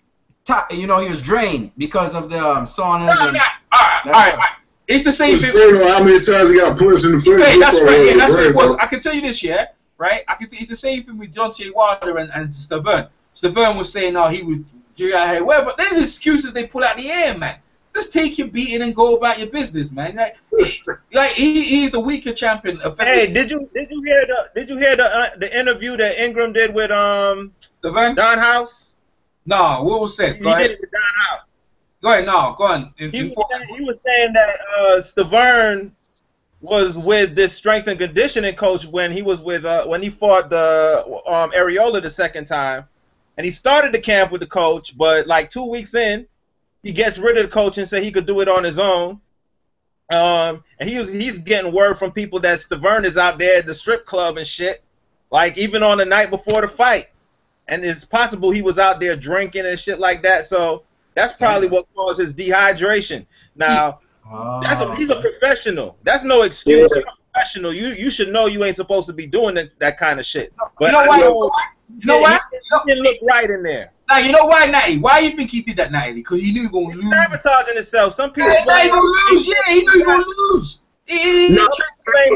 top, you know he was drained because of the um, saunas. No, and, no. All right, all right. All right. It's the same thing. You know how many times he got punched in the face? Okay, that's right. Yeah, that's what it was. I can tell you this, yeah, right? I can. It's the same thing with Deontay Wilder and and Stavern. Stavern was saying, "Oh, he was G I A." Whatever. There's excuses they pull out the air, man. Just take your beating and go about your business, man. Like, like he, he's the weaker champion. Hey, did you did you hear the did you hear the uh, the interview that Ingram did with um Stavern? Don House? No, Will said. Go he ahead. Did it with Don House. Go ahead, no, go on. In, he, was saying, he was saying that uh, Stavern was with this strength and conditioning coach when he was with uh, when he fought the um, Areola the second time, and he started the camp with the coach, but like two weeks in, he gets rid of the coach and said he could do it on his own. Um, and he was, he's getting word from people that Stavern is out there at the strip club and shit, like even on the night before the fight, and it's possible he was out there drinking and shit like that. So. That's probably what caused his dehydration. Now, oh. that's a, he's a professional. That's no excuse. Yeah. You're a professional. You you should know you ain't supposed to be doing that, that kind of shit. But you know why? Know, you know why? He, he didn't look right in there. Now you know why, Natty? Why you think he did that, Natty? Because he knew he was gonna lose. He's sabotaging himself. Some people. Hey, he gonna lose. Yeah, he knew he was gonna lose. He, he, no,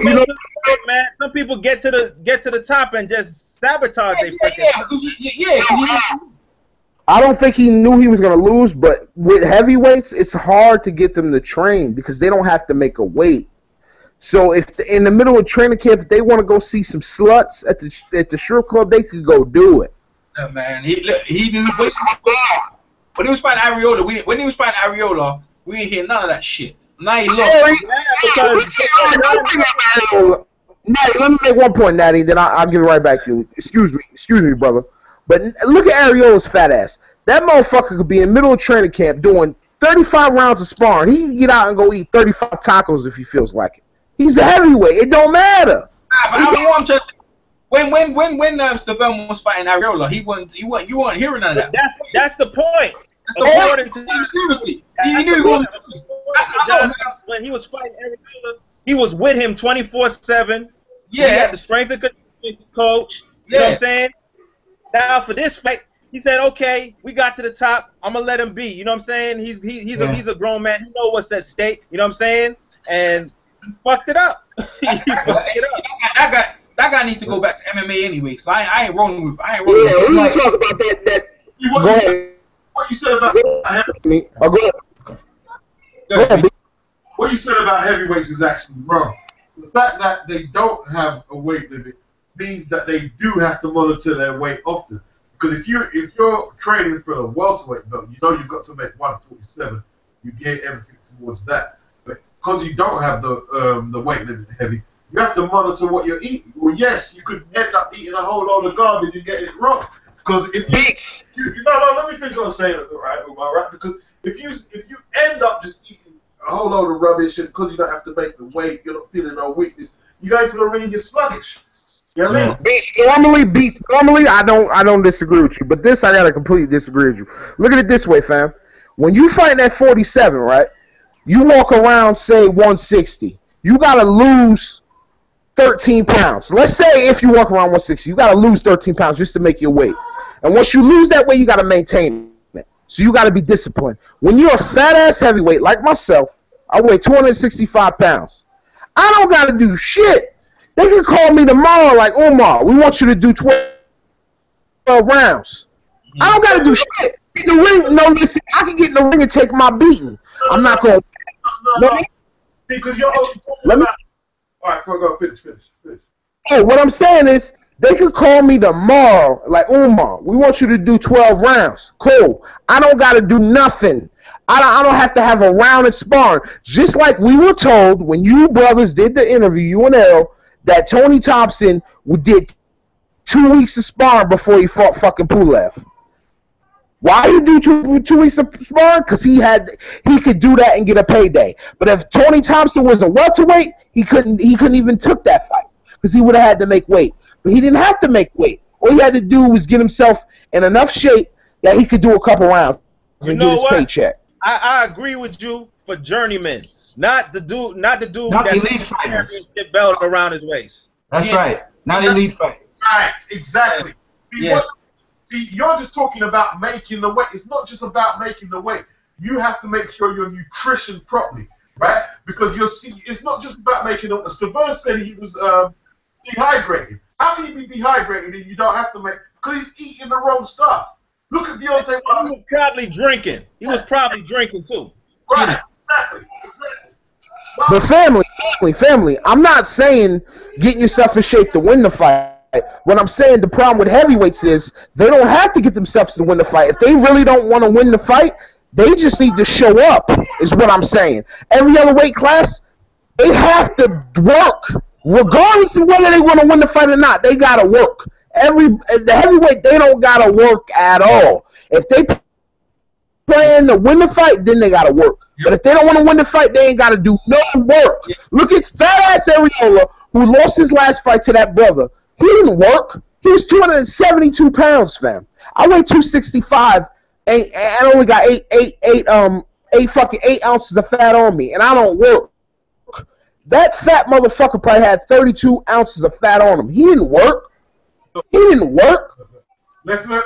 he, he, he, man. Some people get to the get to the top and just sabotage. Yeah, yeah, yeah. Because yeah, yeah, I don't think he knew he was going to lose, but with heavyweights, it's hard to get them to train because they don't have to make a weight. So if the, in the middle of training camp, if they want to go see some sluts at the at the strip club, they could go do it. Yeah, man, he look, he was wasting time. When he was fighting Arreola, we when he was fighting Arreola, we didn't hear none of that shit. Now he lost. Hey, hey, Natty, let me make one point, Natty, then I'll, I'll give it right back to you. Excuse me, excuse me, brother. But look at Ariola's fat ass. That motherfucker could be in middle of training camp doing thirty-five rounds of sparring. He can get out and go eat thirty-five tacos if he feels like it. He's a heavyweight. It don't matter. Nah, but I mean, I'm just when when when when um, Steven was fighting Arreola, he wasn't he wasn't you weren't hearing none of that. That's that's the point. That's the point. Important to seriously. He knew he was. That's the point. When he was fighting Arreola, he was with him twenty-four seven. Yeah, he had the strength and conditioning coach. You yeah. know what I'm saying? Now for this fight, he said, "Okay, we got to the top. I'm gonna let him be." You know what I'm saying? He's he, he's yeah. a he's a grown man. He knows what's at stake. You know what I'm saying? And he fucked it up. he fucked it up. That guy, that guy needs to go back to M M A anyway. So I I ain't rolling with I ain't rolling yeah, with. Yeah, we like, talk about that. That what, you said, what you said about me? Oh, go ahead. Go ahead. What you said about heavyweights is actually wrong. The fact that they don't have a weight limit means that they do have to monitor their weight often. Because if you if you're training for a welterweight belt, you know you've got to make one forty-seven. You get everything towards that. But because you don't have the um, the weight limit heavy, you have to monitor what you're eating. Well, yes, you could end up eating a whole load of garbage and get it wrong. Because if you, you no no let me finish what I'm saying, right, Umar, right? Because if you if you end up just eating a whole load of rubbish, and because you don't have to make the weight, you're not feeling no weakness. You go into the ring and you're sluggish. You know what I mean? Beats normally beats normally. I don't I don't disagree with you, but this I gotta completely disagree with you. Look at it this way, fam. When you fighting at forty-seven, right? You walk around say one sixty. You gotta lose thirteen pounds. Let's say if you walk around one sixty, you gotta lose thirteen pounds just to make your weight. And once you lose that weight, you gotta maintain it. So you got to be disciplined. When you're a fat-ass heavyweight like myself, I weigh two hundred sixty-five pounds. I don't got to do shit. They can call me tomorrow like, Omar, we want you to do twelve rounds. I don't got to do shit. In the ring, no, listen, I can get in the ring and take my beating. I'm not going to. No, no, no. Because you're over talking about. All right, so go finish, finish, finish. Hey, what I'm saying is, they could call me tomorrow, like, Umar, we want you to do twelve rounds. Cool. I don't got to do nothing. I don't, I don't have to have a round of sparring. Just like we were told when you brothers did the interview, you and L, that Tony Thompson did two weeks of sparring before he fought fucking Pulev. Why you do two, two weeks of sparring? Because he had he could do that and get a payday. But if Tony Thompson was a welterweight, he couldn't, he couldn't even took that fight because he would have had to make weight. But he didn't have to make weight. All he had to do was get himself in enough shape that he could do a couple rounds and get his paycheck. I, I agree with you for journeymen, not the dude, not the dude not that's elite fighters. Belt around his waist. That's yeah. right, not elite fighters. Right, exactly. Yeah. See, you're just talking about making the weight. It's not just about making the weight. You have to make sure your nutrition properly, right? Because you'll see, it's not just about making the. Stavon said he was um, dehydrated. How can you be dehydrated and you don't have to make? Because he's eating the wrong stuff. Look at Deontay. He was probably drinking. He was probably drinking too. Right. Exactly. Exactly. Wow. But family, family, family. I'm not saying getting yourself in shape to win the fight. What I'm saying, the problem with heavyweights is they don't have to get themselves to win the fight. If they really don't want to win the fight, they just need to show up. Is what I'm saying. Every other weight class, they have to work. Regardless of whether they want to win the fight or not, they gotta work. Every the heavyweight, they don't gotta work at all. If they plan to win the fight, then they gotta work. Yep. But if they don't want to win the fight, they ain't gotta do no work. Yep. Look at fat ass Arreola, who lost his last fight to that brother. He didn't work. He was two hundred seventy-two pounds, fam. I weigh two sixty-five, and I only got eight, eight, eight, um, eight fucking eight ounces of fat on me, and I don't work. That fat motherfucker probably had thirty-two ounces of fat on him. He didn't work. He didn't work. Let's look.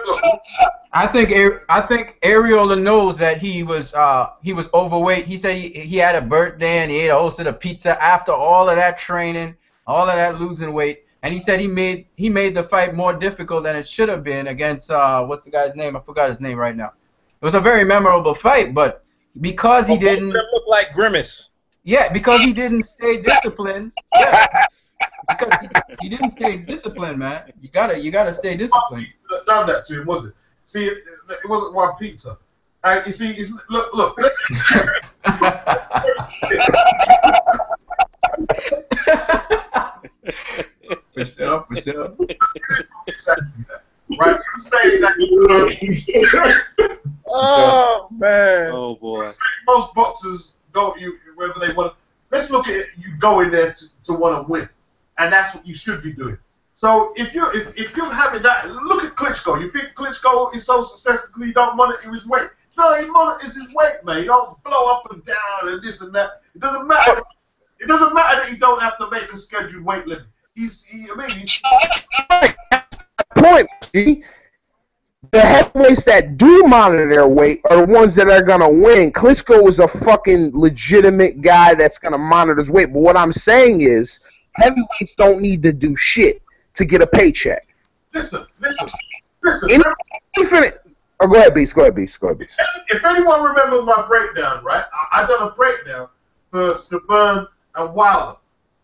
I think I think Arreola knows that he was uh, he was overweight. He said he, he had a birthday and he ate a whole set of pizza after all of that training, all of that losing weight, And he said he made he made the fight more difficult than it should have been against uh, what's the guy's name? I forgot his name right now. It was a very memorable fight, but because he didn't look like Grimace. Yeah, because he didn't stay disciplined. Yeah. Because he, he didn't stay disciplined, man. You gotta you gotta stay disciplined. Done that to him, was it? See, it, it wasn't one pizza. And you see, it's, look, look. Listen. Push up, push up. Right? Say that. Oh man! Oh boy! Most boxers don't. You whether they want. Let's look at it. You go in there to to want to win, and that's what you should be doing. So if you if if you're having that, look at Klitschko. You think Klitschko is so successful? He don't monitor his weight. No, he monitors his weight, man. He don't blow up and down and this and that. It doesn't matter. It doesn't matter that he don't have to make a scheduled weight limit. He's, he, I mean, he's... Point. The heavyweights that do monitor their weight are the ones that are gonna win. Klitschko is a fucking legitimate guy that's gonna monitor his weight. But what I'm saying is, heavyweights don't need to do shit to get a paycheck. Listen, listen, listen. In, infinite. Oh, go ahead, Beast. Go ahead, Beast. Go ahead, Beast. If, if anyone remembers my breakdown, right? I, I done a breakdown for Stavern and Wilder.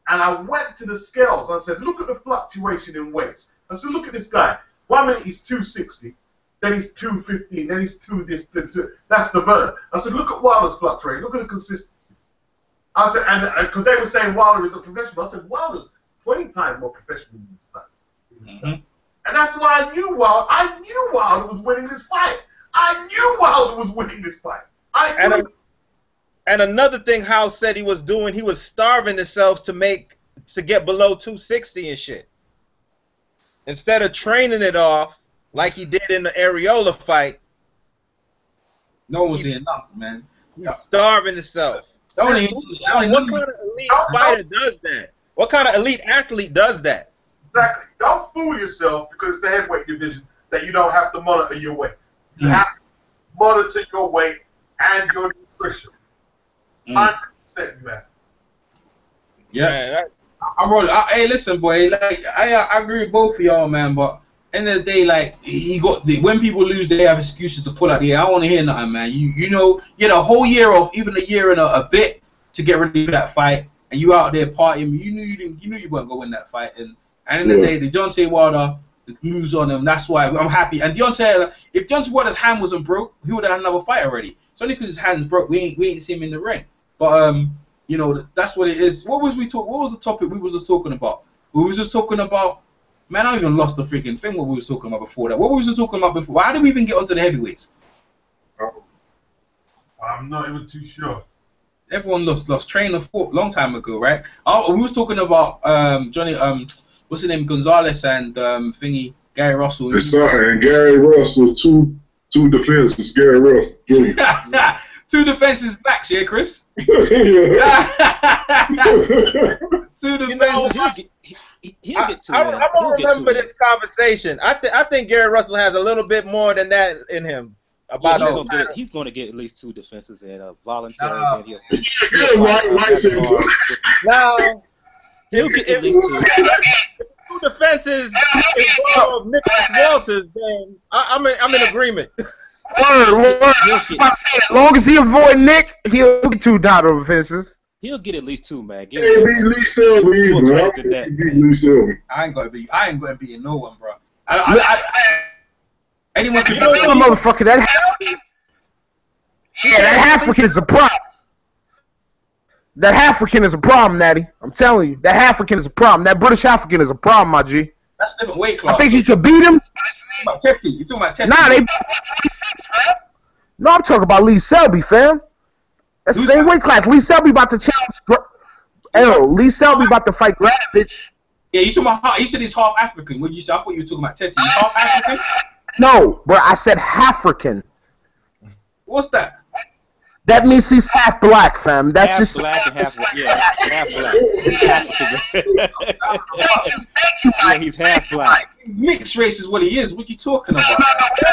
And I went to the scales. I said, look at the fluctuation in weights. I said, look at this guy. One minute he's two sixty, then he's two fifteen, then he's two this, two, two. That's the burn. I said, look at Wilder's fluctuating. Look at the consistency. I said, and because uh, they were saying Wilder is a professional. I said, Wilder's twenty times more professional than this guy. Mm-hmm. And that's why I knew Wilder. I knew Wilder was winning this fight. I knew Wilder was winning this fight. I knew. And another thing House said he was doing, he was starving himself to make to get below two sixty and shit. Instead of training it off like he did in the Areola fight. No one was doing nothing, man. Yeah. Starving himself. Don't even, don't even, what kind of elite fighter does that? What kind of elite athlete does that? Exactly. Don't fool yourself because it's the heavyweight division that you don't have to monitor your weight. You mm. have to monitor your weight and your nutrition. Mm. Yeah, I'm rolling. I, hey, listen, boy. Like, I, I agree with both of y'all, man. But end of the day, like, he got the, when people lose, they have excuses to pull out. Yeah, I don't want to hear nothing, man. You, you know, you had a whole year off, even a year and a, a bit to get ready for that fight, and you out there partying. You knew you didn't. You knew you weren't going to win that fight. And at the end yeah. of the day, the Deontay Wilder moves on him. That's why I'm happy. And Deontay, if Deontay Wilder's hand wasn't broke, he would have had another fight already. It's only because his hand's broke. We ain't, we ain't seen him in the ring. But um, you know, that's what it is. What was we talk? What was the topic we was just talking about? We was just talking about. Man, I even lost the freaking thing. What we was talking about before that? What we was just talking about before? Why did we even get onto the heavyweights? I'm not even too sure. Everyone lost lost train of thought long time ago, right? Oh, we was talking about um Johnny um. What's his name? Gonzalez and um, thingy Gary Russell. It's and Gary Russell, two two defenses. Gary Russell, two defenses max, yeah, Chris. Two defenses. You know, he, he'll get to I, I, I don't he'll remember this conversation. I think I think Gary Russell has a little bit more than that in him. About yeah, he's, gonna get, he's gonna get at least two defenses and a voluntary. Uh, he'll, he'll no. He'll get at least two. Two defenses involve Nicholas Walters, then I, I'm in, I'm in agreement. Word, word. As long as he avoid Nick, he'll get two title defenses. He'll get at least two, man. Get hey, Lee Silver, that, I ain't gonna be, I ain't gonna be in no one, bro. I, I, I, I, anyone can know that motherfucker. That yeah, that African is a prop. That African is a problem, Natty. I'm telling you, that African is a problem. That British African is a problem, my G. That's a different weight class. I think he could beat him. You're talking about Tetsi. Nah, they. No, I'm talking about Lee Selby, fam. That's the same weight class. Lee Selby about to challenge. Oh, Lee Selby about to fight Gravich. Yeah, you talking about? You said he's half African. When you said, I thought you were talking about Tetsi. He's half African. No, bro, I said African. What's that? That means he's half black, fam. That's half just black and half black. Yeah, half black. Yeah, he's half black. Mixed race is what he is. What you talking about?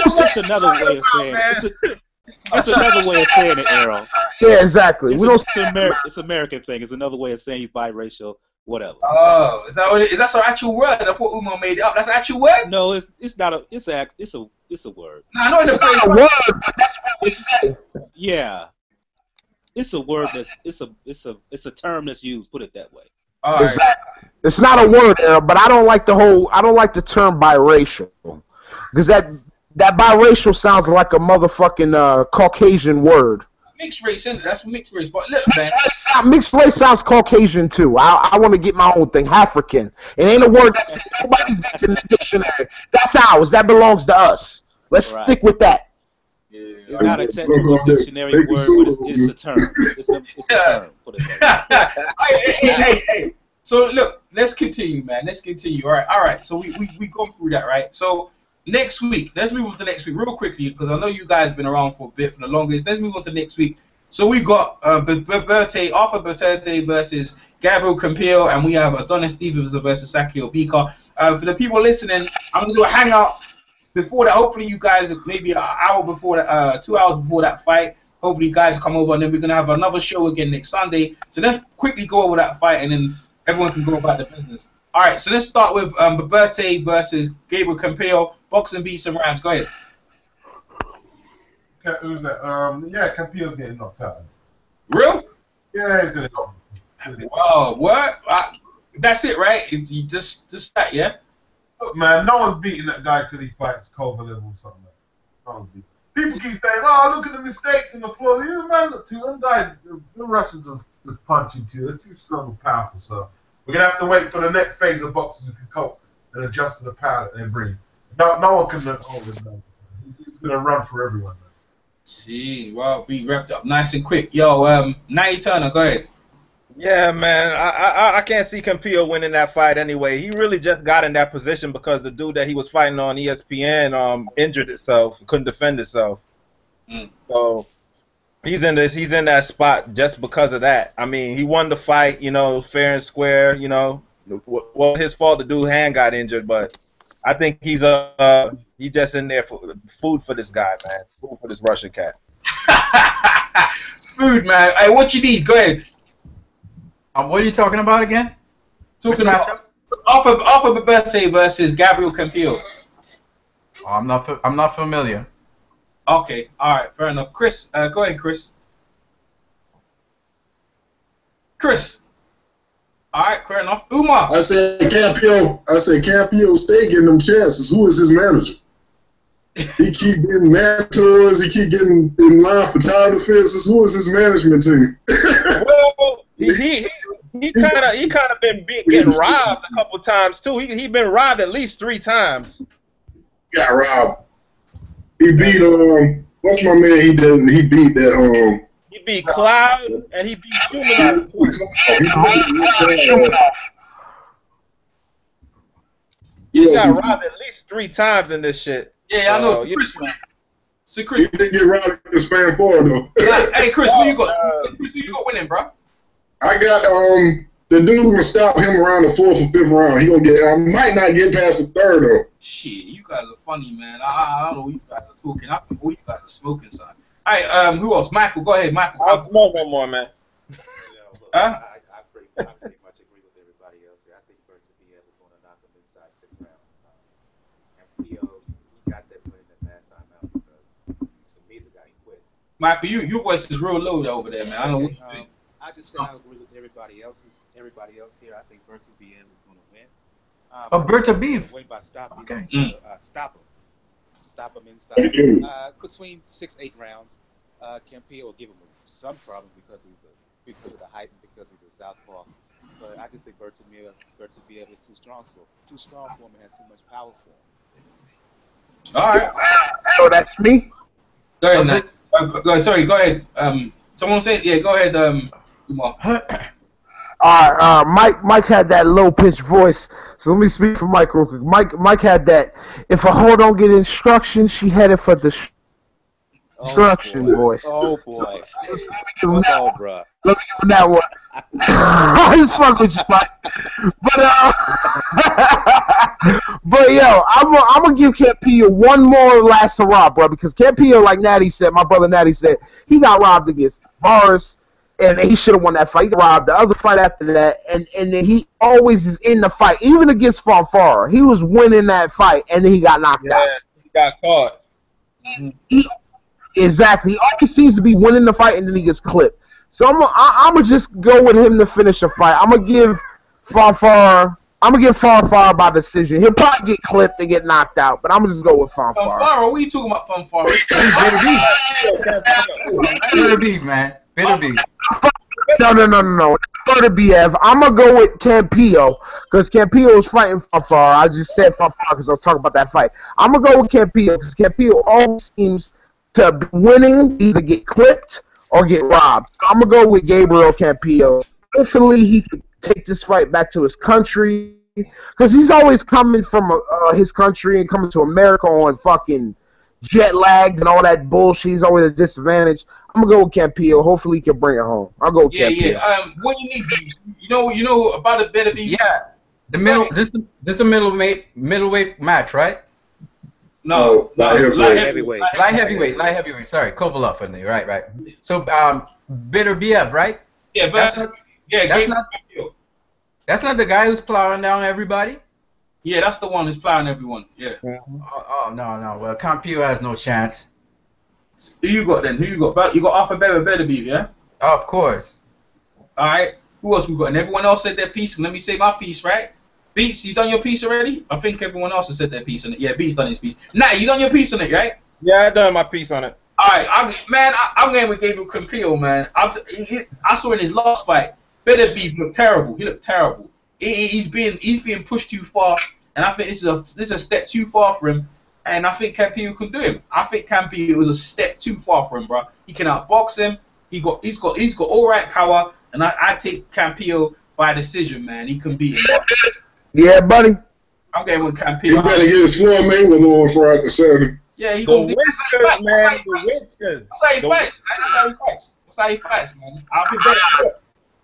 It's just another way of saying it. It's, a, it's another way of saying it, Errol. Yeah, exactly. It's, we a, don't it's, Amer it's American thing. It's another way of saying he's biracial. whatever. Oh, is that what it, is that an actual word? That's what Uma made up. That's an actual word? No, it's it's not a it's a it's a it's a word. No, I know it's, it's not a word, word, but that's what we say. Yeah, it's a word that's it's a it's a it's a term that's used. Put it that way. All right. Exactly. It's not a word, but I don't like the whole. I don't like the term biracial because that that biracial sounds like a motherfucking uh, Caucasian word. Mixed race, isn't it? That's mixed race. But look, man, mixed race sounds Caucasian too. I I want to get my own thing. African. It ain't a word that's in nobody's dictionary. That's ours. That belongs to us. Let's right. stick with that. Yeah. It's not a technical dictionary word, but it's, it's a term. It's a, it's a term. Put it there. hey, hey, hey. So look, let's continue, man. Let's continue. All right, all right. So we we we gone through that, right? So. Next week, let's move on to next week real quickly because I know you guys been around for a bit for the longest. Let's move on to next week. So we got uh, Berte, Arthur Berterte versus Gabriel Campillo, and we have Adonis Stevenson versus Saki Obika. Uh, for the people listening, I'm gonna do a hangout before that. Hopefully, you guys maybe an hour before that, uh, two hours before that fight. Hopefully, you guys come over, and then we're gonna have another show again next Sunday. So let's quickly go over that fight, and then everyone can go about their business. All right, so let's start with um, Berte versus Gabriel Campillo. Boxing beats and rounds. Go ahead. Okay, who's that? Um, yeah, Campillo's getting knocked out. Real? Yeah, he's gonna go. Wow, what? I, that's it, right? It's you just, just that, yeah. Look, man, no one's beating that guy till he fights Kovalev or something. No one's beating. People keep saying, "Oh, look at the mistakes in the floor." Yeah, man, look, two them guys, the Russians are just punching too. They're too strong and powerful, so we're gonna have to wait for the next phase of boxers who can cope and adjust to the power that they bring. No, no one can run over him. He's gonna run for everyone. Man. See, well, we wrapped up nice and quick. Yo, um, Nate Turner, go ahead. Yeah, man, I, I, I can't see Campillo winning that fight anyway. He really just got in that position because the dude that he was fighting on E S P N um injured itself, couldn't defend itself. Mm. So he's in this, he's in that spot just because of that. I mean, he won the fight, you know, fair and square. You know, well, his fault the dude's hand got injured, but. I think he's uh, uh he just in there for food for this guy, man. Food for this Russian cat. Food, man. Hey, what you need? Go ahead. Um, what are you talking about again? Talking about Arthur Arthur Berte versus Gabriel Campillo. Oh, I'm not I'm not familiar. Okay, all right, fair enough. Chris, uh, go ahead, Chris. Chris. All right, fair enough. Umar. I said Campillo. I said Campillo's taking them chances. Who is his manager? He keep getting mentors. He keep getting in line for title defenses. Who is his management team? Well, he he he kind of he kind of been being, getting robbed a couple times too. He he been robbed at least three times. Got robbed. He beat um. What's my man? He didn't. He beat that um. He beat Cloud and he beat Human. He got robbed at least three times in this shit. Yeah, I know. So Chris, so Chris, he didn't get robbed in the span four though. Like, hey, Chris, who you got? Chris, who you got winning, bro? I got um the dude gonna stop him around the fourth or fifth round. He gonna get. I might not get past the third though. Shit, you guys are funny, man. I, I don't know what you guys are talking. I don't know what you guys are smoking, son. All right, um, who else? Michael, go ahead, Michael. I'll smoke one more, man. Yeah, look, huh? I, I, pretty, I pretty much agree with everybody else here. I think Burks Diaz is going to knock him inside six rounds. Um, and P O, he got that win the last time out because to me, the guy quit. Michael, you, your voice is real low over there, man. I don't know what um, I just said oh. I agree with everybody else's. Everybody else here, I think Burks Diaz is going to win. Um, oh, Burks Diaz. Way by stop. Okay. Mm. Gonna, uh, stop him. Stop him inside. Uh, between six, eight rounds, uh, Campillo will give him some problem because he's a, because of the height and because he's a southpaw. But I just think Bertamir, Bertamir is too strong for him. Too strong for him and has too much power for him. All right. So that's me. Go ahead. Okay. Uh, go, sorry. Go ahead. Um, someone said, yeah. Go ahead. Um. Uh, uh, Mike Mike had that low-pitched voice, so let me speak for Mike real quick. Mike, Mike had that, if a hoe don't get instructions, she headed for the instruction oh voice. Oh, boy. So, so oh, no, bro. Look at that one. I just fuck with you, Mike. But, uh, but yo, I'm going to give Campillo one more last hurrah, bro, because Campillo, like Natty said, my brother Natty said, he got robbed against Tavares. and he should have won that fight. He robbed the other fight after that, and, and then he always is in the fight. Even against Farfara, he was winning that fight, and then he got knocked yeah, out. He got caught. He, he, exactly. He always seems to be winning the fight, and then he gets clipped. So I'm I'm gonna just go with him to finish the fight. I'm gonna give Farfara. I'm gonna give Farfara by decision. He'll probably get clipped and get knocked out, but I'm gonna just go with Farfara. Farfara, what are you talking about, Farfara? Bitter beef, man. Bitter beef. No, no, no, no, no. Bitter beef. I'm gonna go with Campillo because Campillo was fighting Farfara. I just said Farfara because I was talking about that fight. I'm gonna go with Campillo because Campillo always seems to be winning, either get clipped or get robbed. So I'm gonna go with Gabriel Campillo. Hopefully, he can take this fight back to his country, because he's always coming from uh, his country and coming to America on fucking jet lagged and all that bullshit. He's always at a disadvantage. I'm gonna go with Campillo. Hopefully, he can bring it home. I'll go with yeah, Campillo. Yeah, um, what you need, to, you know, you know about a better be yeah. The middle, this, this is a middleweight, middleweight match, right? No, no, light heavyweight. Light heavyweight, light heavyweight. heavyweight, light heavyweight. Sorry, Kovalov in there, right, right. So, um, Beterbiev, right? Yeah, that's, that's not, yeah, that's not, that's not the guy who's plowing down everybody. Yeah, that's the one who's plowing everyone. Yeah. Mm-hmm. oh, oh no, no. Well, Campillo has no chance. Who you got then? Who you got? You got Arthur Beterbiev, yeah. Oh, of course. All right. Who else we got? And everyone else said their piece. Let me say my piece, right? Beats, you done your piece already? I think everyone else has said their piece on it. Yeah, Beats done his piece. Nah, you done your piece on it, right? Yeah, I done my piece on it. All right, I'm, man, I, I'm going with Gabriel Campillo, man. I'm he, I saw in his last fight, Beterbiev looked terrible. He looked terrible. He, he's being he's being pushed too far, and I think this is a this is a step too far for him. And I think Campillo can do him. I think Campillo was a step too far for him, bro. He can outbox him. He got he's got he's got all right power, and I, I take Campillo by decision, man. He can beat him, bro. Yeah, buddy. I'm getting with Campillo. You better get his floor Mayweather on Friday, Saturday. Yeah, he gonna get his fight. That's how he fights, man. That's how he fights. That's how he fights, man. I think better,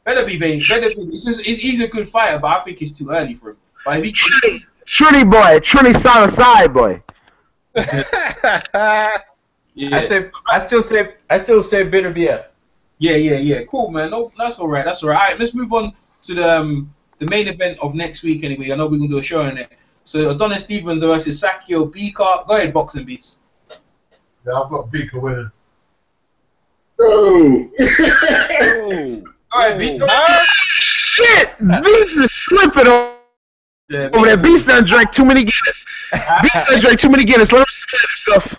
better be vain. Better be. It's just, it's, he's a good fighter, but I think it's too early for him. But if he Trini, Trini boy, Trini side side boy. yeah. I say, I still say, I still say better be up. Yeah, yeah, yeah. Cool, man. No, that's all right. That's all right. All right, let's move on to the. Um, The main event of next week, anyway. I know we're gonna do a show on it. So Adonis Stevens versus Sakio Bika. Go ahead, Boxing Beats. Yeah, I've got Bika winning. Oh. oh. All right, Beast. Oh. Shit, Beast is slipping over yeah, there. Beast done drank too many Guinness. Beast done drank too many Guinness. Let him spit himself.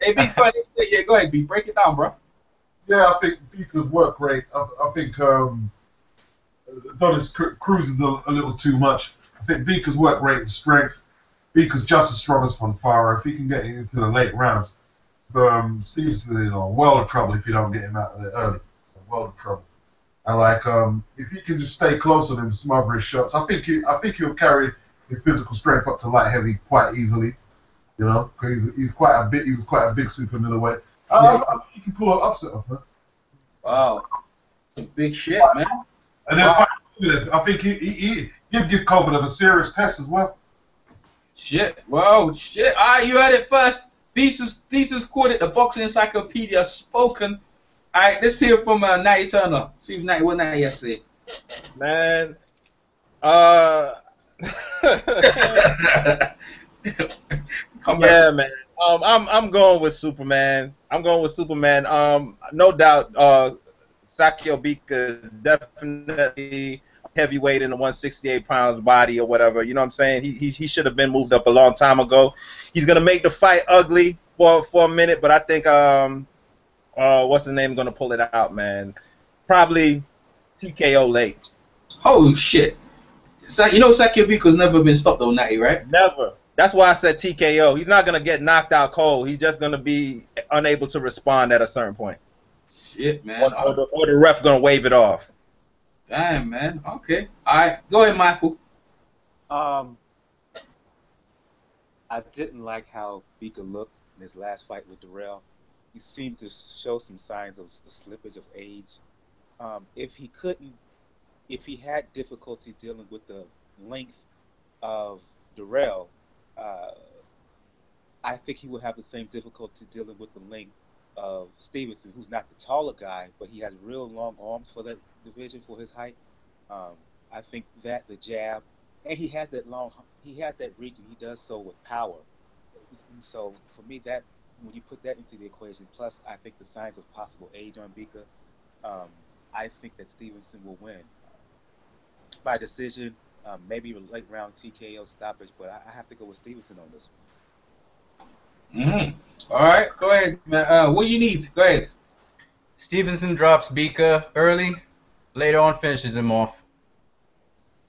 Hey, Beast, go ahead. Yeah, go ahead, Beast. Break it down, bro. Yeah, I think Bika's work rate. I, I think. um Adonis cruises a, a little too much. I think Bika's work rate and strength, Bika's just as strong as Fonfara. If he can get into the late rounds, um, Stevenson is in a world of trouble if you don't get him out of there early. A world of trouble. And like, um, if he can just stay close on him, smother his shots, I think he, I think he'll carry his physical strength up to light heavy quite easily. You know, because he's, he's quite a bit. He was quite a big super middleweight. I think he can pull an upset off, man. Wow, big shit, man. And then wow. I think he, he, he, he'd give Kovalev a serious test as well. Shit. Whoa, shit. All right, you heard it first. These is called it the Boxing Encyclopedia Spoken. All right, let's hear from uh, Natty Turner. See if Natty, what Natty has said. Man. Uh. Come yeah, man. Um, I'm, I'm going with Superman. I'm going with Superman. Um, no doubt, uh, Sakio Bika is definitely heavyweight in the one sixty-eight pounds body or whatever. You know what I'm saying? He he, he should have been moved up a long time ago. He's gonna make the fight ugly for for a minute, but I think um uh what's the name gonna pull it out, man? Probably T K O late. Oh shit! So, you know Sakio Bika's never been stopped on Natty, right? Never. That's why I said T K O. He's not gonna get knocked out cold. He's just gonna be unable to respond at a certain point. Shit, man. Or, or, the, or the ref gonna wave it off. Damn, man. Okay. All right, go ahead, Michael. Um, I didn't like how Bika looked in his last fight with Durrell. He seemed to show some signs of a slippage of age. Um, if he couldn't, if he had difficulty dealing with the length of Durrell, uh, I think he would have the same difficulty dealing with the length of Stevenson, who's not the taller guy, but he has real long arms for that division, for his height. Um, I think that the jab, and he has that long, he has that reach, and he does so with power. And so for me, that when you put that into the equation, plus I think the signs of possible age on Bika, um, I think that Stevenson will win by decision, um, maybe a late round T K O stoppage, but I, I have to go with Stevenson on this one. Mm-hmm. All right, go ahead. Uh, what do you need? Go ahead. Stevenson drops Bika early, later on finishes him off.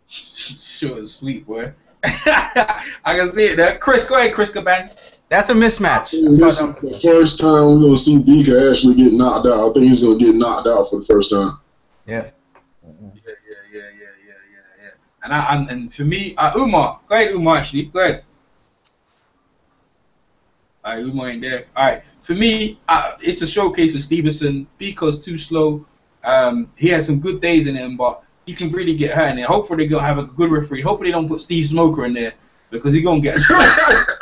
Sure is sweet, boy. I can see it. Now. Chris, go ahead, Chris Caban. That's a mismatch. This is the first time we're going to see Bika actually get knocked out. I think he's going to get knocked out for the first time. Yeah. Mm-hmm. Yeah, yeah, yeah, yeah, yeah, yeah, yeah. And, I, and, and for me, uh, Umar. Go ahead, Umar, actually. Go ahead. All right, Umar ain't there. All right, for me, uh, it's a showcase for Stevenson. Bika's too slow. Um, he has some good days in him, but he can really get hurt in there. Hopefully, they're going to have a good referee. Hopefully, they don't put Steve Smoker in there because he's going to get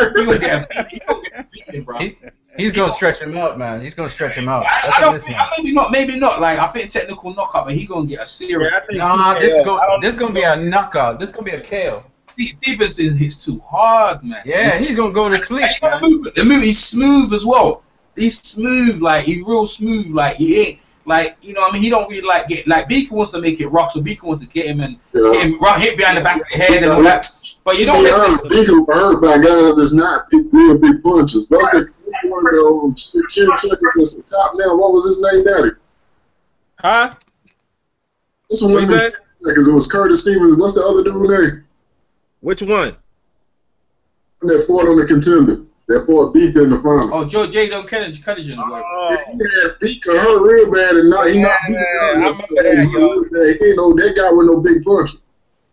a beating, bro. He, he's going to stretch him out, man. He's going to stretch him out. I, I don't, maybe not. Maybe not. Like, I think technical knockout, but he's going to get a serious. Yeah, nah, nah, this is going to be a knockout. This is going to be a K O. Stevenson hits too hard, man. Yeah, he's gonna go to sleep. Like, you know, the movement, the movement, he's smooth as well. He's smooth, like he's real smooth, like he ain't, like you know. What I mean, he don't really like get like Bika wants to make it rough, so Bika wants to get him and yeah. hit, him, hit behind yeah. the back of the head and all that. But you know, Bika hurt by guys that's not big, real big punches. That's the one of those chin checkers. The cop now. What was his name, Daddy? Huh? This one was because it was Curtis Stevens. What's the other dude's name? Which one? That fought on the contender. That fought Bika in the final. Oh, Joe Jado Cunningham. Oh. He had Bika hurt real bad and not, he yeah, knocked Bika. You know, that guy with no big punch.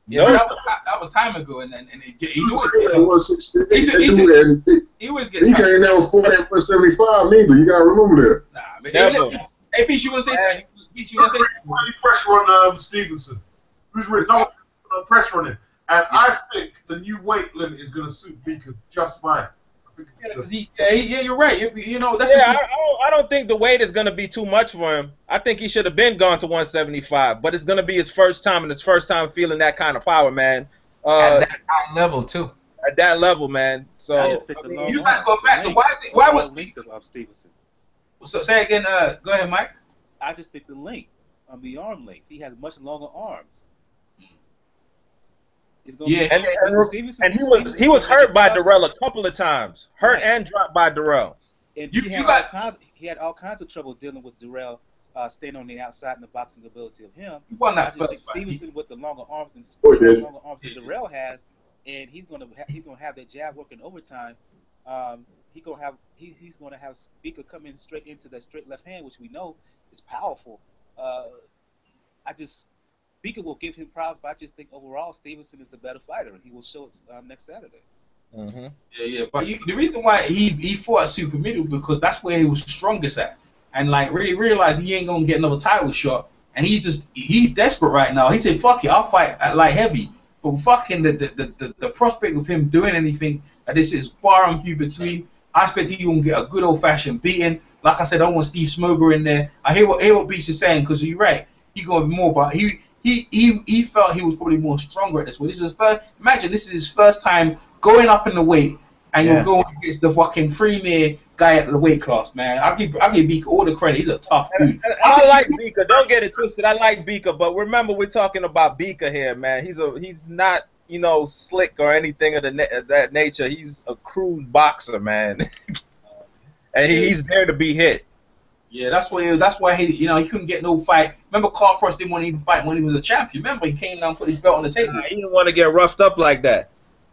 Yeah, no. that, was, that was time ago. And, and, and it, he, he was still at one sixty. He, he, he, he always gets Bika ain't never fought at one seventy-five neither. You got to remember that. Nah, man. Never. Hey, Beach, you want to say something? Beach, you want to say something? Why are you pressure on uh, Stevenson? Who's really no pressure on him? And yeah. I think the new weight limit is going to suit Bika just fine. Yeah, he, yeah, you're right. You, you know, that's yeah, I, I don't think the weight is going to be too much for him. I think he should have been gone to one seventy-five, but it's going to be his first time, and it's first time feeling that kind of power, man. Uh, at that high level, too. At that level, man. So I just I mean, you guys go back to why, why was Bika Stevenson? So say again. Uh, go ahead, Mike. I just think the length, um, the arm length. He has much longer arms. Yeah, and, and, and he was he was hurt by Durrell a couple of times, hurt right. and dropped by Durrell. And you, he, had you got, all kinds, he had all kinds of trouble dealing with Durrell uh, staying on the outside and the boxing ability of him. You won that first Stevenson with the longer arms than oh, the longer arms yeah. that Durrell has, and he's gonna ha he's gonna have that jab working overtime. Um, he gonna have he, he's gonna have Bika come in straight into that straight left hand, which we know is powerful. Uh, I just. Bika will give him problems, but I just think overall Stevenson is the better fighter, and he will show it um, next Saturday. Mm-hmm. Yeah, yeah. But you, the reason why he he fought at super middle because that's where he was strongest at, and like really realized he ain't gonna get another title shot, and he's just he's desperate right now. He said, "Fuck it, I'll fight at light heavy," but fucking the the the, the, the prospect of him doing anything that like this is far and few between. I expect he gonna get a good old fashioned beating. Like I said, I want Steve Smoker in there. I hear what hear what Beach is saying because you're right. He gonna be more, but he. He, he, he felt he was probably more stronger at this one. This is his first, imagine this is his first time going up in the weight, and yeah. you're going against the fucking premier guy at the weight class, man. I give I give Bika all the credit. He's a tough dude. And, and I, I like Bika. Don't get it twisted. I like Bika, but remember we're talking about Bika here, man. He's a he's not you know slick or anything of the na of that nature. He's a crude boxer, man, and he, he's there to be hit. Yeah, that's why. He, that's why he, you know, he couldn't get no fight. Remember, Carl Frost didn't want to even fight when he was a champion. Remember, he came down, and put his belt on the table. Nah, he didn't want to get roughed up like that.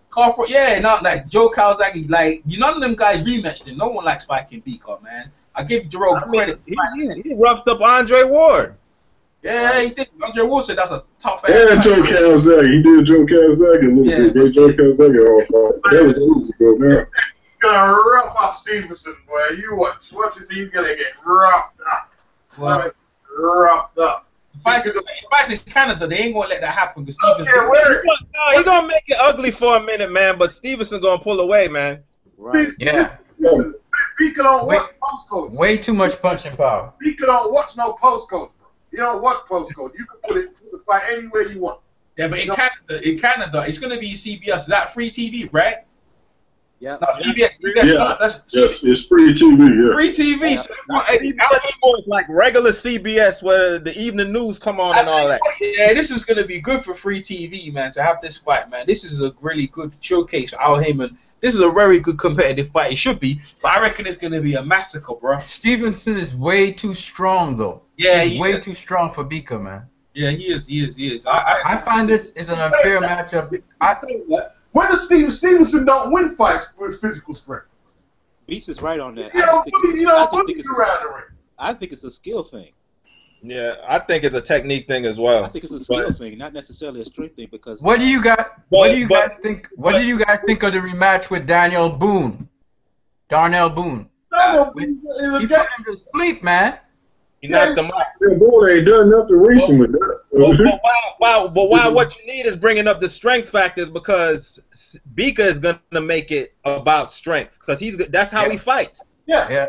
Carl Frost, yeah, not like Joe Calzaghe, like you. None of them guys rematched him. No one likes fighting Bika, man. I give Jerome I mean, credit. He, he, he roughed up Andre Ward. Yeah, he did. Andre Ward said that's a tough. Yeah, Joe Calzaghe. He did Joe Calzaghe a little yeah, bit. Did Joe Calzaghe all fight. That was easy, bro, man. Gonna rough up Stevenson, boy. You watch, watch as he's gonna get roughed up. What? Roughed up. If I say Canada, they ain't gonna let that happen. Because okay, Stevenson, no, he gonna make it ugly for a minute, man. But Stevenson gonna pull away, man. Right. Yeah. Pico don't watch postcodes. Way too much punching power. Pico don't watch no postcodes, bro. You don't watch postcodes. You can put it, put it by anywhere you want. Yeah, but in Canada, in Canada, it's gonna be C B S. Is that free T V, right? Yeah. No, C B S. Yeah. C B S, yeah. That's, that's, yes, C B S. It's free T V. Yeah. Free T V. Yeah. So no, Alabama is like regular C B S, where the evening news come on and all that. Yeah, this is gonna be good for free T V, man. To have this fight, man. This is a really good showcase for Al Heyman. This is a very good competitive fight. It should be, but I reckon it's going to be a massacre, bro. Stevenson is way too strong, though. Yeah, he's he way is. too strong for Bika, man. Yeah, he is, he is, he is. I, I, I find this is an unfair matchup. I think that when does Steve, Stevenson don't win fights with physical strength? Beats is right on that. You know, you know, I think it's a skill thing. Yeah, I think it's a technique thing as well. I think it's a skill but, thing, not necessarily a strength thing. Because what do you got? But, what do you but, guys think? What but, do you guys think of the rematch with Daniel Boone, Darnell Boone? Darnell Boone is a guy to sleep, man. He knocked him out. Boone ain't done nothing recently. But, but, why, why, but why? What you need is bringing up the strength factors, because Bika is gonna make it about strength, because he's that's how yeah. he fights. Yeah. Yeah.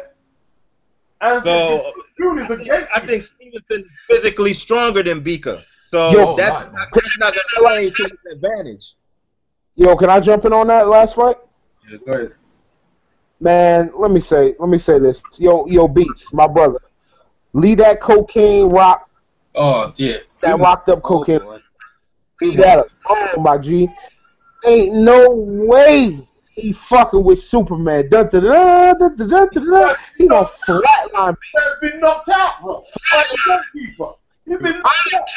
So, dude is a gatekeeper. I think Stevenson's physically stronger than Bika. So Yo, that's, not, that's not going to play to his advantage. Yo, can I jump in on that last fight? Yeah, go ahead. Man, let me say, let me say this. Yo, yo, Beats, my brother, leave that cocaine rock. Oh dear. That rocked up cocaine. Oh, leave that alone, my G. Ain't no way. He fucking with Superman. Dun, da, da, da, da, da, da. He gonna flatline me. He's been knocked out, bro. People. He's been knocked out.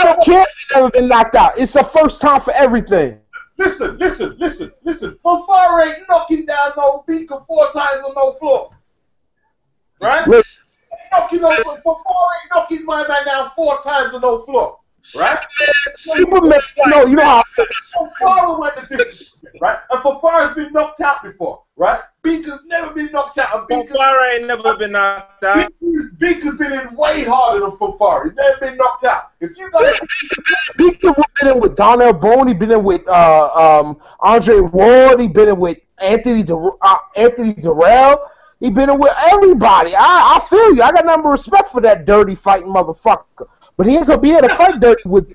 I don't care if he's never been knocked out. It's the first time for everything. Listen, listen, listen, listen. Fafara ain't knocking down no Bika four times on no floor. Right? Listen. Fafara ain't knocking my man down four times on no floor. Right? Superman, no, you know how I feel. Fafara went to this, right? And Fafara's been knocked out before, right? Bika's never been knocked out. Fafara ain't never been knocked out. Bika's been in way harder than Fafara. He's never been knocked out. If you got Bika been in with Donnell Boone, he been in with uh, um, Andre Ward, he been in with Anthony Dur uh, Anthony Durrell, he been in with everybody. I, I feel you. I got nothing but respect for that dirty fighting motherfucker. But he ain't gonna be able to fight dirty with.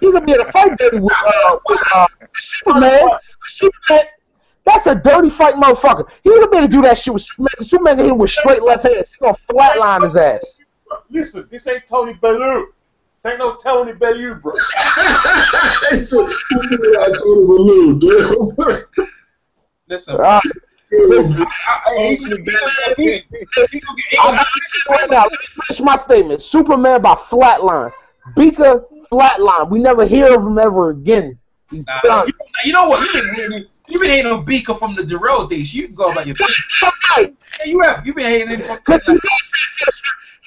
He gonna be able to fight dirty with, uh, with uh, Superman. Superman. That's a dirty fight, motherfucker. He ain't gonna be able to do that shit with Superman. Superman hit him with straight left hands. He's gonna flatline his ass. Listen, this ain't Tony Bellew. This ain't no Tony Bellew, bro. It's a Tony Bellew, dude. Listen. Uh, Listen, he's gonna finish my statement. Superman by flatline. Bika flatline. We never hear of him ever again. Nah, you, you know what? You've been hating, you been hating on Bika from the Durrell days. You can go about your business. You have. You've been hating him from because he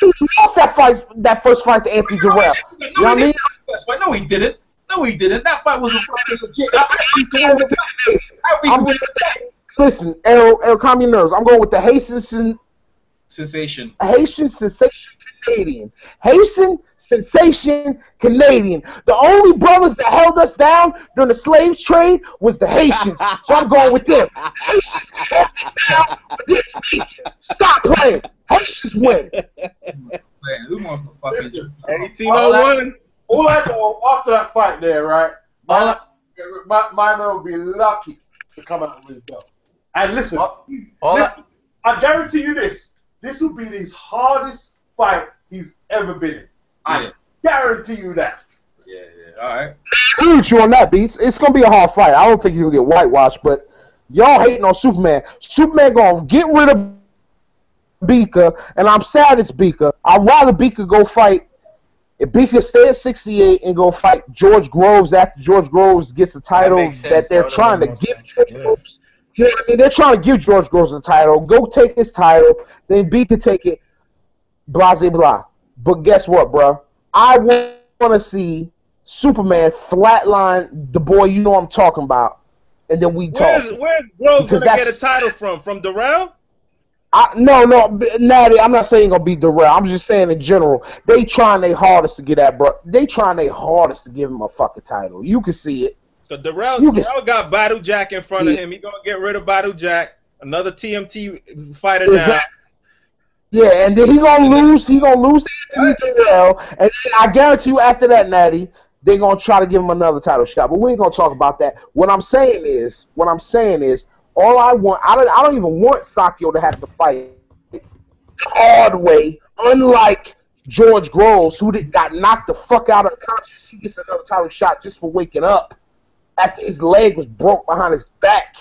lost that fight, that first fight to Anthony Durrell. No, you know what I mean? No, he didn't. No, he didn't. That fight was a fucking legit. I'll be with that. Listen, El, El calm your nerves. I'm going with the Haitian sensation. Haitian sensation Canadian. Haitian sensation Canadian. The only brothers that held us down during the slave trade was the Haitians. So I'm going with them. Haitians held us down with this speech. Stop playing. Haitians win. Man, who wants to fucking do? eighteen oh one. All I know after that fight there, right? My, my, my man will be lucky to come out with his belt. And listen, listen, I guarantee you this. This will be his hardest fight he's ever been in. I guarantee you that. Yeah, yeah, all right. I agree with you on that, Beats. It's going to be a hard fight. I don't think you'll get whitewashed, but y'all hating on Superman. Superman going to get rid of Bika, and I'm sad it's Bika. I'd rather Bika go fight. If Bika stay at sixty-eight and go fight George Groves after George Groves gets the title that, sense, that they're that trying to give sense. George yeah. Groves. You know what I mean? They're trying to give George Groves the title. Go take his title. Then Bika take it. Blah, blah, blah. But guess what, bro? I want to see Superman flatline the boy you know I'm talking about. And then we talk. Where's, where's Groves going to get a title from? From Durrell? I, no, no, Natty, I'm not saying gonna be Durrell. I'm just saying in general, they trying their hardest to get that, bro. They trying their hardest to give him a fucking title. You can see it. So Durrell, Durrell got Badu Jack in front of him. He gonna get rid of Badu Jack. Another T M T fighter exactly. down. Yeah, and then he gonna lose. He gonna lose Anthony Terrell, and then I guarantee you, after that, Natty, they're gonna try to give him another title shot. But we ain't gonna talk about that. What I'm saying is, what I'm saying is, all I want, I don't, I don't even want Sakio to have to fight the hard way, unlike George Groves, who did, got knocked the fuck out unconscious. He gets another title shot just for waking up after his leg was broke behind his back.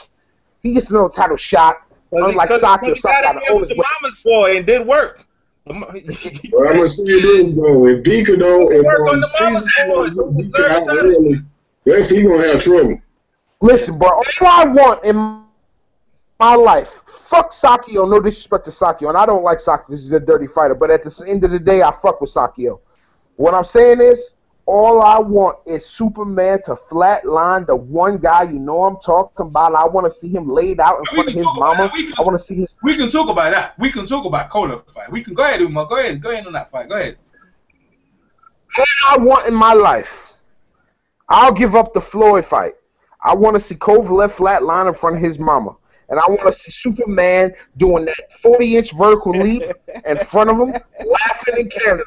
He gets another title shot. Unlike Sakio, Sakio was your mama's boy and did work. Well, I'm gonna say this though: if Bicado, if work on the mama's boy, yes, he gonna have trouble. Listen, bro, all I want in my life, fuck Sakio. No disrespect to Sakio, and I don't like Sakio because he's a dirty fighter. But at the end of the day, I fuck with Sakio. What I'm saying is, all I want is Superman to flatline the one guy you know I'm talking about. I want to see him laid out in we front of his mama. Can, I want to see his. We can talk about that. We can talk about Cole fight. We can go ahead, Umar. Go ahead. Go ahead on that fight. Go ahead. What I want in my life, I'll give up the Floyd fight. I want to see Kovalev flatline in front of his mama. And I want to see Superman doing that forty-inch vertical leap in front of him, laughing in Canada.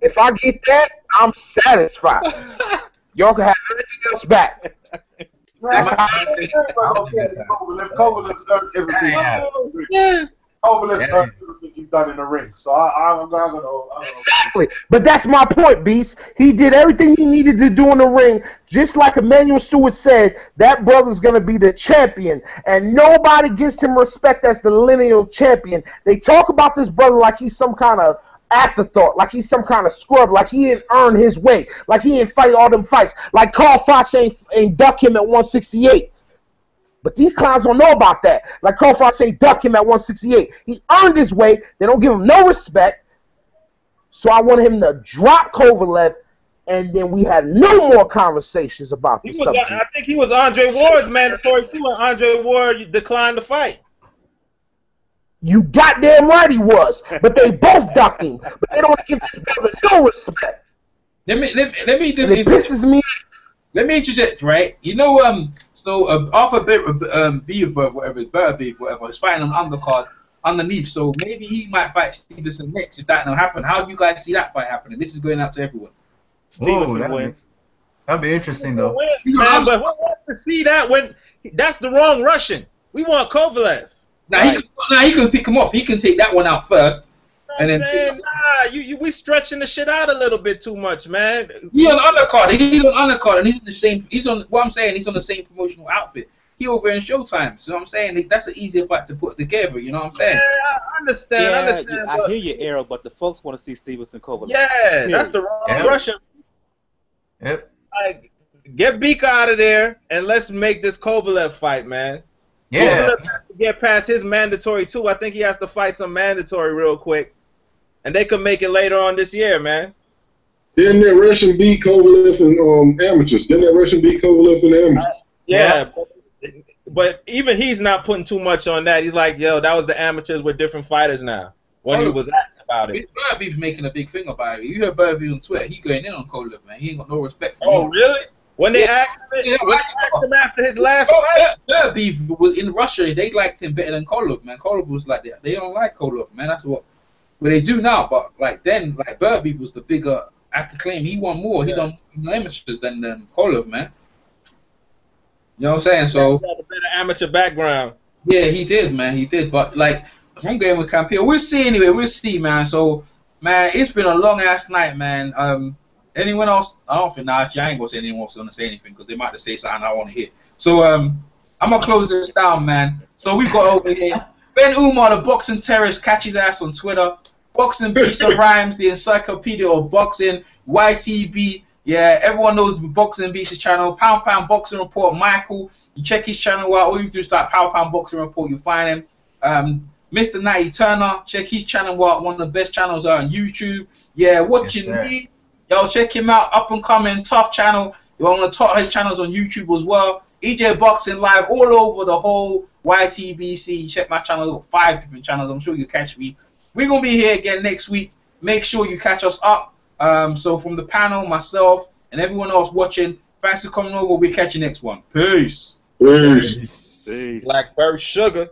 If I get that, I'm satisfied. Y'all can have everything else back. That's how I think. Kovalev earned everything. Yeah. Kovalev earned everything he's done in the ring. So I, I'm going to... Exactly. But that's my point, Beast. He did everything he needed to do in the ring. Just like Emanuel Stewart said, that brother's going to be the champion. And nobody gives him respect as the lineal champion. They talk about this brother like he's some kind of afterthought, like he's some kind of scrub, like he didn't earn his way, like he didn't fight all them fights, like Carl Fox ain't, ain't duck him at one sixty-eight. But these clowns don't know about that. Like Carl Fox ain't duck him at one sixty-eight. He earned his way. They don't give him no respect. So I want him to drop Kovalev, and then we had no more conversations about this was, subject. I think he was Andre Ward's mandatory too, and Andre Ward declined to fight. You goddamn right he was, but they both ducked him. But they don't give this brother no respect. Let me let, let me do this. It pisses me. Let me interject, right? You know, um, so uh, Arthur B, um, Beaver, whatever, Beaver, whatever, is fighting on undercard underneath. So maybe he might fight Stevenson next if that don't happen. How do you guys see that fight happening? This is going out to everyone. Stevenson Ooh, wins. Be, that'd be interesting though. Wins, you know, man, but who wants to see that? When that's the wrong Russian. We want Kovalev. Now, right. he can, now he can pick him off. He can take that one out first, you know and then nah, you, you we stretching the shit out a little bit too much, man. He's on undercard. He's on undercard, and he's in the same. He's on. What I'm saying, he's on the same promotional outfit. He over in Showtime. So I'm saying that's an easier fight to put together. You know what I'm saying? Yeah, I understand. Yeah, I, understand yeah, I hear you, Errol, but the folks want to see Stevenson Kovalev. Yeah, Period. that's the wrong yep. Russian. Yep. Like, get Bika out of there, and let's make this Kovalev fight, man. Yeah. Kovalev has to get past his mandatory too. I think he has to fight some mandatory real quick, and they could make it later on this year, man. Didn't that Russian beat Kovalev and um, amateurs? Didn't that Russian beat Kovalev and amateurs? Uh, yeah, but, but even he's not putting too much on that. He's like, yo, that was the amateurs with different fighters now. When oh, he was asked about it, Burby's making a big thing about it. You heard Burby on Twitter. He going in on Kovalev, man. He ain't got no respect for him. Oh, really? When they yeah. asked him, yeah, when like asked him after his last fight, Burby was in Russia. They liked him better than Kovalev, man. Kovalev was like that. They don't like Kovalev, man. That's what, what they do now. But like then, like Burby was the bigger acclaim. He won more. Yeah. He done more amateurs than than Kovalev, man. You know what I'm saying? So he had a better amateur background. Yeah, he did, man. He did. But like I'm going with Campillo. We'll see anyway. We'll see, man. So man, it's been a long ass night, man. Um. Anyone else? I don't think, nah, actually, I ain't going to say anyone else is going to say anything because they might just say something I want to hear. So, um, I'm going to close this down, man. So, we got over here. Ben Umar, the boxing terrorist, catches ass on Twitter. Boxing Pizza Rhymes, the encyclopedia of boxing. Y T B, yeah, everyone knows Boxing Beats' channel. Pound Pound Boxing Report, Michael. You check his channel out. All you do is type Pound Pound Boxing Report, you'll find him. Um, Mister Natty Turner, check his channel out. One of the best channels out on YouTube. Yeah, watching yes, me. Y'all check him out, up and coming, tough channel. You're on the top, his channels on YouTube as well. E J Boxing Live all over the whole Y T B C. Check my channel, look, five different channels. I'm sure you catch me. We're going to be here again next week. Make sure you catch us up. Um, so from the panel, myself, and everyone else watching, thanks for coming over. We'll catch you next one. Peace. Peace. Peace. Blackberry Sugar.